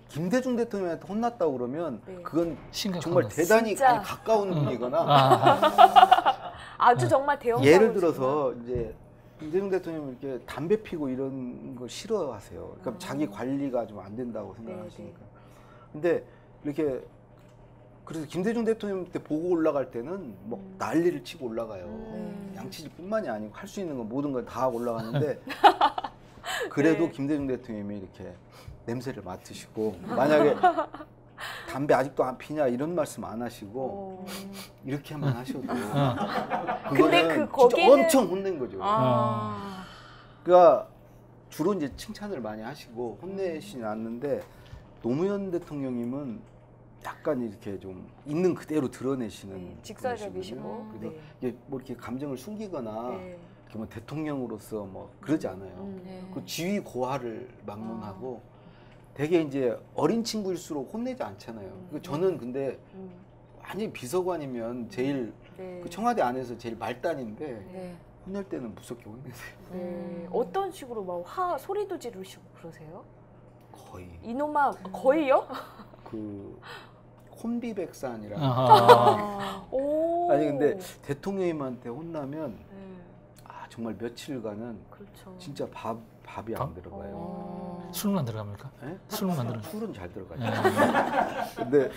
김대중 대통령한테 혼났다고 그러면 네. 그건 정말 대단히 가까운 분이거나 아주 정말 대형 예를 들어서 이제 김대중 대통령이 이렇게 담배 피고 이런 거 싫어하세요. 그러니까 자기 관리가 좀 안 된다고 생각하시니까. 네, 네. 근데 이렇게 그래서 김대중 대통령 때 보고 올라갈 때는 막 난리를 치고 올라가요. 양치질뿐만이 아니고 할 수 있는 거 모든 걸 다 올라가는데 그래도 네. 김대중 대통령이 이렇게 냄새를 맡으시고 만약에 담배 아직도 안 피냐 이런 말씀 안 하시고 이렇게만 하셔도 그거는 근데 진짜 엄청 혼낸 거죠. 그러니까 주로 이제 칭찬을 많이 하시고 혼내시진 않는데 노무현 대통령님은 약간 이렇게 좀 있는 그대로 드러내시는 직설적이시고 그래서 이게 뭐 이렇게 감정을 숨기거나 이렇게 뭐 대통령으로서 뭐 그러지 않아요. 그 지위 고하를 막론하고 되게 이제 어린 친구일수록 혼내지 않잖아요. 저는 근데 완전 비서관이면 제일 그 청와대 안에서 제일 말단인데 혼낼 때는 무섭게 혼내세요. 어떤 식으로 막 소리도 지르시고 그러세요? 거의. 이놈아 거의요? 그 혼비백산이라. 아니 근데 대통령님한테 혼나면 아 정말 며칠간은 그렇죠. 진짜 밥이 안 들어가요. 술만 들어갑니까? 네? 술만 들어가요. 술은 잘 들어가요. 근데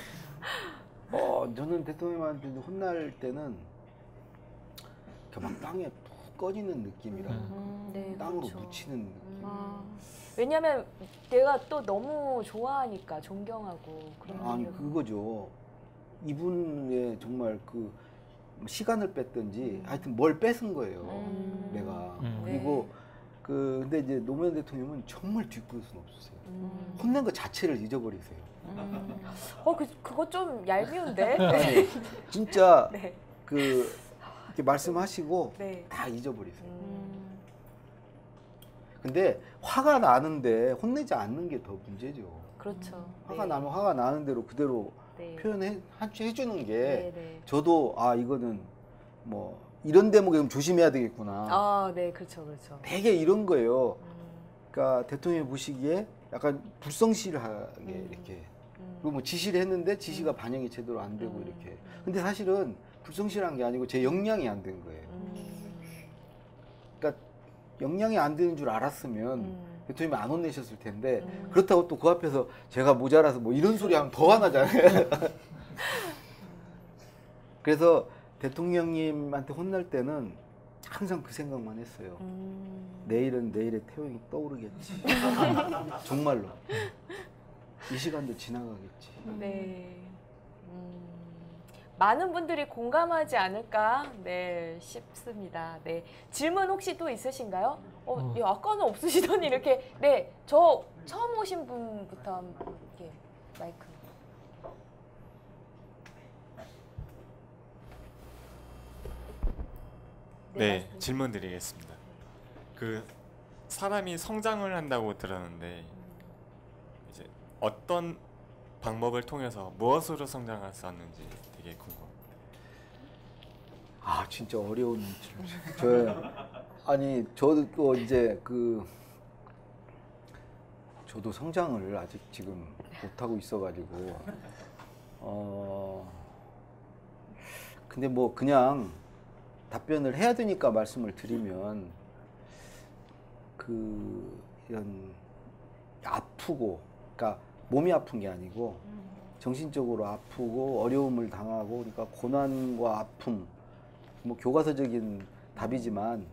저는 대통령님한테 혼날 때는 막 땅에 푹 꺼지는 느낌이라 땅으로 그렇죠. 묻히는 느낌. 왜냐면 내가 또 너무 좋아하니까 존경하고 그런 아니 그거죠. 이분의 정말 그 시간을 뺐든지 하여튼 뭘 뺏은 거예요. 내가 그리고 그 근데 이제 노무현 대통령은 정말 뒷부분은 없으세요. 혼낸 거 자체를 잊어버리세요. 그거 좀 얄미운데. 아니, 진짜 그. 이렇게 말씀하시고 다 잊어버리세요. 근데 화가 나는데 혼내지 않는 게 더 문제죠. 그렇죠. 화가 나면 화가 나는 대로 그대로 표현해주는 게 저도 아 이거는 뭐 이런 대목에 좀 조심해야 되겠구나. 아, 네, 그렇죠, 그렇죠. 되게 이런 거예요. 그러니까 대통령이 보시기에 약간 불성실하게 이렇게 그리고 뭐 지시를 했는데 지시가 반영이 제대로 안 되고 이렇게. 근데 사실은 불성실한 게 아니고 제 역량이 안 된 거예요. 그러니까 역량이 안 되는 줄 알았으면 대통령이 안 혼내셨을 텐데 그렇다고 또 그 앞에서 제가 모자라서 뭐 이런 소리 하면 더 화나잖아요. 그래서 대통령님한테 혼날 때는 항상 그 생각만 했어요. 내일은 내일의 태양이 떠오르겠지. 정말로. 이 시간도 지나가겠지. 네. 많은 분들이 공감하지 않을까 싶습니다. 네. 질문 혹시 또 있으신가요? 야, 아까는 없으시더니 이렇게 저 처음 오신 분부터 이렇게 마이크. 네, 질문 드리겠습니다. 그 사람이 성장을 한다고 들었는데 이제 어떤 방법을 통해서 무엇으로 성장할 수 있는지 되게 궁금합니다. 아 진짜 어려운 질문. 저도 이제 저도 성장을 아직 지금 못하고 있어가지고 근데 뭐 그냥 답변을 해야 되니까 말씀을 드리면 이런 아프고 그러니까 몸이 아픈 게 아니고 정신적으로 아프고 어려움을 당하고 그러니까 고난과 아픔 뭐 교과서적인 답이지만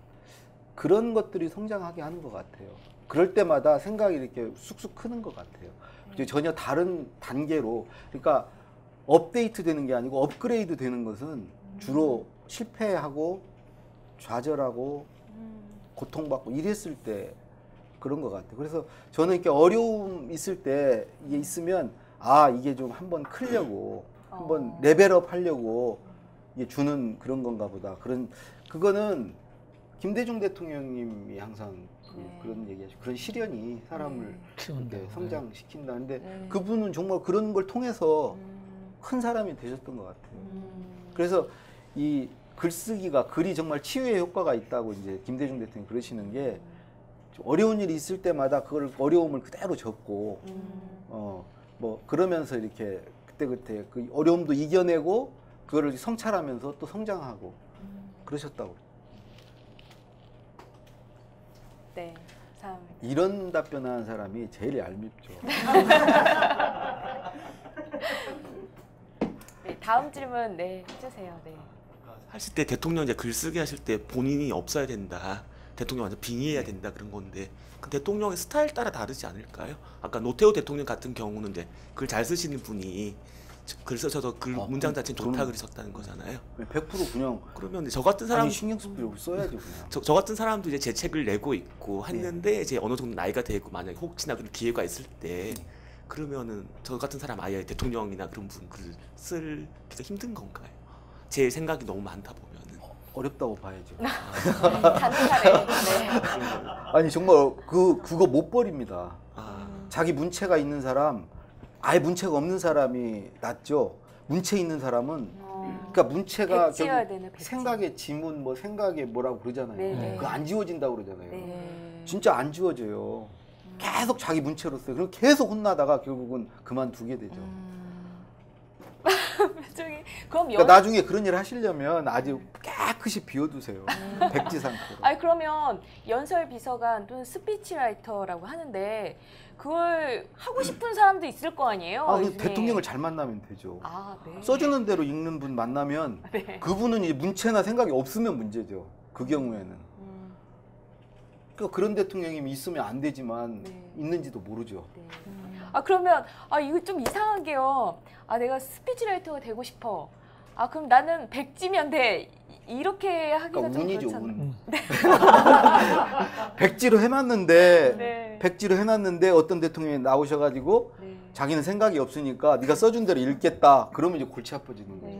그런 것들이 성장하게 하는 것 같아요. 그럴 때마다 생각이 이렇게 쑥쑥 크는 것 같아요. 전혀 다른 단계로 그러니까 업데이트 되는 게 아니고 업그레이드 되는 것은 주로 실패하고 좌절하고 고통받고 이랬을 때 그런 것 같아요. 그래서 저는 이렇게 어려움 있을 때 이게 있으면 아 이게 좀 한번 크려고 한번 레벨업 하려고 이게 주는 그런 건가 보다. 그거는 김대중 대통령님이 항상 그런 얘기하시고 그런 시련이 사람을 성장시킨다는데 그분은 정말 그런 걸 통해서 큰 사람이 되셨던 것 같아요. 그래서 이 글쓰기가 글이 정말 치유의 효과가 있다고 이제 김대중 대통령이 그러시는 게. 어려운 일이 있을 때마다 그걸 어려움을 그대로 접고 그러면서 이렇게 그때그때 그 어려움도 이겨내고 그거를 성찰하면서 또 성장하고 그러셨다고. 네. 참. 이런 답변하는 사람이 제일 얄밉죠. 네, 다음 질문 해주세요. 네. 하실 때 대통령 이제 글쓰기 하실 때 본인이 없어야 된다. 대통령 완전 빙의해야 된다 그런 건데 그 대통령의 스타일 따라 다르지 않을까요? 아까 노태우 대통령 같은 경우는 이제 글 잘 쓰시는 분이 글 써서 글 문장 자체는 좋다 글이 썼다는 거잖아요. 100% 그냥. 그러면 저 같은 사람 신경 쓸 필요 써야죠 그냥. 저 같은 사람도 이제 제 책을 내고 있고 했는데 예. 이제 어느 정도 나이가 되고 만약에 혹시나 그런 기회가 있을 때 예. 그러면은 저 같은 사람 아예 대통령이나 그런 분 글 쓰기가 힘든 건가요? 제 생각이 너무 많다 보면은. 어렵다고 봐야죠. 단단하네. 네. 아니 정말 그거 못 버립니다. 자기 문체가 있는 사람, 아예 문체가 없는 사람이 낫죠. 문체 있는 사람은 그러니까 문체가 되네, 생각의 지문, 뭐 생각의 뭐라고 그러잖아요. 네네. 그거 안 지워진다고 그러잖아요. 네. 진짜 안 지워져요. 계속 자기 문체로서 그리고 계속 혼나다가 결국은 그만두게 되죠. 그러니까 나중에 그런 일을 하시려면 아주 깨끗이 비워두세요. 백지상태로. 아니 그러면 연설 비서관 또는 스피치라이터라고 하는데 그걸 하고 싶은 사람도 있을 거 아니에요? 아, 대통령을 잘 만나면 되죠. 아, 네. 써주는 대로 읽는 분 만나면 네. 그분은 이제 문체나 생각이 없으면 문제죠. 그 경우에는. 그러니까 그런 대통령이 있으면 안 되지만 네. 있는지도 모르죠. 네. 아 그러면 아 이거 좀 이상한 게요. 아 내가 스피치라이터가 되고 싶어. 아 그럼 나는 백지면 돼. 이렇게 하기가 그러니까 좀 운이죠, 그렇잖아요. 운. 네. 백지로 해놨는데 네. 백지로 해놨는데 어떤 대통령이 나오셔가지고 네. 자기는 생각이 없으니까 네가 써준 대로 읽겠다. 그러면 이제 골치 아파지는 거죠.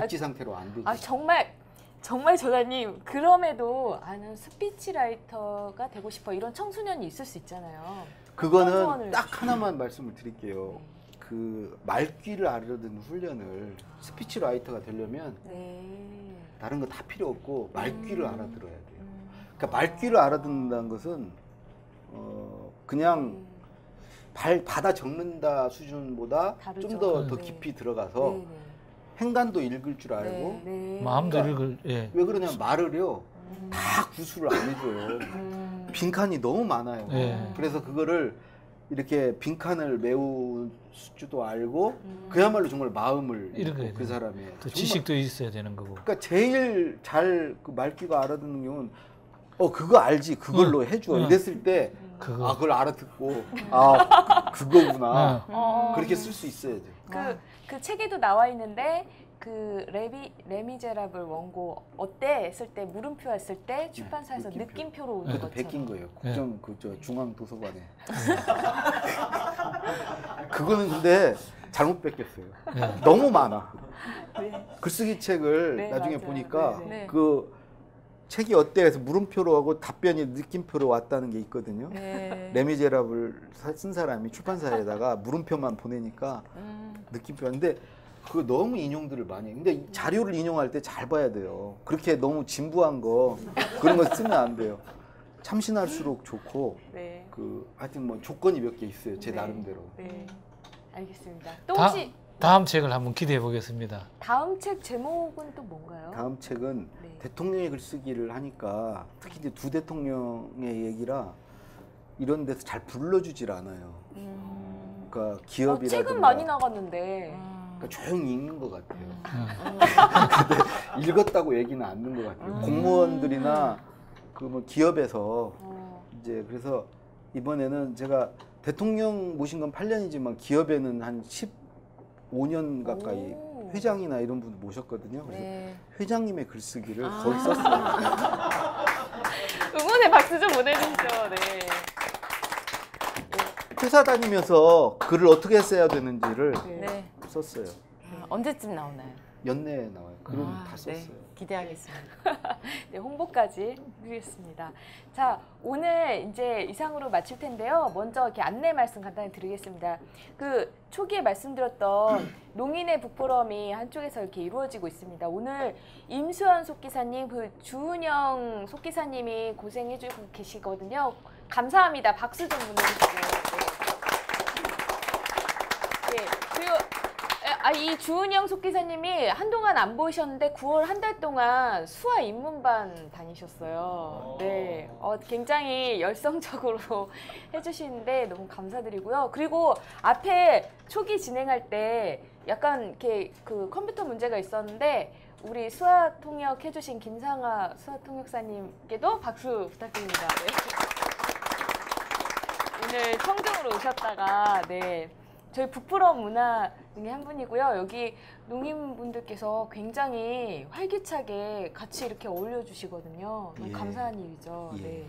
백지 상태로 안 되죠. 아 정말 조사님 그럼에도 아는 스피치라이터가 되고 싶어 이런 청소년이 있을 수 있잖아요. 그거는 딱 주시면. 하나만 말씀을 드릴게요. 그 말귀를 알아듣는 훈련을 스피치라이터가 되려면 네. 다른 거 다 필요 없고 말귀를 알아들어야 돼요. 그러니까 말귀를 알아듣는다는 것은 그냥 받아 적는다 수준보다 좀 더 깊이 들어가서 네. 네. 행간도 읽을 줄 알고 네, 네. 마음도 그러니까 읽을 예. 왜 그러냐면 말을요 다 구술을 안 해줘요. 빈칸이 너무 많아요. 예. 그래서 그거를 이렇게 빈칸을 메울 수도 알고 그야말로 정말 마음을 읽고 그 사람의 또 지식도 있어야 되는 거고. 그러니까 제일 잘 그 말귀가 알아듣는 경우는 그거 알지 그걸로 해줘. 이랬을 때 그걸 알아듣고 아 그거구나 그렇게 쓸 수 있어야죠. 그 책에도 나와 있는데 그 레미제라블 원고 어때 했을 때 물음표 했을 때 출판사에서 네, 느낌표로 오는 것처럼. 그것도 베낀 거예요. 국정 네. 그저 중앙 도서관에. 그거는 근데 잘못 베꼈어요. 네. 너무 많아. 네. 글쓰기 책을 네, 나중에 맞아요. 보니까 네. 그 책이 어때 해서 물음표로 하고 답변이 느낌표로 왔다는 게 있거든요. 네. 레미제라블 쓴 사람이 출판사에다가 물음표만 보내니까 느낌표였는데 그거 너무 인용들을 많이 해요. 근데 자료를 인용할 때 잘 봐야 돼요. 그렇게 너무 진부한 거 그런 거 쓰면 안 돼요. 참신할수록 좋고 네. 그 하여튼 뭐 조건이 몇 개 있어요. 제 네. 나름대로. 네. 알겠습니다. 또 혹시 다음 책을 한번 기대해 보겠습니다. 다음 책 제목은 또 뭔가요? 다음 책은 네. 대통령의 글쓰기를 하니까 특히 이제 두 대통령의 얘기라 이런 데서 잘 불러주질 않아요. 그러니까 기업이라든가 책은 많이 나갔는데 그러니까 조용히 읽는 것 같아요. 근데 읽었다고 얘기는 않는 것 같아요. 공무원들이나 그 뭐 기업에서 이제 그래서 이번에는 제가 대통령 모신 건 8년이지만 기업에는 한 15년 가까이 회장이나 이런 분 모셨거든요. 그래서 네. 회장님의 글쓰기를 거의 썼어요. 응원의 박수 좀 보내주시죠. 네. 회사 다니면서 글을 어떻게 써야 되는지를 네. 썼어요. 언제쯤 나오나요? 연내에 나와요. 그럼 다 썼어요. 네. 기대하겠습니다. 네, 홍보까지 드리겠습니다. 자, 오늘 이제 이상으로 마칠 텐데요. 먼저 이렇게 안내 말씀 간단히 드리겠습니다. 그 초기에 말씀드렸던 농인의 북포럼이 한쪽에서 이렇게 이루어지고 있습니다. 오늘 임수현 속기사님, 그 주은영 속기사님이 고생해주고 계시거든요. 감사합니다. 박수 좀 보내주시고요. 네. 그리고 이 주은영 속기사님이 한동안 안 보이셨는데 9월 한 달 동안 수화 인문반 다니셨어요. 네, 굉장히 열성적으로 해주시는데 너무 감사드리고요. 그리고 앞에 초기 진행할 때 약간 이렇게 그 컴퓨터 문제가 있었는데 우리 수화 통역 해주신 김상아 수화 통역사님께도 박수 부탁드립니다. 네. 오늘 청정으로 오셨다가 네. 저희 북포럼 문화 중에 한 분이고요. 여기 농인분들께서 굉장히 활기차게 같이 이렇게 어울려주시거든요. 예. 감사한 일이죠. 예. 네.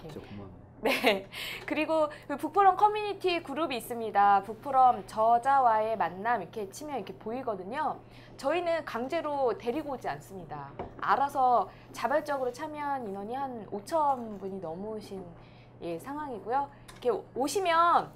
진짜 고맙네요. 네. 그리고 북포럼 커뮤니티 그룹이 있습니다. 북포럼 저자와의 만남 이렇게 치면 이렇게 보이거든요. 저희는 강제로 데리고 오지 않습니다. 알아서 자발적으로 참여한 인원이 한 5,000분이 넘으신 예, 상황이고요. 이렇게 오시면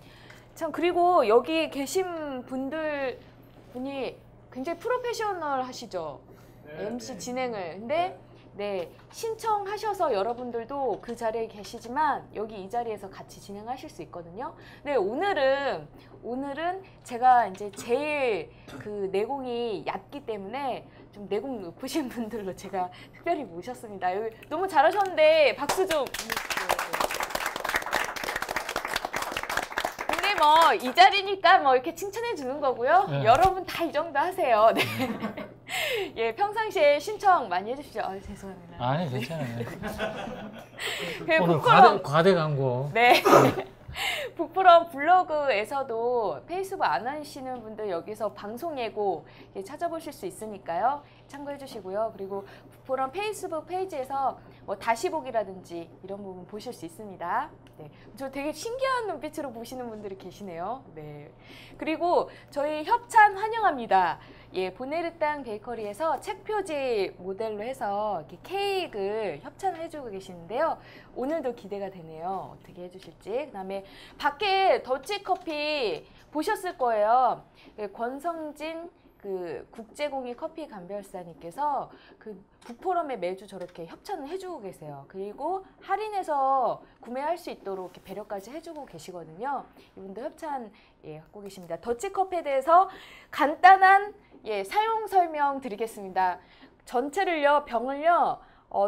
참 그리고 여기 계신 분이 굉장히 프로페셔널 하시죠. 네, MC 네. 진행을. 근데 네, 신청하셔서 여러분들도 그 자리에 계시지만 여기 이 자리에서 같이 진행하실 수 있거든요. 네, 오늘은 제가 이제 제일 그 내공이 얕기 때문에 좀 내공 높으신 분들로 제가 특별히 모셨습니다. 여기 너무 잘하셨는데 박수 좀. 근데 뭐 이 자리니까 뭐 이렇게 칭찬해 주는 거고요. 네. 여러분 다 이 정도 하세요. 네. 예, 평상시에 신청 많이 해주시죠. 아, 죄송합니다. 아니, 괜찮아요. 오늘 과대 광고. 네. 북포럼 블로그에서도 페이스북 안 하시는 분들 여기서 방송 예고 찾아보실 수 있으니까요. 참고해 주시고요. 그리고 북포럼 페이스북 페이지에서 뭐 다시 보기라든지 이런 부분 보실 수 있습니다. 네. 저 되게 신기한 눈빛으로 보시는 분들이 계시네요. 네. 그리고 저희 협찬 환영합니다. 예, 보네르땅 베이커리에서 책 표지 모델로 해서 이렇게 케이크를 협찬을 해주고 계시는데요. 오늘도 기대가 되네요. 어떻게 해주실지. 그다음에 밖에 더치커피 보셨을 거예요. 예, 권성진 그 국제공인 커피 감별사님께서 그 북포럼에 매주 저렇게 협찬을 해주고 계세요. 그리고 할인해서 구매할 수 있도록 이렇게 배려까지 해주고 계시거든요. 이분도 협찬 예, 갖고 계십니다. 더치커피에 대해서 간단한 예, 사용 설명 드리겠습니다. 전체를요, 병을요,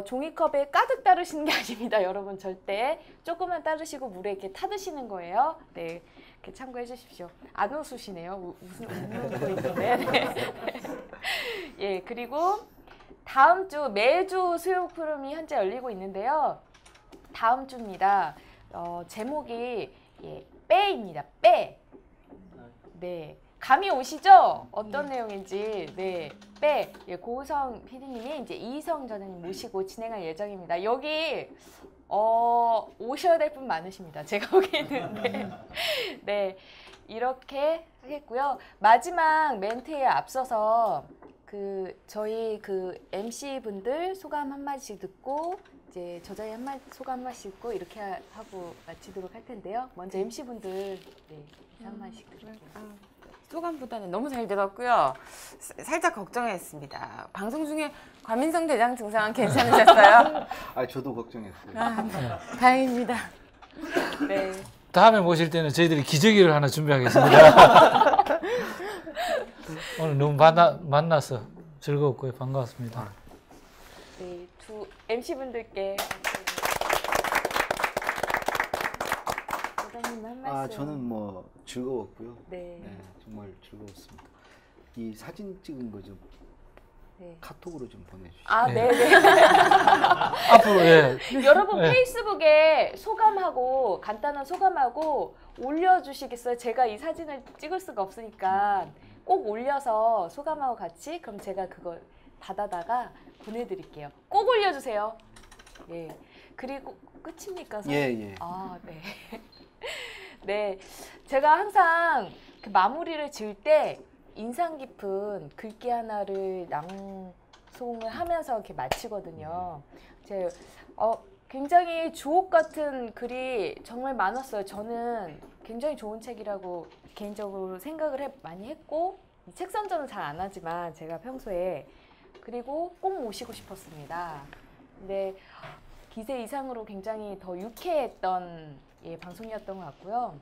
종이컵에 가득 따르시는 게 아닙니다. 여러분 절대 조금만 따르시고 물에 이렇게 타드시는 거예요. 네. 이렇게 참고해 주십시오. 안 웃으시네요. 웃는 거 있는데. 네. 예, 그리고 다음 주 매주 수요 프롬이 현재 열리고 있는데요. 다음 주입니다. 제목이 예, 빼입니다. 빼. 네. 감이 오시죠? 어떤 내용인지. 네. 빼. 예, 고우성 PD님이 이제 이성전해님 모시고 진행할 예정입니다. 여기 오셔야 될 분 많으십니다. 제가 보기에는. 네. 네, 이렇게 하겠고요. 마지막 멘트에 앞서서 그 저희 그 MC 분들 소감 한마디씩 듣고 이제 저자의 소감 한마디씩 듣고 이렇게 하고 마치도록 할 텐데요. 먼저 MC 분들 네, 한마디씩 들을게요. 소감보다는 너무 잘 들었고요. 살짝 걱정했습니다. 방송 중에 과민성 대장 증상은 괜찮으셨어요? 아, 저도 걱정했어요. 아, 네. 다행입니다. 네. 다음에 모실 때는 저희들이 기저귀를 하나 준비하겠습니다. 오늘 너무 만나서 즐거웠고요. 반가웠습니다. 네, 두 MC분들께. 아, 저는 뭐 즐거웠고요. 네. 네, 정말 즐거웠습니다. 이 사진 찍은 거 좀 네. 카톡으로 좀 보내주시죠. 아, 네, 네. 앞으로 예. 여러분 네. 페이스북에 소감하고 간단한 소감하고 올려주시겠어요? 제가 이 사진을 찍을 수가 없으니까 꼭 올려서 소감하고 같이 그럼 제가 그걸 받아다가 보내드릴게요. 꼭 올려주세요. 예. 그리고 끝입니까? 선? 예, 예. 아, 네. 네, 제가 항상 그 마무리를 지을 때 인상 깊은 글귀 하나를 낭송을 하면서 이렇게 마치거든요. 제 굉장히 주옥 같은 글이 정말 많았어요. 저는 굉장히 좋은 책이라고 개인적으로 생각을 많이 했고 이 책 선정은 잘 안 하지만 제가 평소에 그리고 꼭 모시고 싶었습니다. 근데 기세 이상으로 굉장히 더 유쾌했던 예, 방송이었던 것 같고요.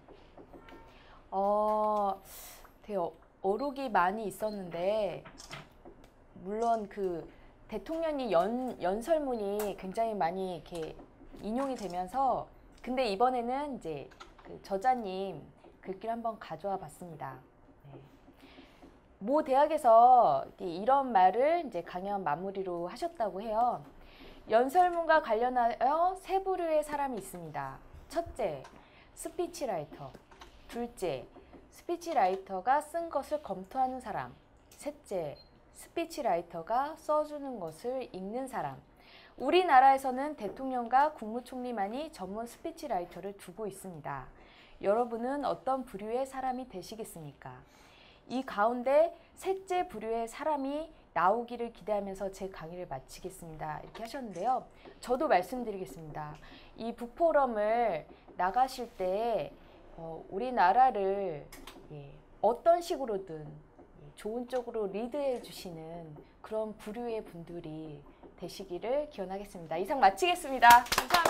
되게 어록이 많이 있었는데 물론 그 대통령이 연설문이 굉장히 많이 이렇게 인용이 되면서 근데 이번에는 이제 그 저자님 글귀를 한번 가져와 봤습니다. 네. 모 대학에서 이런 말을 이제 강연 마무리로 하셨다고 해요. 연설문과 관련하여 세 부류의 사람이 있습니다. 첫째, 스피치라이터. 둘째, 스피치라이터가 쓴 것을 검토하는 사람. 셋째, 스피치라이터가 써주는 것을 읽는 사람. 우리나라에서는 대통령과 국무총리만이 전문 스피치라이터를 두고 있습니다. 여러분은 어떤 부류의 사람이 되시겠습니까? 이 가운데 셋째 부류의 사람이 나오기를 기대하면서 제 강의를 마치겠습니다. 이렇게 하셨는데요. 저도 말씀드리겠습니다. 이 북포럼을 나가실 때 우리나라를 어떤 식으로든 좋은 쪽으로 리드해 주시는 그런 부류의 분들이 되시기를 기원하겠습니다. 이상 마치겠습니다. 감사합니다.